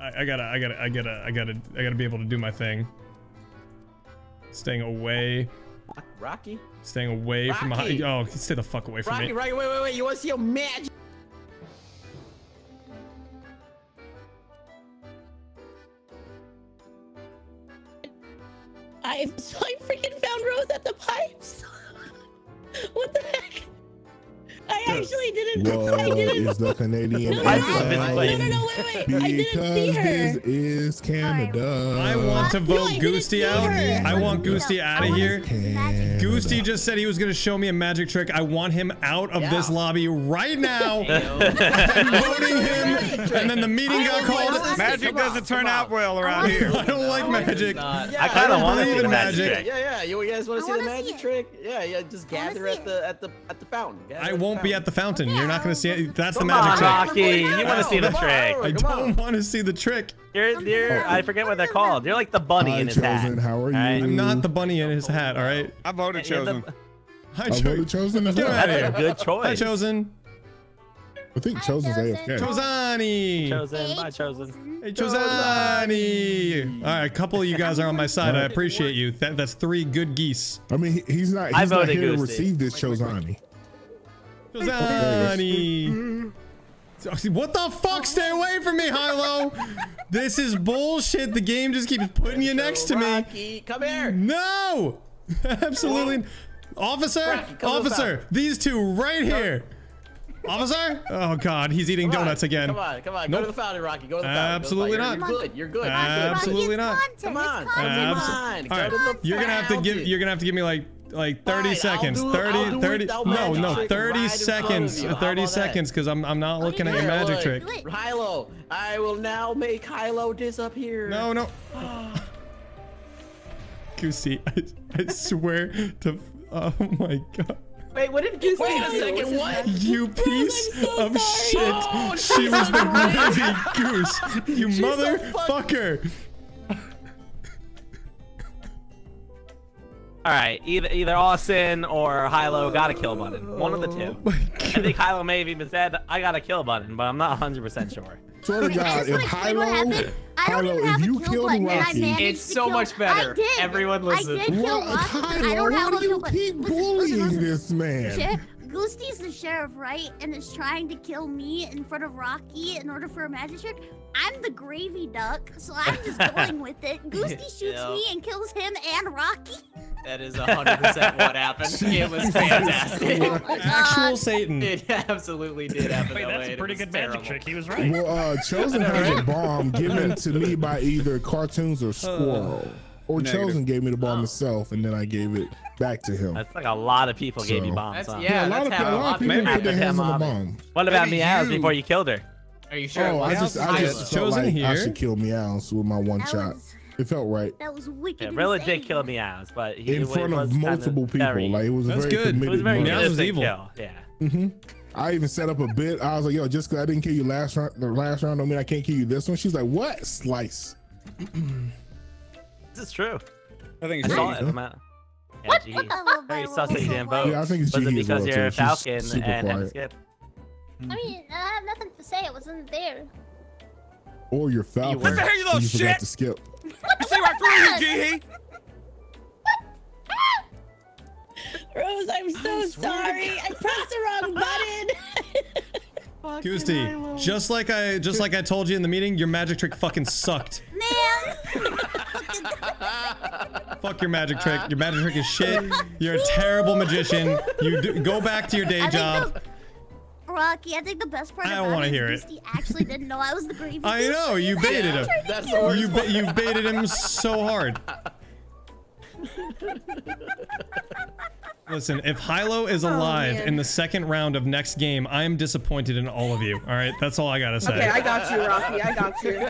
I gotta be able to do my thing. Staying away. Rocky? Staying away from my. Oh, stay the fuck away from me. Rocky, wait. You want to see your magic? I freaking found Rose at the pipes. What the heck? I actually didn't. Is the Canadian wait. I didn't see her. This is Canada. I want to vote Goosty out. I want Goosty out of here. Goosty just said he was going to show me a magic trick. I want him out of this lobby right now. I'm voting him. And then the meeting got called. Magic doesn't turn out well around here. I don't like magic. I kind of want to see the magic trick. Yeah. You guys want to see the magic trick? Yeah. Just gather at the fountain. I won't be at the fountain. You're not gonna see it. That's the magic trick. Rocky, you want to see the trick? I don't want to see the trick. You're. I forget what they're called. You're like the bunny in his hat. How are you? I'm not the bunny in his hat. All right. I voted Chosen. I voted Chosen. That's a good choice. Hi, Chosen. I think Chosen's AFK. Chosani. Chosen. Bye, Chosen. Hey, Chosani. All right, a couple of you guys are on my side. I appreciate you. That's three good geese. I mean, he's not. He's not here to receive this Chosani. Chosani. What the fuck? Stay away from me, Hilo. This is bullshit. The game just keeps putting you next to me. Rocky, come here. No. Absolutely. Officer. Rocky, officer. These two right here. Officer. Oh, God. He's eating donuts again. Come on. Nope. Go to the fountain, Rocky. Go to the fountain. Absolutely not. You're good. Absolutely not. Come on. All right. You're going to have to give. You're going to have to give me like. 30 seconds. 30. No. 30 seconds. 30 seconds, because I'm not looking at your magic trick. Hilo, I will now make Hilo disappear. No. Goosey, I swear to. Oh my God. Wait, what did Goosey do? Wait a second, what? You piece of shit. She was the crazy goose. You motherfucker. Alright, either Austin or Hilo got a kill button. One of the two. Oh, I think Hilo may have even said, I got a kill button, but I'm not 100% sure. Swear to God, if Hilo, if you killed Rocky, it's so much better. Everyone listen. Hilo, why do you keep bullying this man? Goosty's the sheriff, right? And is trying to kill me in front of Rocky in order for a magic trick. I'm the gravy duck, so I'm just going with it. Goosty shoots me and kills him and Rocky. That is 100% what happened. It was fantastic. Actual Satan. It absolutely did happen. Wait, that's a pretty good magic trick. He was right. Well, Chosen has a bomb given to me by either Cartoonz or Squirrel. Or negative. Chosen gave me the bomb myself, and then I gave it back to him. That's like a lot of people gave you bombs. Huh? Yeah, a lot of people gave their hands on the bomb. What about Meows before you killed her? Are you sure? Oh, I just Chosen like here. I should kill Meows with my one shot. It felt right. That was wicked. Yeah, Rilla did kill Meows, but he in front of multiple people. Like it was very committed. Meows was evil. Kill. Yeah. Mm-hmm. I even set up a bit. I was like, "Yo, just because I didn't kill you last round, the last round don't mean I can't kill you this one." She's like, "What slice?" It's true. I think it's Jihee. What? Yeah, very sussy damn vote. Yeah, I think it's Jihee. Was it because you're a Falcon and have to skip? I mean, I have nothing to say. It wasn't there. Or you're Falcon. What the hell, you little shit? You forgot to skip. You see right through you, Jihee. Rose, I'm so sorry. I pressed the wrong button. Goosty, just like I told you in the meeting, your magic trick fucking sucked. Man. Fuck your magic trick. Your magic trick is shit. You're a terrible magician. You go back to your day job. Rocky, I think the best part about it is he actually didn't know I was the gravy. I know, you baited him. That's you baited him so hard. Listen, if Hilo is alive in the second round of next game, I am disappointed in all of you. All right, that's all I gotta say. Okay, I got you, Rocky. I got you.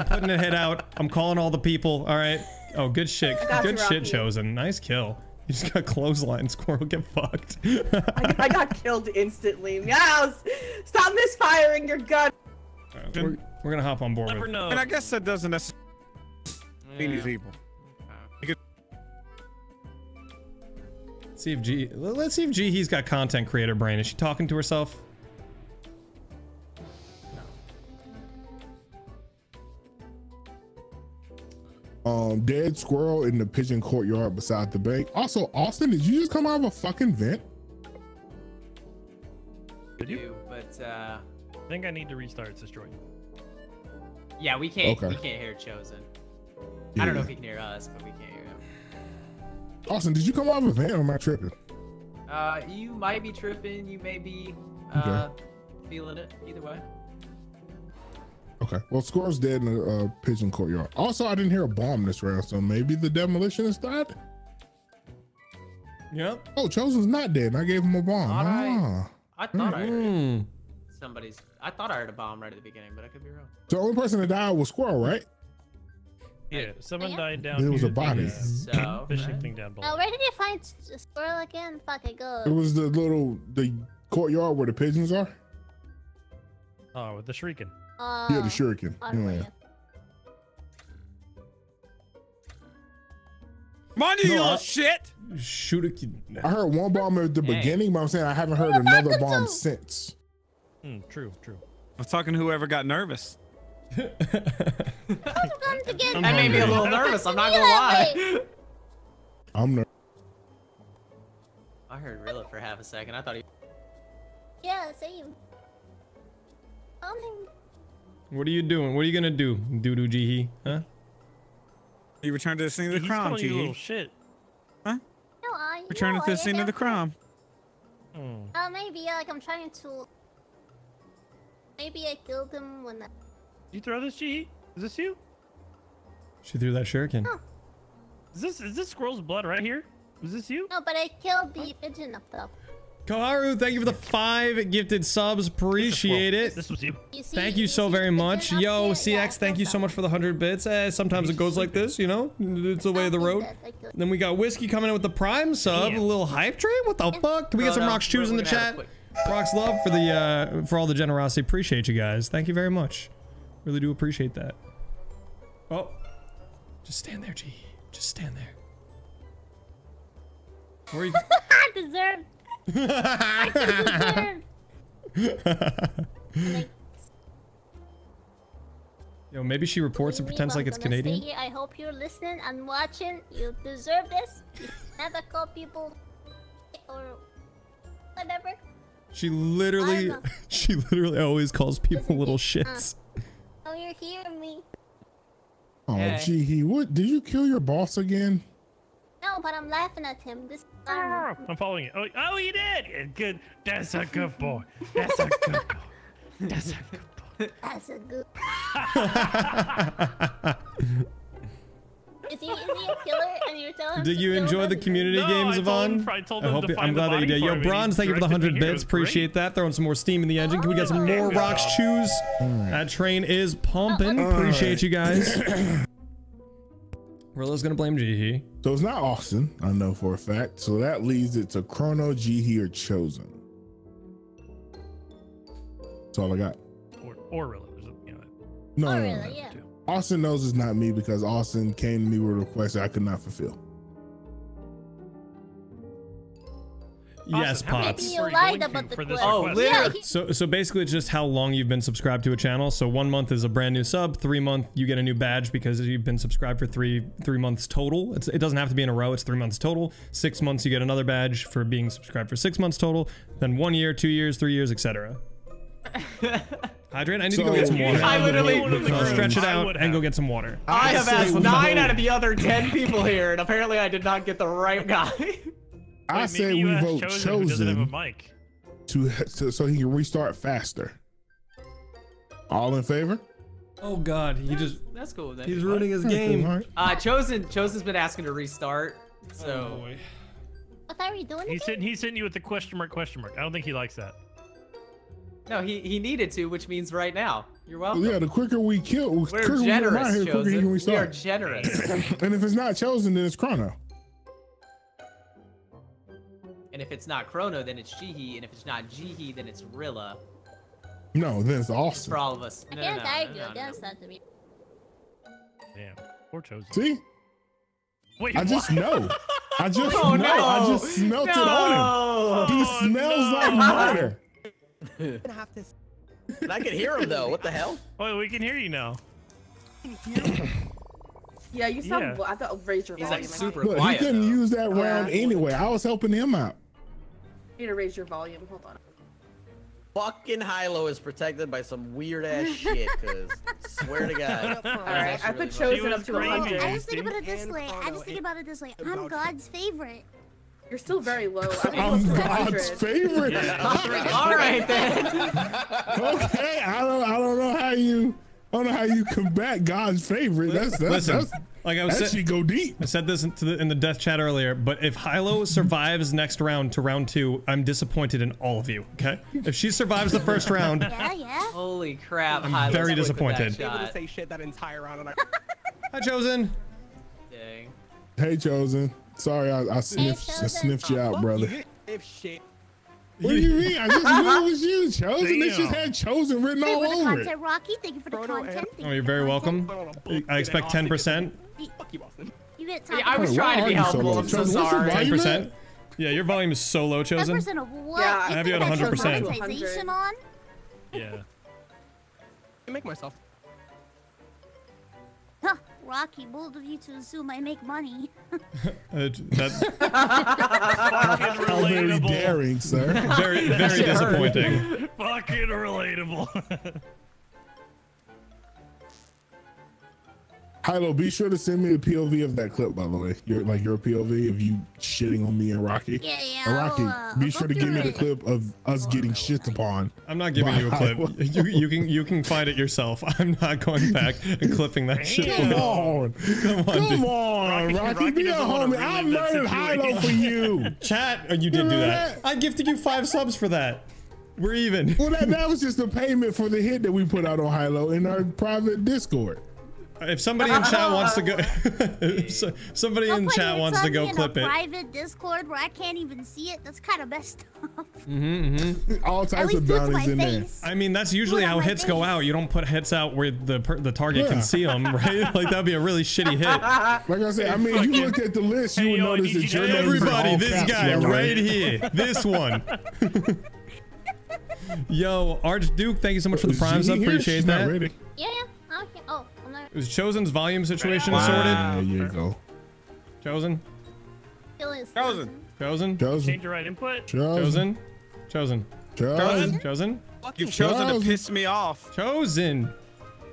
I'm putting a hit out. I'm calling all the people. All right. Oh, good shit. Good shit, Chosen. Nice kill. You just got clothesline. Squirrel, get fucked. I got killed instantly. Meows, stop misfiring your gun. All right, we're gonna hop on board. Never know. And I guess that doesn't necessarily mean he's evil. See if let's see if Jihee's got content creator brain. Is she talking to herself? No. Dead Squirrel in the pigeon courtyard beside the bank. Also, Austin, did you just come out of a fucking vent? Did you? But I think I need to restart. It's destroyed. Yeah, we can't. Okay. We can't hear Chosen. Yeah. I don't know if he can hear us, but we can't hear him. Austin, did you come out of a van or am I tripping? You might be tripping. You may be feeling it. Either way. Okay. Well, Squirrel's dead in the pigeon courtyard. Also, I didn't hear a bomb this round, so maybe the demolitionist died? Yep. Oh, Chosen's not dead, and I gave him a bomb. I thought I heard a bomb right at the beginning, but I could be wrong. So the only person that died was Squirrel, right? Yeah, someone died down here. It was a body. So, fishing thing down below. Oh, where did you find Squirrel again? Fuck, it goes. It was the courtyard where the pigeons are. Oh, with the shrieking. Yeah, the shuriken. Yeah. Mind you, little shit! I heard one bomb at the beginning, but I'm saying I haven't heard another bomb since. True. I'm talking to whoever got nervous. I may be a little nervous, I'm not gonna lie. I'm nervous. I heard Rilla for half a second. I thought he. Yeah, same. What are you doing? What are you gonna do? Doo-doo Jihee, huh? You returned to the scene of the crime, Jihee. You little shit. Huh? No, returned to the scene of the crime. Oh, maybe, like I'm trying to. Maybe I killed him when I. You throw this, Jihee? Is this you? She threw that shuriken. Oh. Is this Squirrel's blood right here? Was this you? No, but I killed the pigeon up though. Koharu, thank you for the 5 gifted subs. Appreciate it. This was you. Thank you so very much. Yo, CX, thank you so much for the 100 bits. Sometimes it goes like this, you know? It's the way of the road. Then we got Whiskey coming in with the Prime sub. A little hype train? What the fuck? Can we get some Rock's Chews in the chat? Rock's love for the for all the generosity. Appreciate you guys. Thank you very much. Really do appreciate that. Oh, just stand there, Jihee. Just stand there. Where are you? Deserved. I deserved. Like, yo, maybe she reports and pretends like it's Canadian. I hope you're listening and watching. You deserve this. You never call people or whatever. She literally always calls people little shits. Oh, you're hearing me. Oh, Jihee, hey. What? Did you kill your boss again? No, but I'm laughing at him. This. I'm following you. Oh, you did. Good. That's a good boy. That's a good boy. That's a good boy. That's a good boy. Is he a killer? And you're telling him. Did you enjoy the community games, Yvonne? I'm glad that you did. Yo, Bronze, thank you for the 100 bits. Appreciate that. Throwing some more steam in the engine. Can we get some more rocks chews? That train is pumping. Appreciate you guys. Rilla's gonna blame Jihee. So it's not Austin, I know for a fact. So that leads it to Chrono, Jihee, or Chosen. That's all I got. Or Rilla. No, Rilla, yeah. Austin knows it's not me because Austin came to me with a request that I could not fulfill. Awesome. Yes, Pops. Oh, yeah, so basically it's just how long you've been subscribed to a channel. So 1 month is a brand new sub, 3 month you get a new badge because you've been subscribed for three months total. It doesn't have to be in a row, it's 3 months total. 6 months you get another badge for being subscribed for 6 months total, then 1 year, 2 years, 3 years, etc. Hydrate. I need to go get some water. I literally stretch it out and go get some water. I have asked 9 out of the other 10 people here, and apparently I did not get the right guy. I say we vote Chosen so he can restart faster. All in favor? Oh God, that's cool. He's ruining his game. Chosen's been asking to restart. So what are we doing? He's hitting you with the question mark, question mark. I don't think he likes that. No, he needed to, which means right now. You're welcome. Yeah, the quicker we kill, we're generous, here, Chosen. Quicker we are generous. And if it's not Chosen, then it's Chrono. And if it's not Chrono, then it's Jihee. And if it's not Jihee, then it's Rilla. No, then it's Austin. For all of us. No, I can't argue against that to me. Damn, poor Chosen. See? Wait, I just know. I just smelt it on him. He smells like murder. I can hear him though. What the hell? Oh, we can hear you now. Yeah, you sound. Yeah. I thought raise your volume. He's like super quiet. He couldn't use that round anyway. I was helping him out. You need to raise your volume. Hold on. Fucking Hilo is protected by some weird ass shit. Cause swear to God. All right, I put Chosen up to 100. I just think about it this way. I'm God's favorite. You're still very low. I'm God's favorite. Yeah. All right then. Okay, I don't know how you combat God's favorite. That's listen. That's, like I was saying, go deep. I said this in the death chat earlier, but if Hilo survives next round to round 2, I'm disappointed in all of you. Okay, if she survives the first round, Holy crap, I'm very disappointed. Able to say shit that entire round. And Hi, Chosen. Dang. Hey, Chosen. Sorry, I sniffed you out, brother. What do you mean? I just knew it was you, Chosen. They just had Chosen written all over it. Rocky, thank you for the content. Oh, you're very welcome. I expect 10%. Fuck you, Austin. I was trying to be helpful. I'm so sorry. 10%. Yeah, your volume is so low, Chosen. 10% of what? Yeah, I have you at 100%. On? Yeah. I make myself. Huh. Rocky, bold of you to assume I make money. That's very daring, sir. Very, very disappointing. Fucking relatable. Hilo, be sure to send me a POV of that clip, by the way. Your POV of you shitting on me and Rocky. Yeah. Rocky, be sure to give me the clip of us getting shit upon. I'm not giving you a clip. You can find it yourself. I'm not going back and clipping that shit. Come on, Rocky, be a homie. I murdered Hilo for you. Chat, you did do that. I gifted you 5 subs for that. We're even. Well, that was just a payment for the hit that we put out on Hilo in our private Discord. If somebody in chat wants to go, somebody in chat wants to go clip it. Private Discord where I can't even see it. That's kind of messed up. All types of bounties in there. I mean, that's usually how hits go out. You don't put hits out where the target can see them, right? Like that'd be a really shitty hit. Like I said, I mean, you look at the list, you would notice that your everybody, this guy right here, this one. Yo, Archduke, thank you so much for the primes. I appreciate that. Yeah. Okay. Oh. Is Chosen's volume situation sorted? There you go. Chosen. Chosen. Change your right input. Chosen. You've chosen to piss me off. Chosen.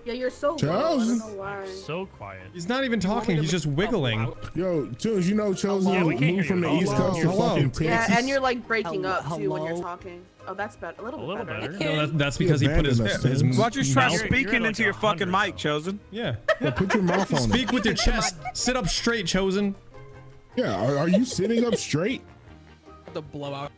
Yeah, you're so Chosen. So quiet. He's not even talking. He's just wiggling. Yo, Toonz, you know Chosen moved from the East Coast to fucking Texas. Yeah, and you're like breaking up too when you're talking. Oh, that's better. A little better. No, that's because he put his Why don't you try speaking into your fucking mic, Chosen? Yeah. Put your mouth on. Speak with your chest. Sit up straight, Chosen. Yeah. Are you sitting up straight? The blowout.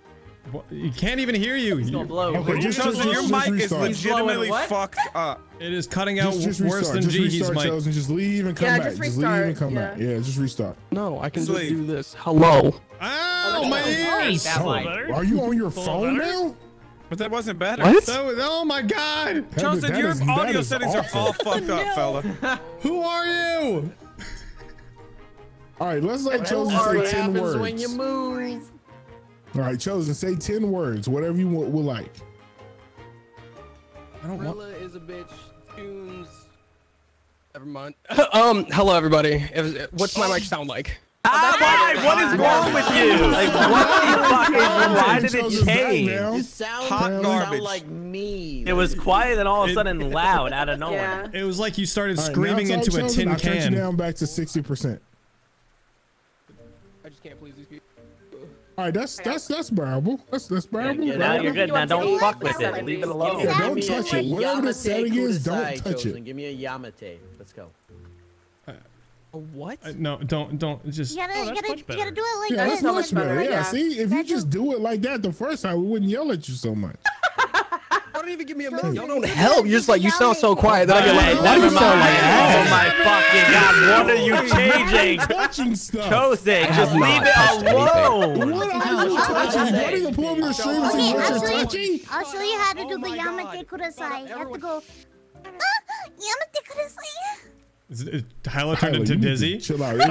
You can't even hear you. It's gonna blow. Okay, Chosen, your mic is legitimately fucked up. It is cutting out worse than Jihee's mic. Chosen, just leave and come back. Just leave and come back. Yeah, just restart. No, I can just do this. Hello. Ow, my ears. Are you on your phone now? But that wasn't better. What? Oh my God. Chosen, your audio settings are all fucked up, fella. Who are you? All right, let's let Chosen say 10 words. When you move. All right, Chosen, say 10 words, whatever you would like. I don't want. Rilla is a bitch. Toonz. Never mind. Hello, everybody. What's my mic sound like? What is wrong with you? Like, what the fuck? Why did it change? It sounded like me. It was quiet and all of a sudden loud out of nowhere. It was like you started screaming into a tin can. I'll turn you down back to 60%. I just can't please these people. All right, that's bearable. That's bearable. Yeah, now you're good. Now don't fuck with it. Leave it alone. Yeah, don't touch it. Whatever the setting is, don't touch it. Give me a Yamate. Let's go. A what? No, don't just. You gotta do it like that. That's much better. Yeah, see, if you just do it like that the first time, we wouldn't yell at you so much. Don't even give me a minute. Y'all don't help. You're just like, you sound so quiet. Then I get like, why do you sound like that? Oh my fucking God. What are you changing? Touching stuff. Chosen, just leave it alone. What are you touching? What are you pulling your strings and what you're touching? I'll show you how to do the Yamate Kurasai. You have to go. Yamate Kurasai. Hilo turned into Dizzy. Chill out. It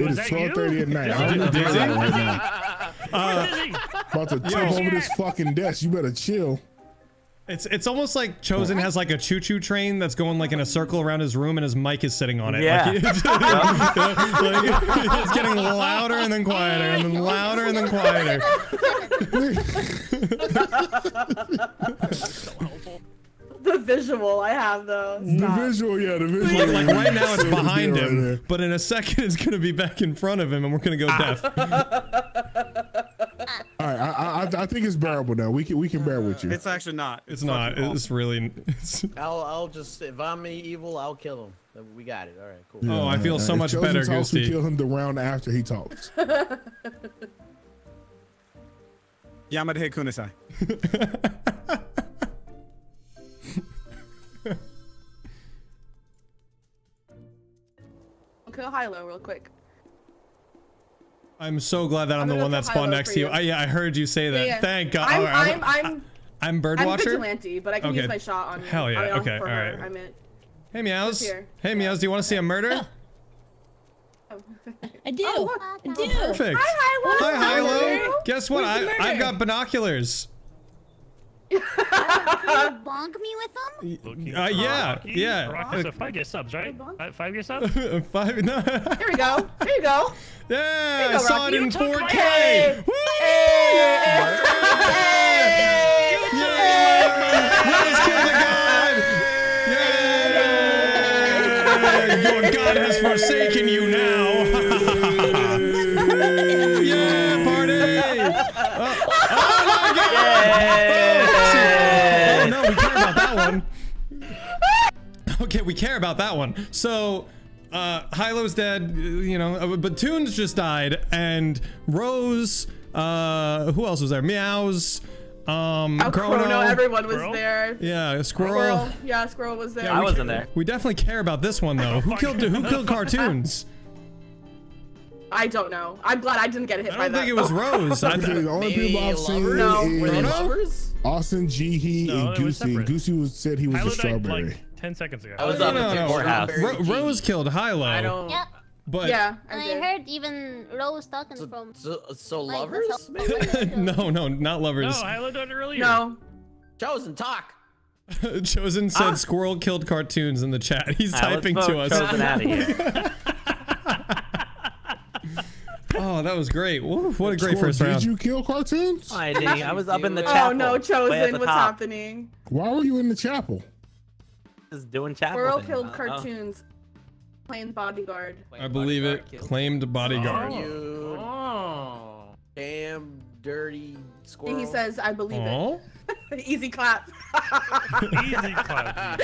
is 12:30 at night. I'm Dizzy right now. About to jump over this fucking desk. You better chill. It's almost like Chosen has like a choo-choo train that's going like in a circle around his room and his mic is sitting on it. Yeah. Like, it's getting louder and then quieter and then louder and then quieter. So helpful. The visual I have though. Stop. The visual, yeah, the visual. Like right now it's behind him, right, but in a second it's gonna be back in front of him and we're gonna go deaf. All right, I think it's bearable now. We can bear with you. It's actually not. It's not. It's really. It's... I'll just, if I'm evil, I'll kill him. We got it. All right, cool. Yeah, oh, I feel so much better, Goosty. Kill him the round after he talks. Yamate Kunasai. I'll kill Hilo real quick. I'm so glad that I'm the one that spawned next to you. I heard you say that. Yeah. Thank God. I'm Birdwatcher. I'm vigilante, but I can use my shot on. Hell yeah. Okay. All right. I'm in. Hey Meows. Hey Meows. Do you want to see a murder? I do. I do. Perfect. Hi Hilo. Guess what? I've got binoculars. Can you bonk me with them? Yeah. So 5 get subs, right? 5 get subs? 5, no. Here we go. There you go. Yeah, I saw it in 4K. Hey. Woo! Hey. Your God has forsaken you now. Yeah, party. Oh my God. Yeah. We care about that one. Okay, we care about that one. So, Hilo's dead, you know, but Toonz just died, and Rose, who else was there? Meows, Chrono, everyone was there. Yeah, Squirrel. Yeah, Squirrel was there. Yeah, I wasn't there. We definitely care about this one though. Who killed Cartoonz? I don't know. I'm glad I didn't get hit by that. I don't think it was Rose. The only people I've seen were they lovers? Austin, Jihee, and Goosey. Goosey said he was a strawberry. Like 10 seconds ago. I was up at the courthouse. Rose killed Hilo. I don't. Yep. But yeah, I heard even Rose talking from. So like, lovers? No, not lovers. No, Hilo done it earlier. No. Chosen, talk. Chosen said Squirrel killed Cartoonz in the chat. He's typing to us. Chosen out of here. Oh, that was great. What a great first round. Did you kill Cartoonz? I did. I was up in the chapel. Oh, no, Chosen. What's happening? Why were you in the chapel? Just doing chapel. Squirrel killed Cartoonz. Claimed bodyguard. I believe it. Claimed bodyguard. Oh. Damn dirty Squirrel. He says, I believe it. Easy clap. Easy clap.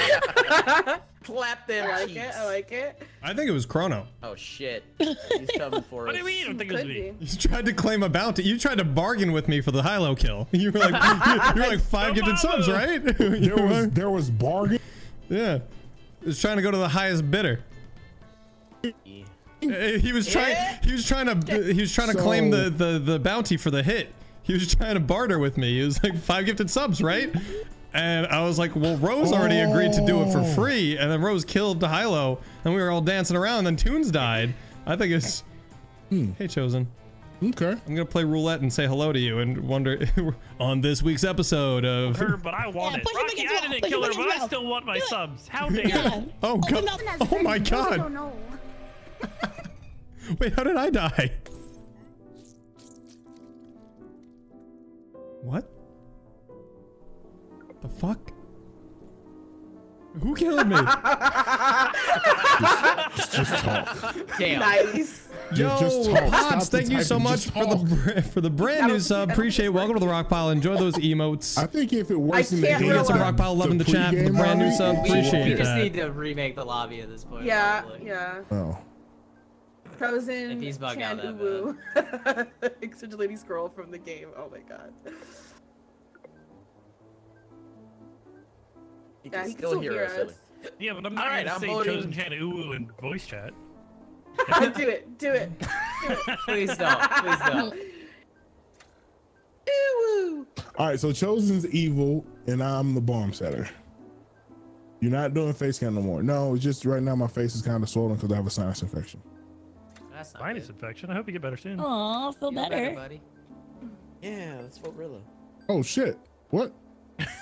Clap them cheeks. I like it. I think it was Chrono. Oh, shit. He's coming for us. What do you mean? I don't think it was me. You tried to claim a bounty. You tried to bargain with me for the Hilo kill. You were like, you're like 5 gifted subs, right? there was bargain? Yeah. He was trying to go to the highest bidder. He was trying to claim the bounty for the hit. He was trying to barter with me. He was like 5 gifted subs, right? And I was like, well, Rose already agreed to do it for free, and then Rose killed Hilo, and we were all dancing around, and then Toonz died. I think it's hey, Chosen. Okay. I'm gonna play roulette and say hello to you and wonder on this week's episode of but I want it. Rocky, I didn't kill her, but I still want my subs. How dare you? Oh god. Oh my god. Wait, how did I die? What? The fuck? Who killed me? just talk. Damn. Nice. Yo, Pops, thank you so much for the brand new sub. Appreciate it. Welcome to the Rock Pile. Enjoy those emotes. I think if it works in the game, we get some Rock Pile love in the chat for the brand new sub. Appreciate it. We just need to remake the lobby at this point. Yeah, probably. Yeah. Oh. Frozen Chandu Woo. Extended Lady Scroll from the game. Oh my god. Yeah, he can still hear us. Yeah, but I'm not gonna say Chosen Chan ooh in voice chat. Do it, do it. Please don't, please don't. Ooh. All right, so Chosen's evil, and I'm the bomb setter. You're not doing face cam no more. No, it's just right now my face is kind of swollen because I have a sinus infection. That's not sinus infection. I hope you get better soon. Oh, feel better, buddy. Yeah, that's what Rilla. Oh shit! What?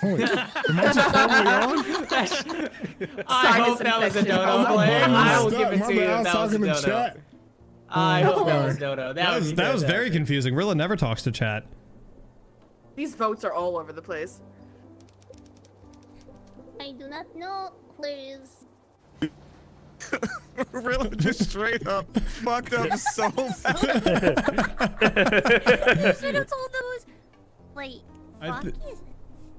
Holy, I hope that was a dodo play. I will give it to you. That was a dodo. I hope that was dodo. That was very confusing. Rilla never talks to chat. These votes are all over the place. I do not know, please. Rilla just straight up fucked up so bad. You should have told those. Wait,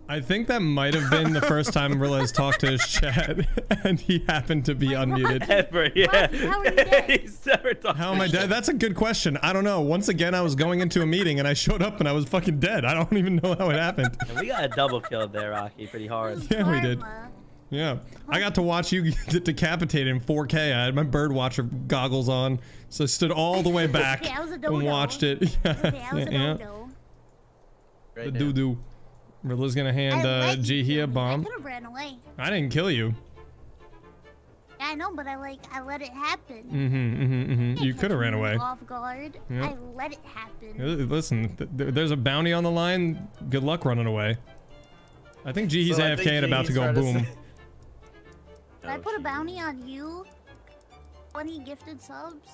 I think that might have been the first time Rilla has talked to his chat, and he happened to be unmuted. Ever, yeah. How are you dead? He's never talked How am I dead? That's a good question. I don't know. Once again, I was going into a meeting, and I showed up, and I was fucking dead. I don't even know how it happened. We got a double kill there, Rocky, pretty hard. Yeah, we did. Yeah. I got to watch you get decapitated in 4K. I had my bird watcher goggles on, so I stood all the way back and watched it. Yeah. The doo-doo. Rilla's gonna hand Jihee a bomb. I could have ran away. I didn't kill you. Yeah, I know, but I let it happen. You could have ran away. Off guard. Yep. I let it happen. Listen, there's a bounty on the line. Good luck running away. I think Jihee's AFK and about to go boom. Did I put a bounty on you? 20 gifted subs?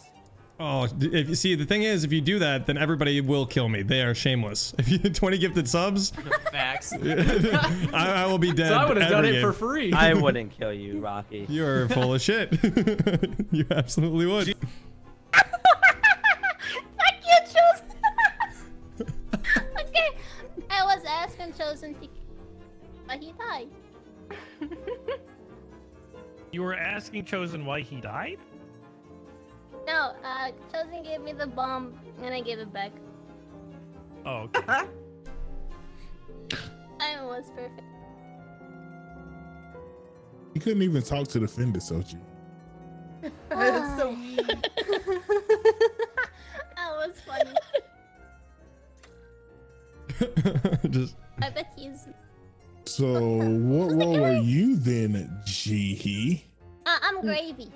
Oh, if you see, the thing is, if you do that, then everybody will kill me. They are shameless. If you 20 gifted subs, facts. I will be dead. So I would have done it for free. I wouldn't kill you, Rocky. You're full of shit. You absolutely would. I can't choose. Okay, I was asking Chosen, but he died. You were asking Chosen why he died? No, Chosen gave me the bomb, and I gave it back. Oh, okay. was perfect. You couldn't even talk to the fender, Sochi. That's so mean. That was funny. Just. I bet he's. So, what role are you then, Jihee? I'm gravy.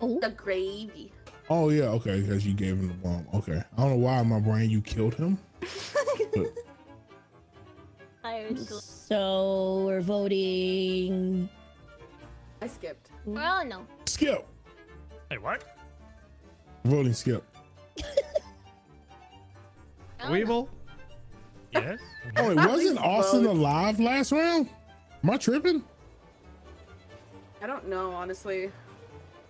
Oh, the gravy. Oh yeah, okay, because you gave him the bomb. Okay, I don't know why in my brain you killed him. So we're voting. I skipped. Well, no. Skip. Hey, what? Voting skip. Weevil. Yes. Oh, it wasn't Austin both. Alive last round? Am I tripping? I don't know, honestly.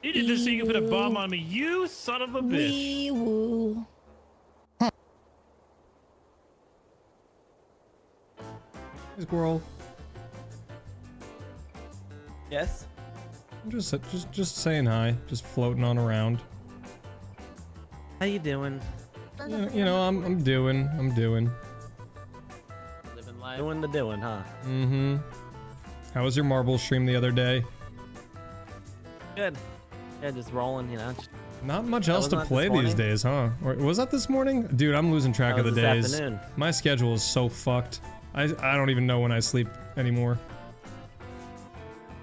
You did this so you can put a bomb on me, you son of a bitch. Wee-woo. Huh. Squirrel. Yes. I'm just saying hi, just floating on around. How you doing? You know, I'm doing. Living life. Doing the doing, huh? Mm-hmm. How was your marble stream the other day? Good. Yeah, just rolling, you know. Not much else to play these days, huh? Or was that this morning? Dude, I'm losing track of the days. Afternoon. My schedule is so fucked. I don't even know when I sleep anymore.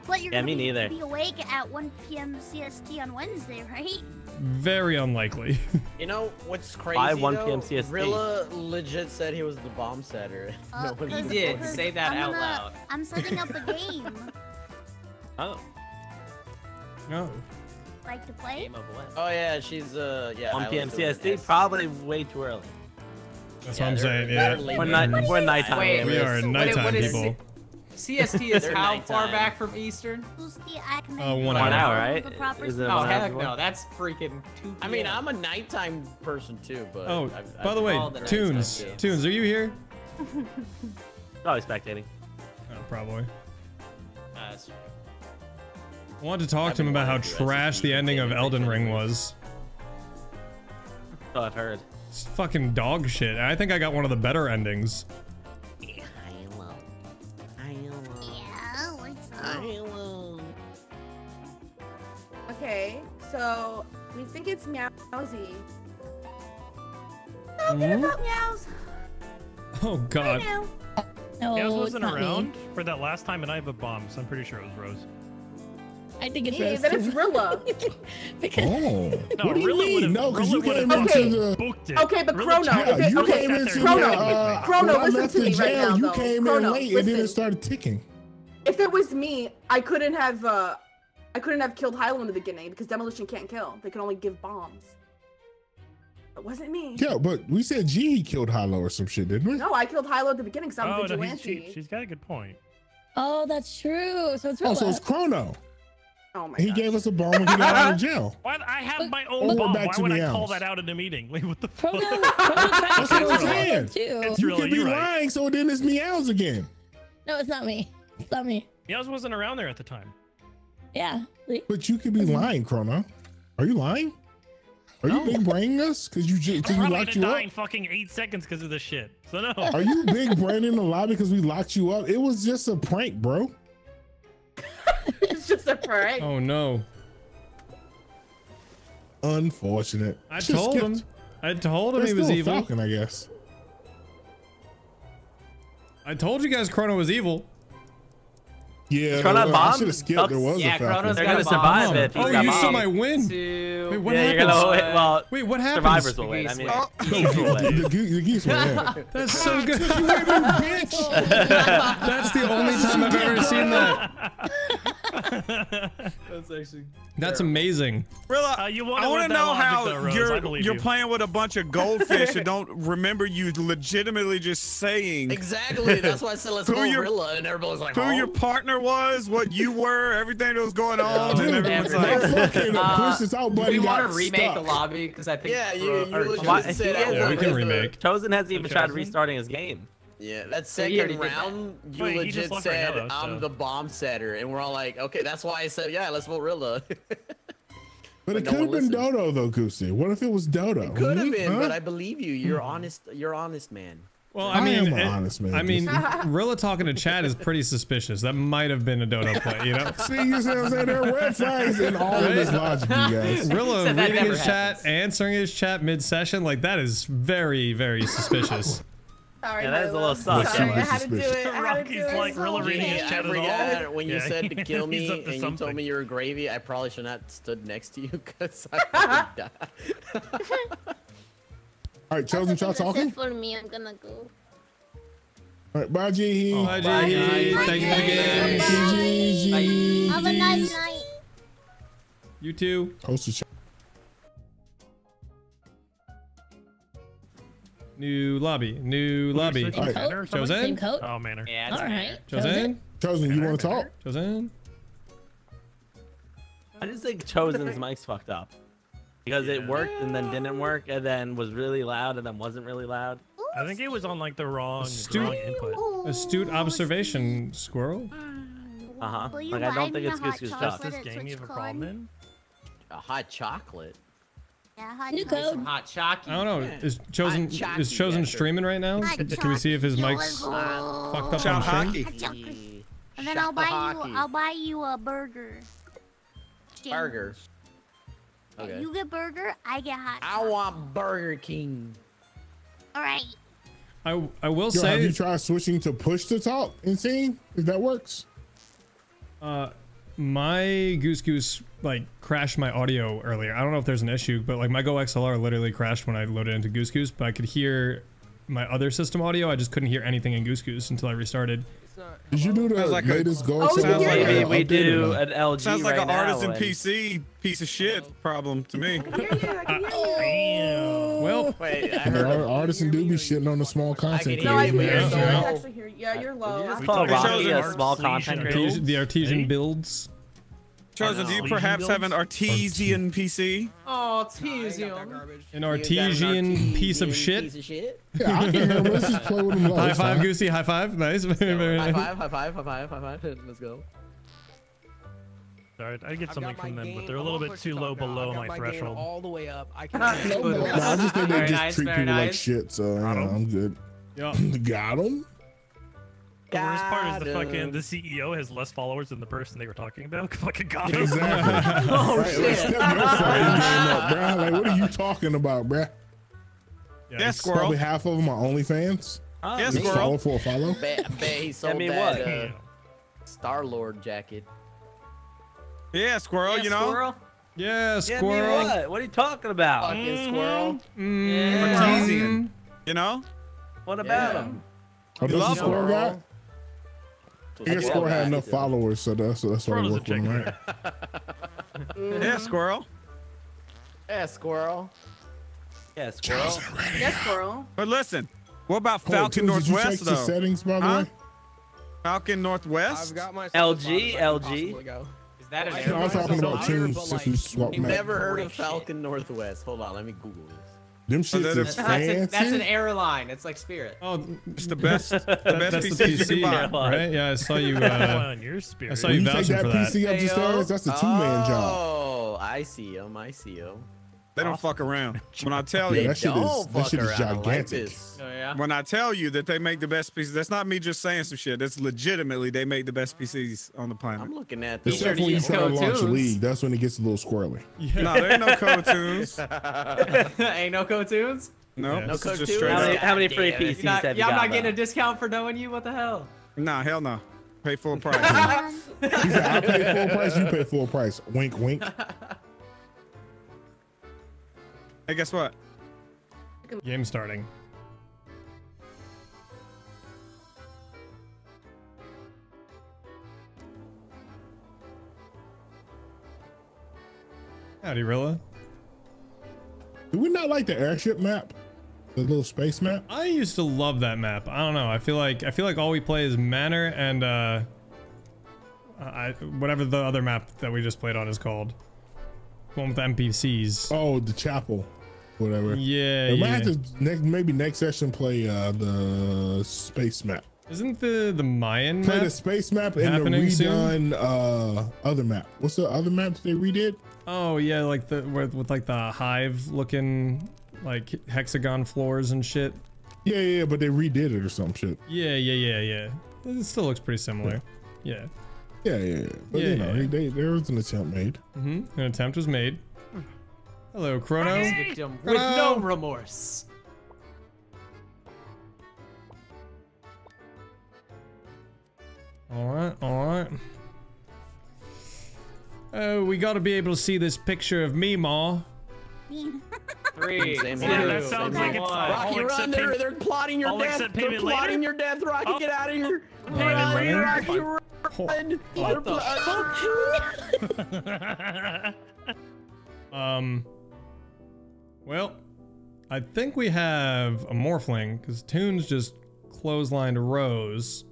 But you're gonna be awake at 1 p.m. CST on Wednesday, right? Very unlikely. You know what's crazy? By 1 p.m. CST. Rilla legit said he was the bomb setter. He did say that out loud. I'm setting up a game. Oh. No. Like to play? Oh yeah, she's yeah. 1 p.m. CST, probably way too early. That's what I'm saying. Yeah, we're nighttime. We are nighttime people. CST is how far back from Eastern? 1 hour, right? Is it oh heck no, that's freaking 2 p.m. I mean, I'm a nighttime person too, but oh, by the way, Toonz, are you here? Probably spectating. Oh, probably. That's right. I wanted to talk to him about how trash the ending of Elden Ring was. Oh, I've heard. It's fucking dog shit. I think I got one of the better endings. Hilo. Okay, so we think it's Meowsy. Something about Meows. Oh God. No, Meows wasn't around for that last time, and I have a bomb, so I'm pretty sure it was Rose. I think it's Rose. Then it's Rilla. Because no, what do you mean? No, because you came into the... Okay, but Chrono. Yeah, you came into Chrono. Chrono, listen to me right now, though. You came in late and then it started ticking. If it was me, I couldn't have killed Hilo in the beginning because demolition can't kill. They can only give bombs. It wasn't me. Yeah, but we said Jihee killed Hilo or some shit, didn't we? No, I killed Hilo at the beginning because I'm vigilante. She's got a good point. Oh, that's true. So it's Rilla. Oh, so it's Chrono. Oh my gosh. Gave us a bomb and got out of jail. Why I have my own bomb? Why would I call that out in a meeting? Wait, what the fuck? That's what I'm saying. You could be lying, so then it's Meows again. No, it's not me. It's not me. Meows wasn't around there at the time. Yeah. But you could be lying, Chrono. Are you lying? Are you big braining us? Because we locked you up. I'm fucking 8 seconds because of this shit. So no. Are you big braining the lobby because we locked you up? It was just a prank, bro. It's just a prank. Oh no. Unfortunate. I told him he was evil. Falcon, I guess. I told you guys Chrono was evil. Yeah. Chrono bombed? I should have skipped. There was a Falcon. Chrono's gonna survive it. Oh, you saw my win. Wait, what happened? Well, wait, what happened? Survivors will win. I mean, the geese will win. That's so good. That's the only time I've ever seen that. That's actually. That's amazing. Rilla, I want to know how you're playing with a bunch of goldfish and don't remember you legitimately just saying. Exactly. That's why I said let's go Rilla, and everybody's like, who your partner was, what you were, everything that was going on, and everyone's like, we want to remake the lobby because I think. Yeah, we can remake. Chosen hasn't even tried restarting his game. Yeah, that second round, you legit said, I'm the bomb setter, and we're all like, okay, that's why I said, yeah, let's vote Rilla. But it could have been Dodo, though, Goosey. What if it was Dodo? It could have been, but I believe you. You're honest man. Well, I mean, am an honest man. I mean, Rilla talking to chat is pretty suspicious. That might have been a dodo play, you know? See, you see what I'm saying? There are red flags in all of this logic, you guys. Rilla so reading his chat, answering his chat mid-session, like, that is very, very suspicious. Sorry, yeah, that is a little sus. Sorry, I had to do it. Rocky's like Rilla reading his chat at all. When you said to kill me and something. You told me you were gravy, I probably should not have stood next to you because I would die. All right, Chosen, y'all talking? For me, I'm gonna go. All right, bye, Jihee. Oh, bye, Jihee. Thank you again. Jihee. Have a nice night. You too. New lobby. New lobby. Right. Chosen. Oh, Manor. Yeah, all right. Chosen. Chosen, you want to talk? Chosen. I just think Chosen's mic's fucked up. Because it worked and then didn't work and then was really loud and then wasn't really loud. I think it was on like the wrong, input. Astute observation, Squirrel. Uh-huh. Like I don't think it's Goosey's stuff. This game you have a problem in? A hot chocolate? Yeah, hot chocolate. Hot chocolate. I don't know. Is Chosen streaming right now? Can we see if his mic's fucked up on stream? And then I'll buy you a burger. Burger. Okay. You get burger, I get hot chocolate. I want Burger King. All right. I will say. Have you tried switching to push to talk and seeing if that works? My Goose like crashed my audio earlier. I don't know if there's an issue, but like my Go XLR literally crashed when I loaded into Goose, but I could hear my other system audio. I just couldn't hear anything in Goose until I restarted. Did you do the latest Go XLR? Like we do an LG. Sounds like an Artisan PC piece of shit problem to me. Well, wait, I heard Artisan do be shitting on the small content. Yeah, you're low. It's called Rocky, a small content. The artisan builds. Chosen, do you perhaps have an artesian PC? Oh, artesian. An artesian piece of shit? Yeah, I can hear him. Let's just play with him. High five, Goosey. High five. Nice. High five. Let's go. Sorry, I get something from them, but they're a little bit too low below my threshold. All the way up. I can't. No, I just think they just treat people like shit, so I'm good. Got him. The worst part is the CEO has less followers than the person they were talking about. Fucking god. Exactly. Oh right, shit. Like, what are you talking about, bruh? Yeah, Squirrel. Probably half of them are OnlyFans. Yeah, Squirrel. Follow for a follow. He sold that Star-Lord jacket. Yeah, Squirrel, you know. Squirrel. Yeah, Squirrel. Yeah, what are you talking about? Fucking Squirrel. Artesian. You know? What about him? Oh, you love Squirrel guy? Your Squirrel had enough followers, so that's what I work on, right? Yeah, Squirrel. Yeah, Squirrel. Yeah, Squirrel. Yeah, Squirrel. But listen, what about Falcon Northwest, though? Did you check the settings, by the way? Falcon Northwest? I've got my LG. Is that an error? I was talking about Toonz since we swapped. You've never heard of Falcon Northwest. Hold on, let me Google this. Them shits is fancy. That's an airline. It's like Spirit. Oh, it's the best. That's PC you can buy, right? Yeah, I saw you. I saw you vouching for that. PC up the stairs, that's a two-man job. Oh, I see him. They don't fuck around. When I tell you, that shit is gigantic. When I tell you that they make the best PCs, that's not me just saying some shit. That's legitimately they make the best PCs on the planet. I'm looking at this. Except when you try to launch a league, that's when it gets a little squirrely. Yeah. No, there ain't no Cartoonz. Ain't no Cartoonz? No, yeah. No Cartoonz. How many free PCs have you got? I'm not getting a discount for knowing you. What the hell? Nah, hell no. Pay full price. He said, I pay full price. You pay full price. Wink, wink. Hey, guess what? Game starting. Howdy, Rilla. Do we not like the airship map? The little space map? I used to love that map. I don't know. I feel like all we play is Manor and whatever the other map that we just played on is called. One with the NPCs. Oh, the chapel, whatever. Yeah, we might have to maybe next session play the space map. Isn't the Mayan play map the space map and the redone other map? What's the other map that they redid? Oh yeah, like the with like the hive looking like hexagon floors and shit. Yeah, but they redid it or some shit. Yeah. It still looks pretty similar. Yeah. But you know, there was an attempt made. Mm-hmm. An attempt was made. Hello, Chrono. Victim with no remorse. All right. Oh, we gotta be able to see this picture of Meemaw. 3. Yeah, that sounds like it's Rocky, run there. They're plotting your death. They're plotting your death. Rocky, get out of here. Run, Rocky, run. What the fuck? Well, I think we have a morphling because Toonz just clotheslined Rose.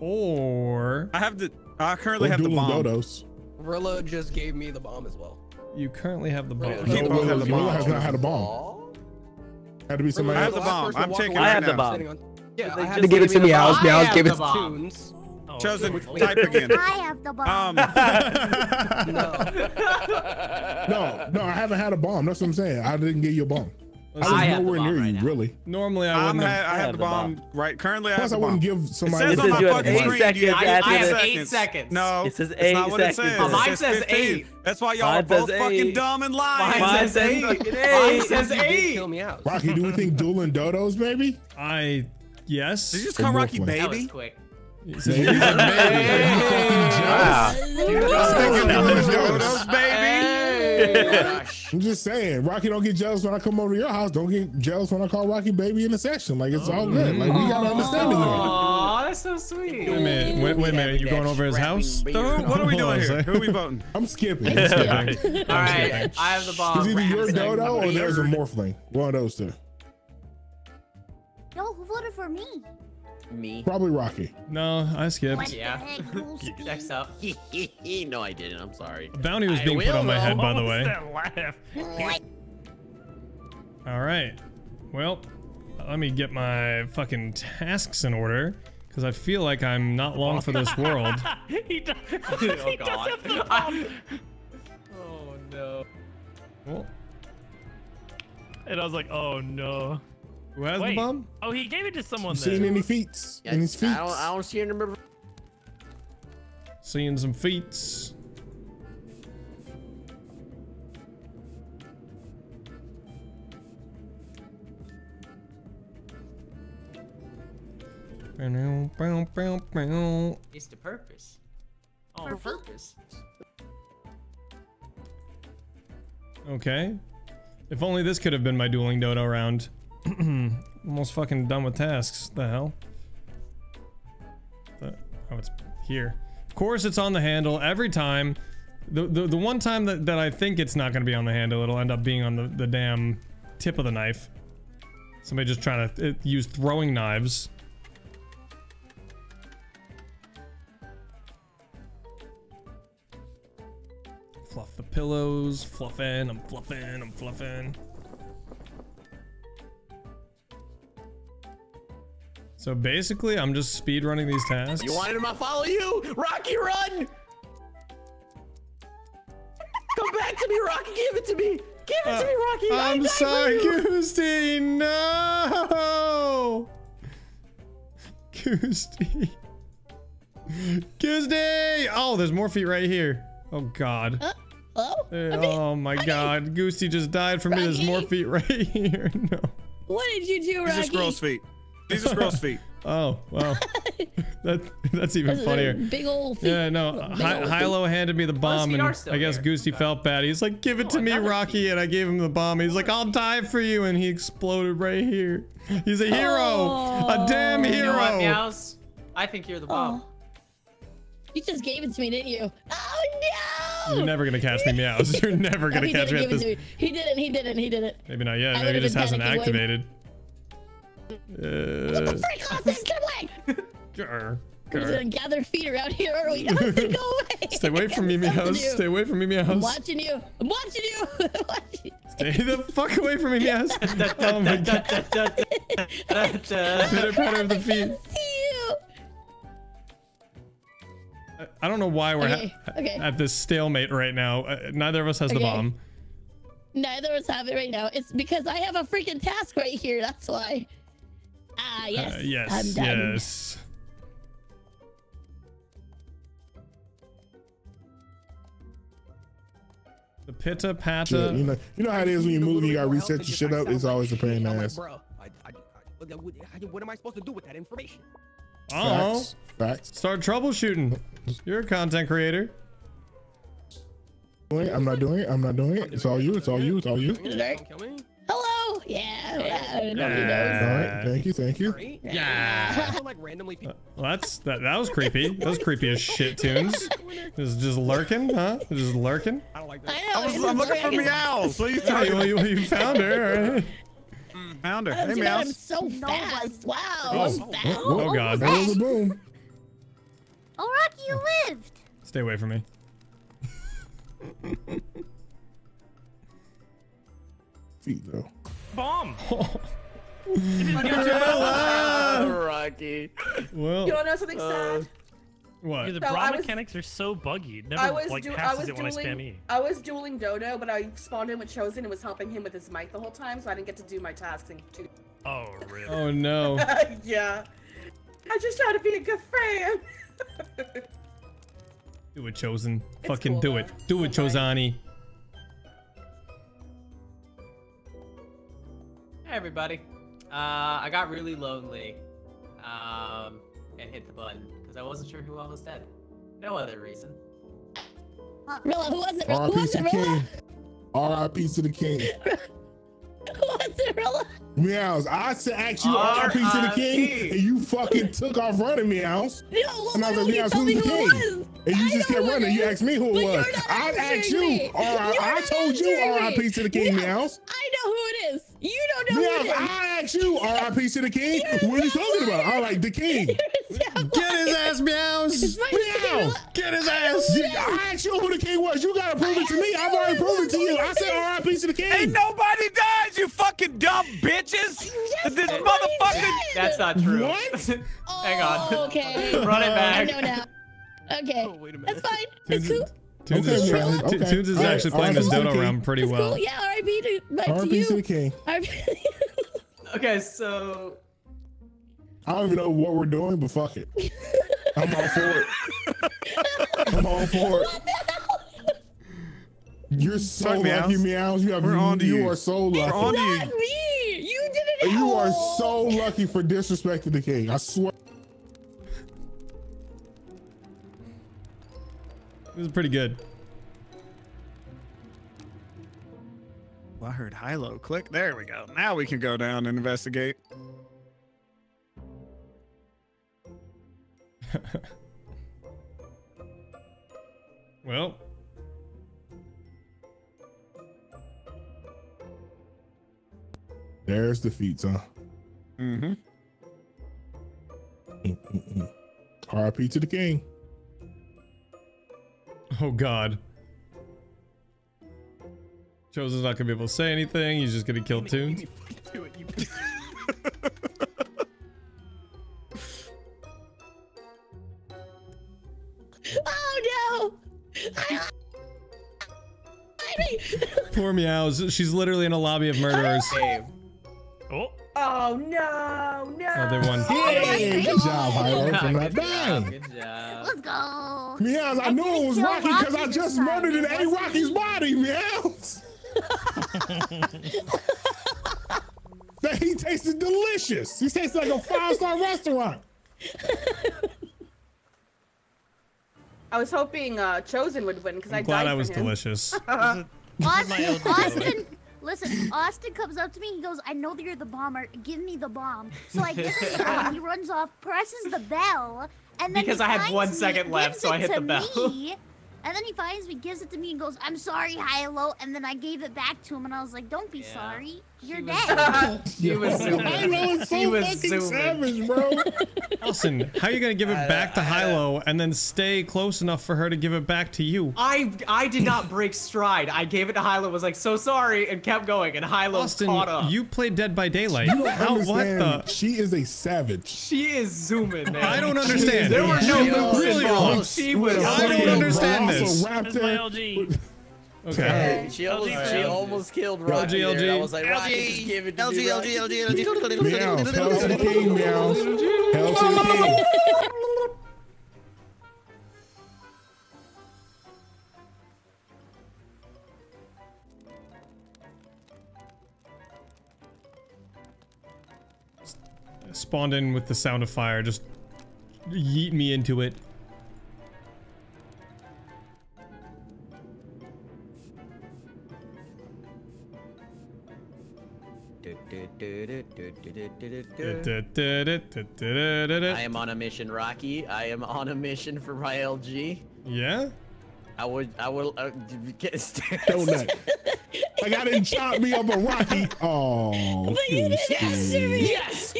Or I have the. I currently have the bomb. Dodos. Rilla just gave me the bomb as well. You currently have the bomb. No, Rilla has not had a bomb. Had to be somebody. I have the bomb. I'm taking it right now. I have the bomb. Yeah, I had to give it to Meows. Meows gave it to Toonz. Chosen, type again. I have the bomb. No, I haven't had a bomb. That's what I'm saying. I didn't get you a bomb. I was nowhere near you, really. Normally, I wouldn't. I have the bomb. Right. Currently, I have the bomb. Plus, I wouldn't give somebody. It says on my fucking screen. I have 8 seconds. No, it says 8 seconds. That's not what it says. Mine says 8. That's why y'all are both fucking dumb and lying. Mine says 8. Mine says 8. Kill me out. Rocky, do we think dueling dodos, baby? Yes. Did you just call Rocky baby? Quick. He's a man. I'm just saying, Rocky don't get jealous when I come over to your house. Don't get jealous when I call Rocky baby in the section. Like, it's all good. Like, we got to understand it. Aw, that's so sweet. Wait a minute. You going over his house? What are we doing here? Who are we voting? I'm skipping. All right. I have the ball. It's either your dodo or there's a morphling. One of those two. No, who voted for me? Probably Rocky. No, I skipped. Yeah. Next up. No, I didn't. I'm sorry. A bounty was being put on my head, by the way. All right. Well, let me get my fucking tasks in order, because I feel like I'm not long for this world. Oh, God. Oh, no. Well. And I was like, oh, no. Who has the bomb? Oh, he gave it to someone. Seen any feats? Yeah, any feats? I don't see any. Seeing some feats. It's the purpose. On purpose. Okay. If only this could have been my dueling dodo round. Almost fucking done with tasks. The hell? Oh, it's here. Of course it's on the handle every time. The one time that I think it's not going to be on the handle, it'll end up being on the damn tip of the knife. Somebody just trying to use throwing knives. Fluff the pillows. Fluffing. I'm fluffing. I'm fluffing. So basically, I'm just speed running these tasks. You wanted him to follow you? Rocky, run! Come back to me, Rocky. Give it to me. Give it to me, Rocky. I'm sorry, Goosty. No! Goosty. Goosty! Oh, there's more feet right here. Oh, God. Oh, my God. Goosty just died for me. There's more feet right here. No. What did you do, Rocky? These are Squirrel's feet. These are Squirrel's feet. Oh, wow. That's even funnier. Big old feet. Yeah, no. Hilo handed me the bomb, and I guess Goosty felt bad. He's like, give it to me, Rocky, and I gave him the bomb. He's like, I'll die for you, and he exploded right here. He's a hero. A damn hero. You know what, Meows? I think you're the bomb. You just gave it to me, didn't you? Oh, no! You're never going to catch me, Meows. You're never going to catch me at this. He didn't. Maybe not yet. Maybe it just hasn't activated. What the freak, Austin? Get away! We're just gonna gather feet around here, are we? Austin, go away! Stay away from me, Meows. Stay away from me, Meows. I'm watching you. I'm watching you. Stay the fuck away from me, Meows. Oh my God. Pitter patter of the feet. I don't know why we're at this stalemate right now. Neither of us has the bomb. Neither of us have it right now. It's because I have a freaking task right here. That's why. Yes. Yes. I'm done. Yes. The pitta patta. Yeah, you know how it is when you move and you got to reset your shit up. It's always a pain in the ass. Bro, what am I supposed to do with that information? Oh, facts. Start troubleshooting. You're a content creator. I'm not doing it. I'm not doing it. It's all you. It's all you. It's all you. Hello. Yeah. Nobody knows. All right. Thank you. Thank you. Yeah. Well, that was creepy. That was creepy as shit, Toonz. Just lurking, huh? Just lurking. I don't like that. I'm looking for Meows. Please tell me you found her. Right? Found her. Hey, Meows. I'm so fast. Wow. Oh God. That was a boom. Oh, Rocky, you lived. Stay away from me. Feet though. Bomb. Rocky. Well, you wanna know something sad? What? Dude, the so broad mechanics are so buggy. It never like passes it when I spam E. I was dueling Dodo, but I spawned in with Chosen and was helping him with his mic the whole time, so I didn't get to do my tasks. Oh really? Oh no. Yeah. I just tried to be a good friend. Do it, Chosen. It's fucking cool, do it. Do it, Chosani. Hey, everybody. I got really lonely and hit the button because I wasn't sure who all was dead. No other reason. Rilla, who was it? R.I.P. to the king. Who was it, Rilla? Meows, I asked you R.I.P. to the king, and you fucking took off running, Meows. No, well, and I was like, Meows, who's the king? And you just kept running. You asked me who it was. I asked you. I told you R.I.P. to the king, Meows. I know who it is. You don't know who it is. I asked you R.I.P. to the king. What are you talking about? I like the king. Get his ass, Meows. Meows. Get his ass. I asked you who the king was. You got to prove it to me. I've already proven it to you. I said R.I.P. to the king. Ain't nobody dies, you fucking dumb bitches. This motherfucker. That's not true. What? Hang on. Okay. Run it back. I know now. Okay, oh, wait a minute. That's fine. It's cool. Toonz is actually playing this Dodo round pretty well. Yeah, R.I.P. to the king. Okay, so I don't even know what we're doing, but fuck it. I'm all for it. I'm all for it. You're so lucky, Meows. You have you are so lucky. It's not me. You did it. You are so lucky for disrespecting the king. I swear. This is pretty good. Well, I heard Hilo click. There we go. Now we can go down and investigate. Well. There's the feats, huh? Mm-hmm. R.I.P. to the king. Oh God. Chosen's not gonna be able to say anything. He's just gonna kill Toonz. Oh no! Poor Meows. She's literally in a lobby of murderers. Oh. Oh no! No. Oh, they won. Hey, good job, Hilo, for not dying. Good job. Let's go. Meows, I knew it was Rocky because I just murdered and ate Rocky's body, Meows. That he tasted delicious. He tastes like a five-star restaurant. I was hoping Chosen would win because I glad I was delicious. Austin, listen, Austin comes up to me. He goes, "I know that you're the bomber. Give me the bomb." So I give him the bomb. He runs off, presses the bell. And then because I had 1 second left, so I hit the bell. And then he finds me, gives it to me, and goes, "I'm sorry, Hilo." And then I gave it back to him, and I was like, "Don't be sorry. You're dead." He was so savage, bro. Elson, how are you gonna give it back to Hilo and then stay close enough for her to give it back to you? I did not break stride. I gave it to Hilo, was like, "So sorry," and kept going. And Hilo caught up. You played Dead by Daylight. You don't understand. What the? She is a savage. She is zooming, man. I don't understand. There were no moves involved. I don't understand this. That's my LG. Okay. She almost killed Rocky. LG. I was like, Rocky, just give it to me. LG. Meows. Hell to the king, Meows. Hell to the king. Spawned in with the sound of fire. Just yeet me into it. I am on a mission, Rocky. I am on a mission for my LG. Yeah? I will get donut. I got him chop me up a Rocky. Oh. But you did yes.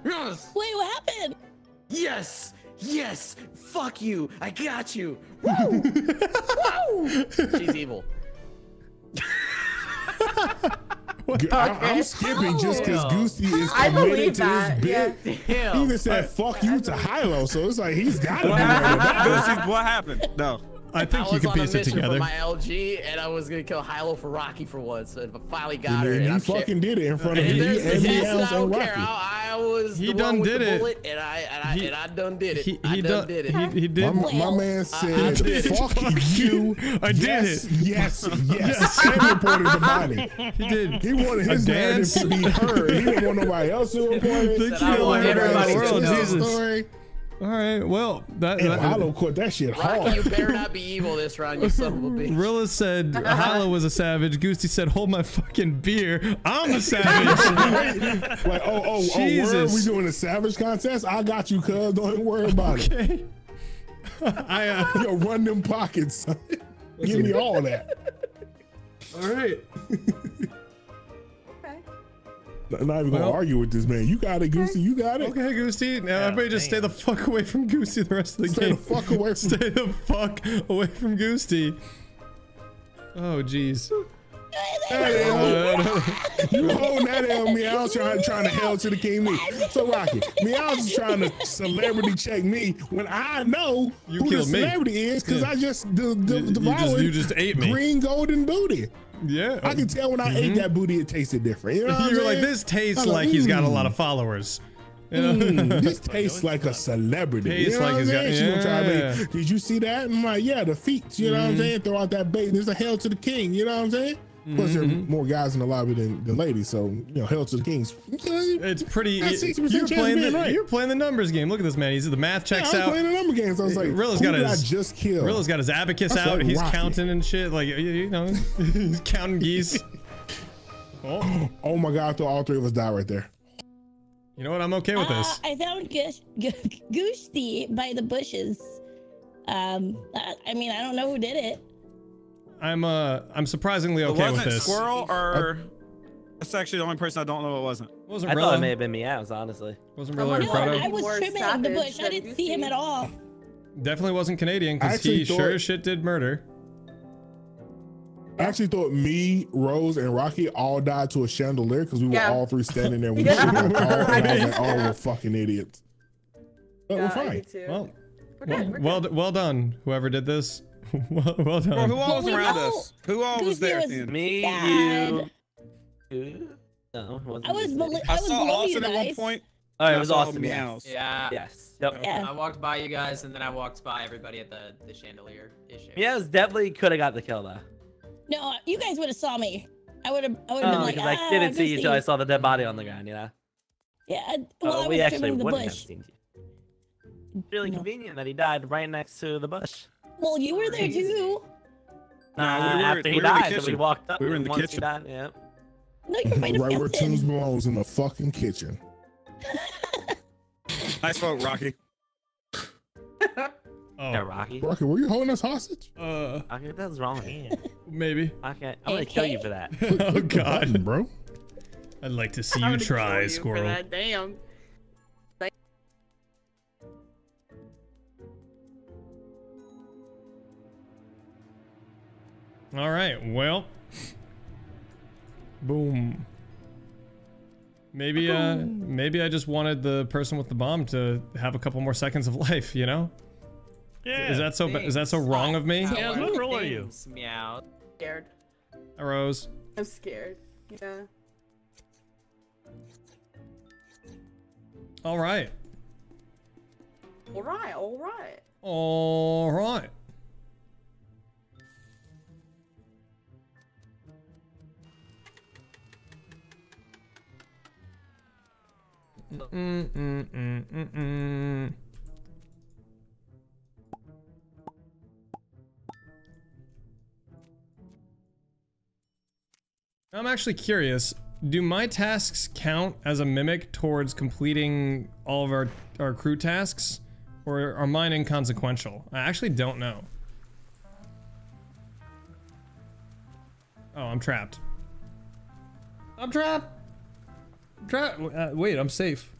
Wait, what happened? Yes. Fuck you. I got you. Woo. Woo. She's evil. I'm skipping just because Goosey is committed to this bit. Yeah. He even said fuck you to Hilo, so it's like he's got to be there. Goosey, what happened? No. I think you can piece it together. I was on a mission for my LG, and I was going to kill Hilo for Rocky for once, and I finally got her. And you fucking did it in front of me. I don't care. I was the one with the bullet, and I done did it. I done did it. He did. My man said, fuck you. I did it. Yes. He reported the body. He did. He wanted his narrative to be heard. He didn't want nobody else to report it. I want everybody to know story. All right, well, that Hilo caught that shit hard. Rocky, you better not be evil this round, you son of a bitch. Rilla said Hilo was a savage. Goosty said, hold my fucking beer. I'm a savage. Like, Jesus. We doing a savage contest? I got you, cuz. Don't worry about it. Yo, run them pockets, son. Give me all that. All right. I'm not even gonna argue with this man. You got it, Goosey. You got it. Okay, Goosey. Now everybody just stay the fuck away from Goosey the rest of the game. Stay the fuck away from Goosey. Oh, jeez. You holding that L, Meows trying to hell to the king me. So Rocky, Meows is trying to celebrity check me when I know who the celebrity is because I just devoured green golden booty. Yeah, I can tell when I ate that booty, it tasted different. You know what You're like, this tastes like he's got a lot of followers. You know? This tastes like a celebrity. Tastes like he's got. Yeah. Try, did you see that? I'm like, yeah, the feats. You know what I'm saying? Throw out that bait. There's a hell to the king. You know what I'm saying? Plus, there are more guys in the lobby than ladies, so you know, hell to the kings. It's pretty. You're playing the numbers game. Look at this man. He's the math checks out. I'm playing the number games. So I was like, Rilla's got his abacus out. Like, he's counting and shit. Like you know, he's counting geese. Oh my god! I thought all three of us died right there. You know what? I'm okay with this. I found Goosty by the bushes. I mean, I don't know who did it. I'm surprisingly okay with this. Squirrel or that's actually the only person I don't know it wasn't. I thought it may have been Meows, honestly. Wasn't really I was trimming up the bush. I didn't see him at all. Definitely wasn't Canadian because he sure as shit did murder. I actually thought me, Rose, and Rocky all died to a chandelier because we were all three standing there. We all were fucking idiots. But we're fine. Well done, whoever did this. Well done. Well, who all was around us? Who all was there? Me, you. No, I saw Austin at one point. Oh, it was Austin. Yeah. Yes. Yep. Yeah. I walked by you guys, and then I walked by everybody at the chandelier issue. Yeah, definitely could have got the kill though. No, you guys would have saw me. I would have been like, I didn't see you until I saw the dead body on the ground. You know. Yeah. Well, we actually wouldn't have seen you. Really convenient that he died right next to the bush. Well, you were there too. After he died, we walked up. We were in the kitchen. Died, yeah. No, you're right where Toonz belongs, in the fucking kitchen. Nice vote, Rocky. Yeah, Rocky. Rocky, were you holding us hostage? Rocky, that's wrong. Maybe. Okay, I'm gonna kill you for that. Oh God, bro. I'd like to see you try, Squirrel. Damn. All right, well, boom. Maybe maybe I just wanted the person with the bomb to have a couple more seconds of life, you know? Yeah. Is that so wrong of me? Yeah, what role are you? Meow. Scared. Rose. I'm scared. Yeah. All right. All right. All right. All right. I'm actually curious, do my tasks count as a mimic towards completing all of our crew tasks, or are mine inconsequential? I actually don't know. Oh, I'm trapped. I'm trapped! Wait, I'm safe.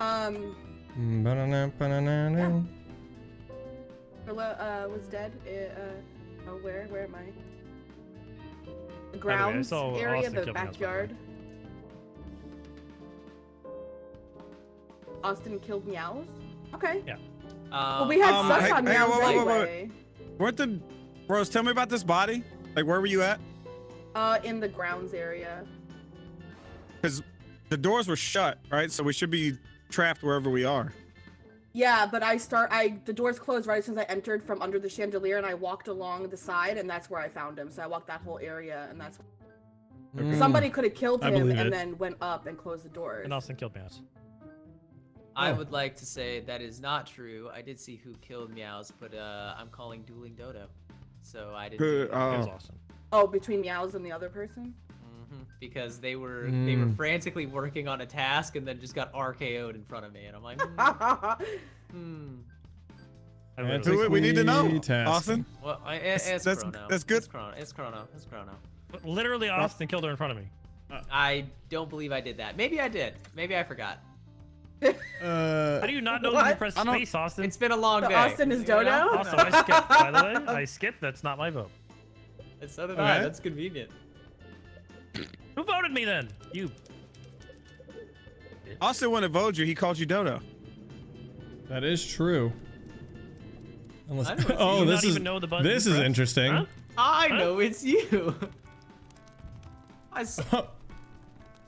Yeah. Rilla was dead. Where am I? The grounds area, the backyard. Austin killed Meows. Okay. Yeah. Well, we had such on Meows anyway. Weren't the Rose, tell me about this body. Like, where were you at? In the grounds area. Because the doors were shut, right? So we should be trapped wherever we are. Yeah, but the doors closed right as soon as I entered from under the chandelier, and I walked along the side, and that's where I found him. So I walked that whole area, and that's somebody could have killed him and then went up and closed the doors. And Austin killed Meows. I would like to say that is not true. I did see who killed Meows, but I'm calling Dueling Dodo. So I didn't. Oh, between Meows and the other person? Mm-hmm. Because they were frantically working on a task and then just got RKO'd in front of me, and I'm like, We need to know, Austin. Well, it's Chrono. That's good. It's Chrono. It's Chrono. It's Chrono. Literally, Austin killed her in front of me. I don't believe I did that. Maybe I did. Maybe I forgot. How do you not know that you pressed space, Austin? It's been a long day. Austin is Dodo? Also, I skipped, by the way. I skipped. That's not my vote. It's so did I. That's convenient. Who voted me then? You. Austin wouldn't vote you. He called you Dodo. That is true. Unless... Oh, this is interesting. Huh? I know it's you.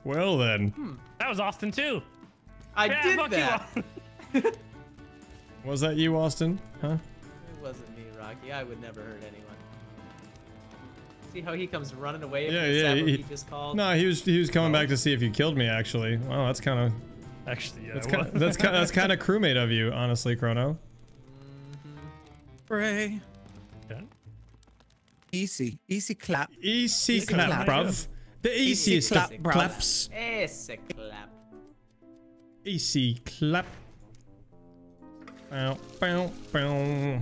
Well, then. That was Austin, too. I did that. You, was that you, Austin? Huh? It wasn't me, Rocky. I would never hurt anyone. See how he comes running away? He just called. No, he was coming back to see if you killed me. Actually, wow, that's kind of. Actually, yeah. That's kind of crewmate of you, honestly, Chrono. Pray. Done. Easy clap. Easy clap, bruv. The easiest claps. Easy clap. AC clap. Bow, bow, bow.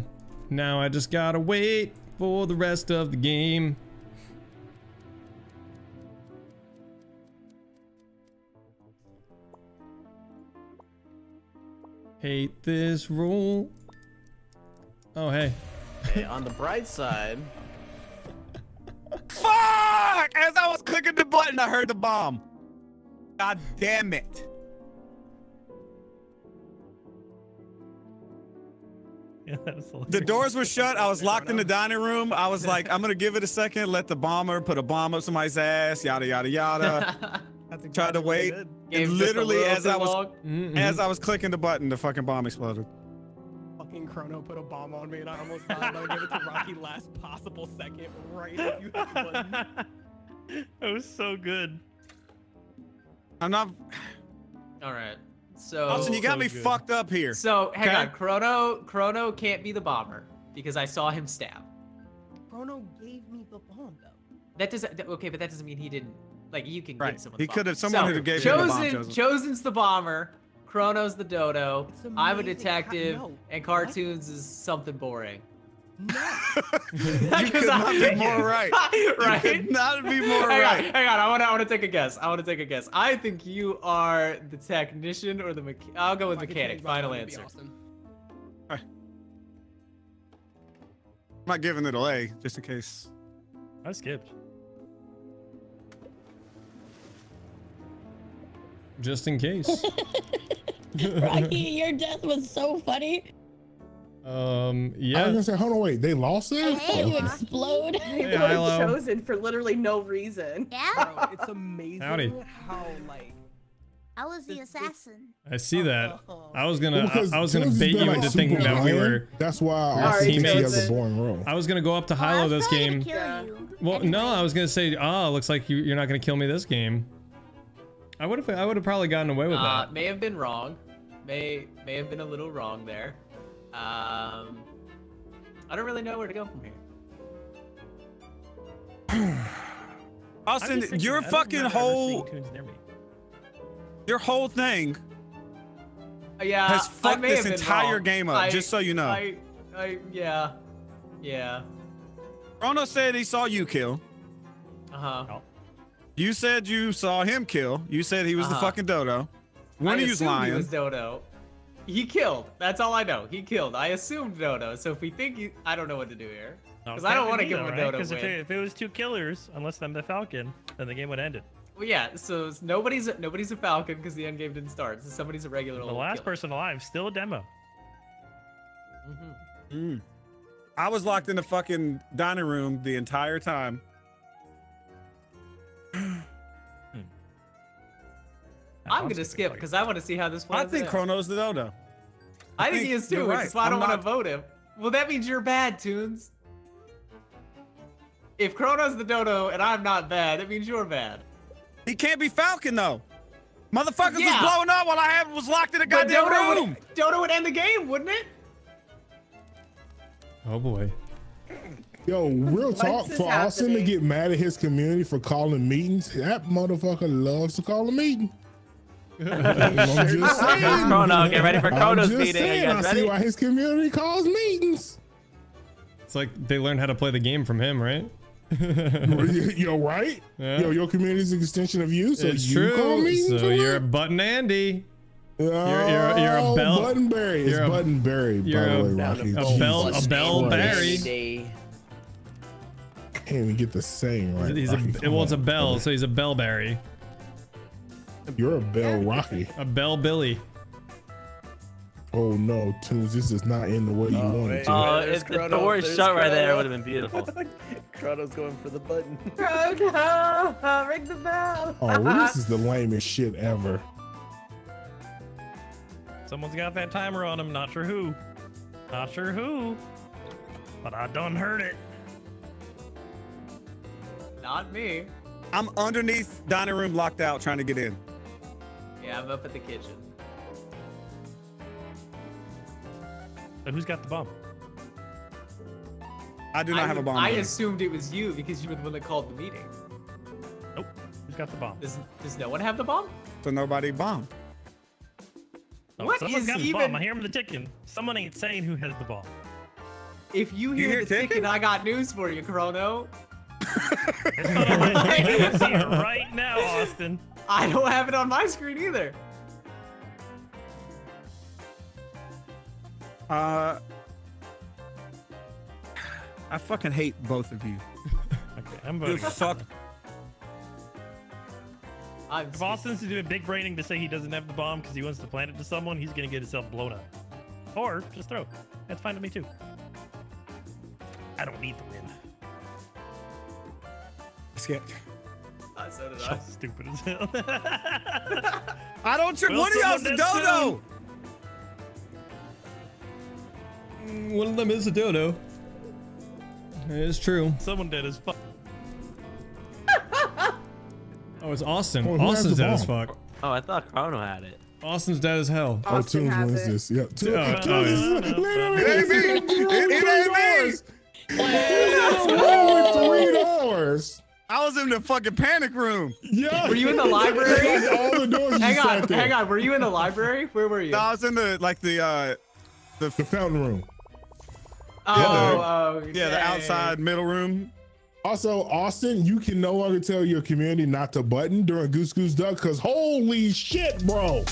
Now I just gotta wait for the rest of the game. Hate this rule. Oh, hey. Hey, on the bright side. Fuck! As I was clicking the button, I heard the bomb. God damn it. The doors were shut. I was locked in the dining room. I was like, I'm gonna give it a second, let the bomber put a bomb up somebody's ass, yada yada yada. Tried to wait, and literally as I was clicking the button, the fucking bomb exploded. Fucking Chrono put a bomb on me, and I almost died. I gave it to Rocky last possible second, right as you hit the button. That was so good. I'm not. All right. So, Austin, you got me fucked up here. So, hang on. Chrono can't be the bomber because I saw him stab. Chrono gave me the bomb, though. That doesn't... Okay, but that doesn't mean he didn't... Like, you can give someone the bomb. He could have... Someone who gave him the bomb, Chosen's the bomber. Chrono's the Dodo. I'm a detective. And Cartoonz is something boring. No. You could not be more right. Right? You could not be more right. Hang on. I want to take a guess. I think you are the technician or the mechanic. I'll go with mechanic. Final answer. Right. I'm not giving it away just in case. I skipped. just in case. Rocky, your death was so funny. Yeah. I was gonna say, hold on, wait, they lost it? Hey, you explode. They were chosen for literally no reason. Yeah. It's amazing how like. I was the assassin. I see that. I was gonna bait you into thinking that we were. That's why our teammates are boring role. I was gonna go up to Hilo this game. Well, no, I was gonna say, looks like you're not gonna kill me this game. I would have probably gotten away with that. May have been wrong. May have been a little wrong there. I don't really know where to go from here. Austin, your fucking whole. Your whole thing has fucked this entire game up, just so you know. Yeah. Chrono said he saw you kill. You said you saw him kill. You said he was the fucking dodo. One of you's lying. He was dodo. He killed. That's all I know. He killed. I assumed dodo. So if we think he, I don't know what to do here. Because I don't want to give him a dodo win. Because if it was two killers, unless I'm the Falcon, then the game would end it. Well, yeah, so nobody's a Falcon because the end game didn't start. So somebody's a regular. The last person alive, still a demo. I was locked in the fucking dining room the entire time. I'm gonna skip because I want to see how this plays. I think Chrono's the dodo. I think he is too, which is why I don't want to vote him. Well, that means you're bad, Toonz. If Chrono's the dodo and I'm not bad, that means you're bad. He can't be Falcon though. Motherfuckers was blowing up while I was locked in a goddamn room. Dodo would end the game, wouldn't it? Oh boy. Yo, real talk, for Austin to get mad at his community for calling meetings, that motherfucker loves to call a meeting. I'm just saying. Chrono, get ready for Chrono's meeting. I see why his community calls meetings. It's like they learned how to play the game from him, right? You're right. Yeah. Yo, your community's an extension of you, so it's true. Call me so you're a Button Andy. You're a Bell Buttonberry. It's Buttonberry. You're a Bell Berry. Can't even get the saying right. It's a Bell, so he's a Bell Berry. You're a Bell Rocky. A Bell Billy. Oh no, Toonz, this is not in the way you want it to. If the door is shut right there, it would have been beautiful. Chrono's going for the button. Chrono, ring the bell. Oh, this is the lamest shit ever. Someone's got that timer on him, not sure who. Not sure who, but I done heard it. Not me. I'm underneath dining room locked out trying to get in. Yeah, I'm up at the kitchen. So who's got the bomb? I do not have a bomb. I assumed it was you because you were the one that called the meeting. Nope. Who's got the bomb? Does no one have the bomb? So nobody bombed. No, what is got even? The bomb. I hear him the ticking. Someone ain't saying who has the bomb. If you hear the ticking, I got news for you, Chrono. I see it right now, Austin. I don't have it on my screen either. I fucking hate both of you. Okay, I'm voting. Fuck. If Austin's doing big braining to say he doesn't have the bomb because he wants to plant it to someone, he's gonna get himself blown up. Or just throw it. That's fine to me too. I don't need the win. Skipped. So did I. Stupid as hell. I don't trick one of y'all's the dodo. One of them is a dodo. It is true. Someone dead as fuck. Oh, it's Austin. Austin's dead as fuck. Oh, I thought Chrono had it. Austin's dead as hell. Austin wins this. Yep. It ain't me. It ain't me. I was in the fucking panic room. Yeah. Were you in the library? Hang on. Were you in the library? Where were you? No, I was in the the fountain room. The outside middle room. Also, Austin, you can no longer tell your community not to button during Goose Goose Duck because holy shit, bro.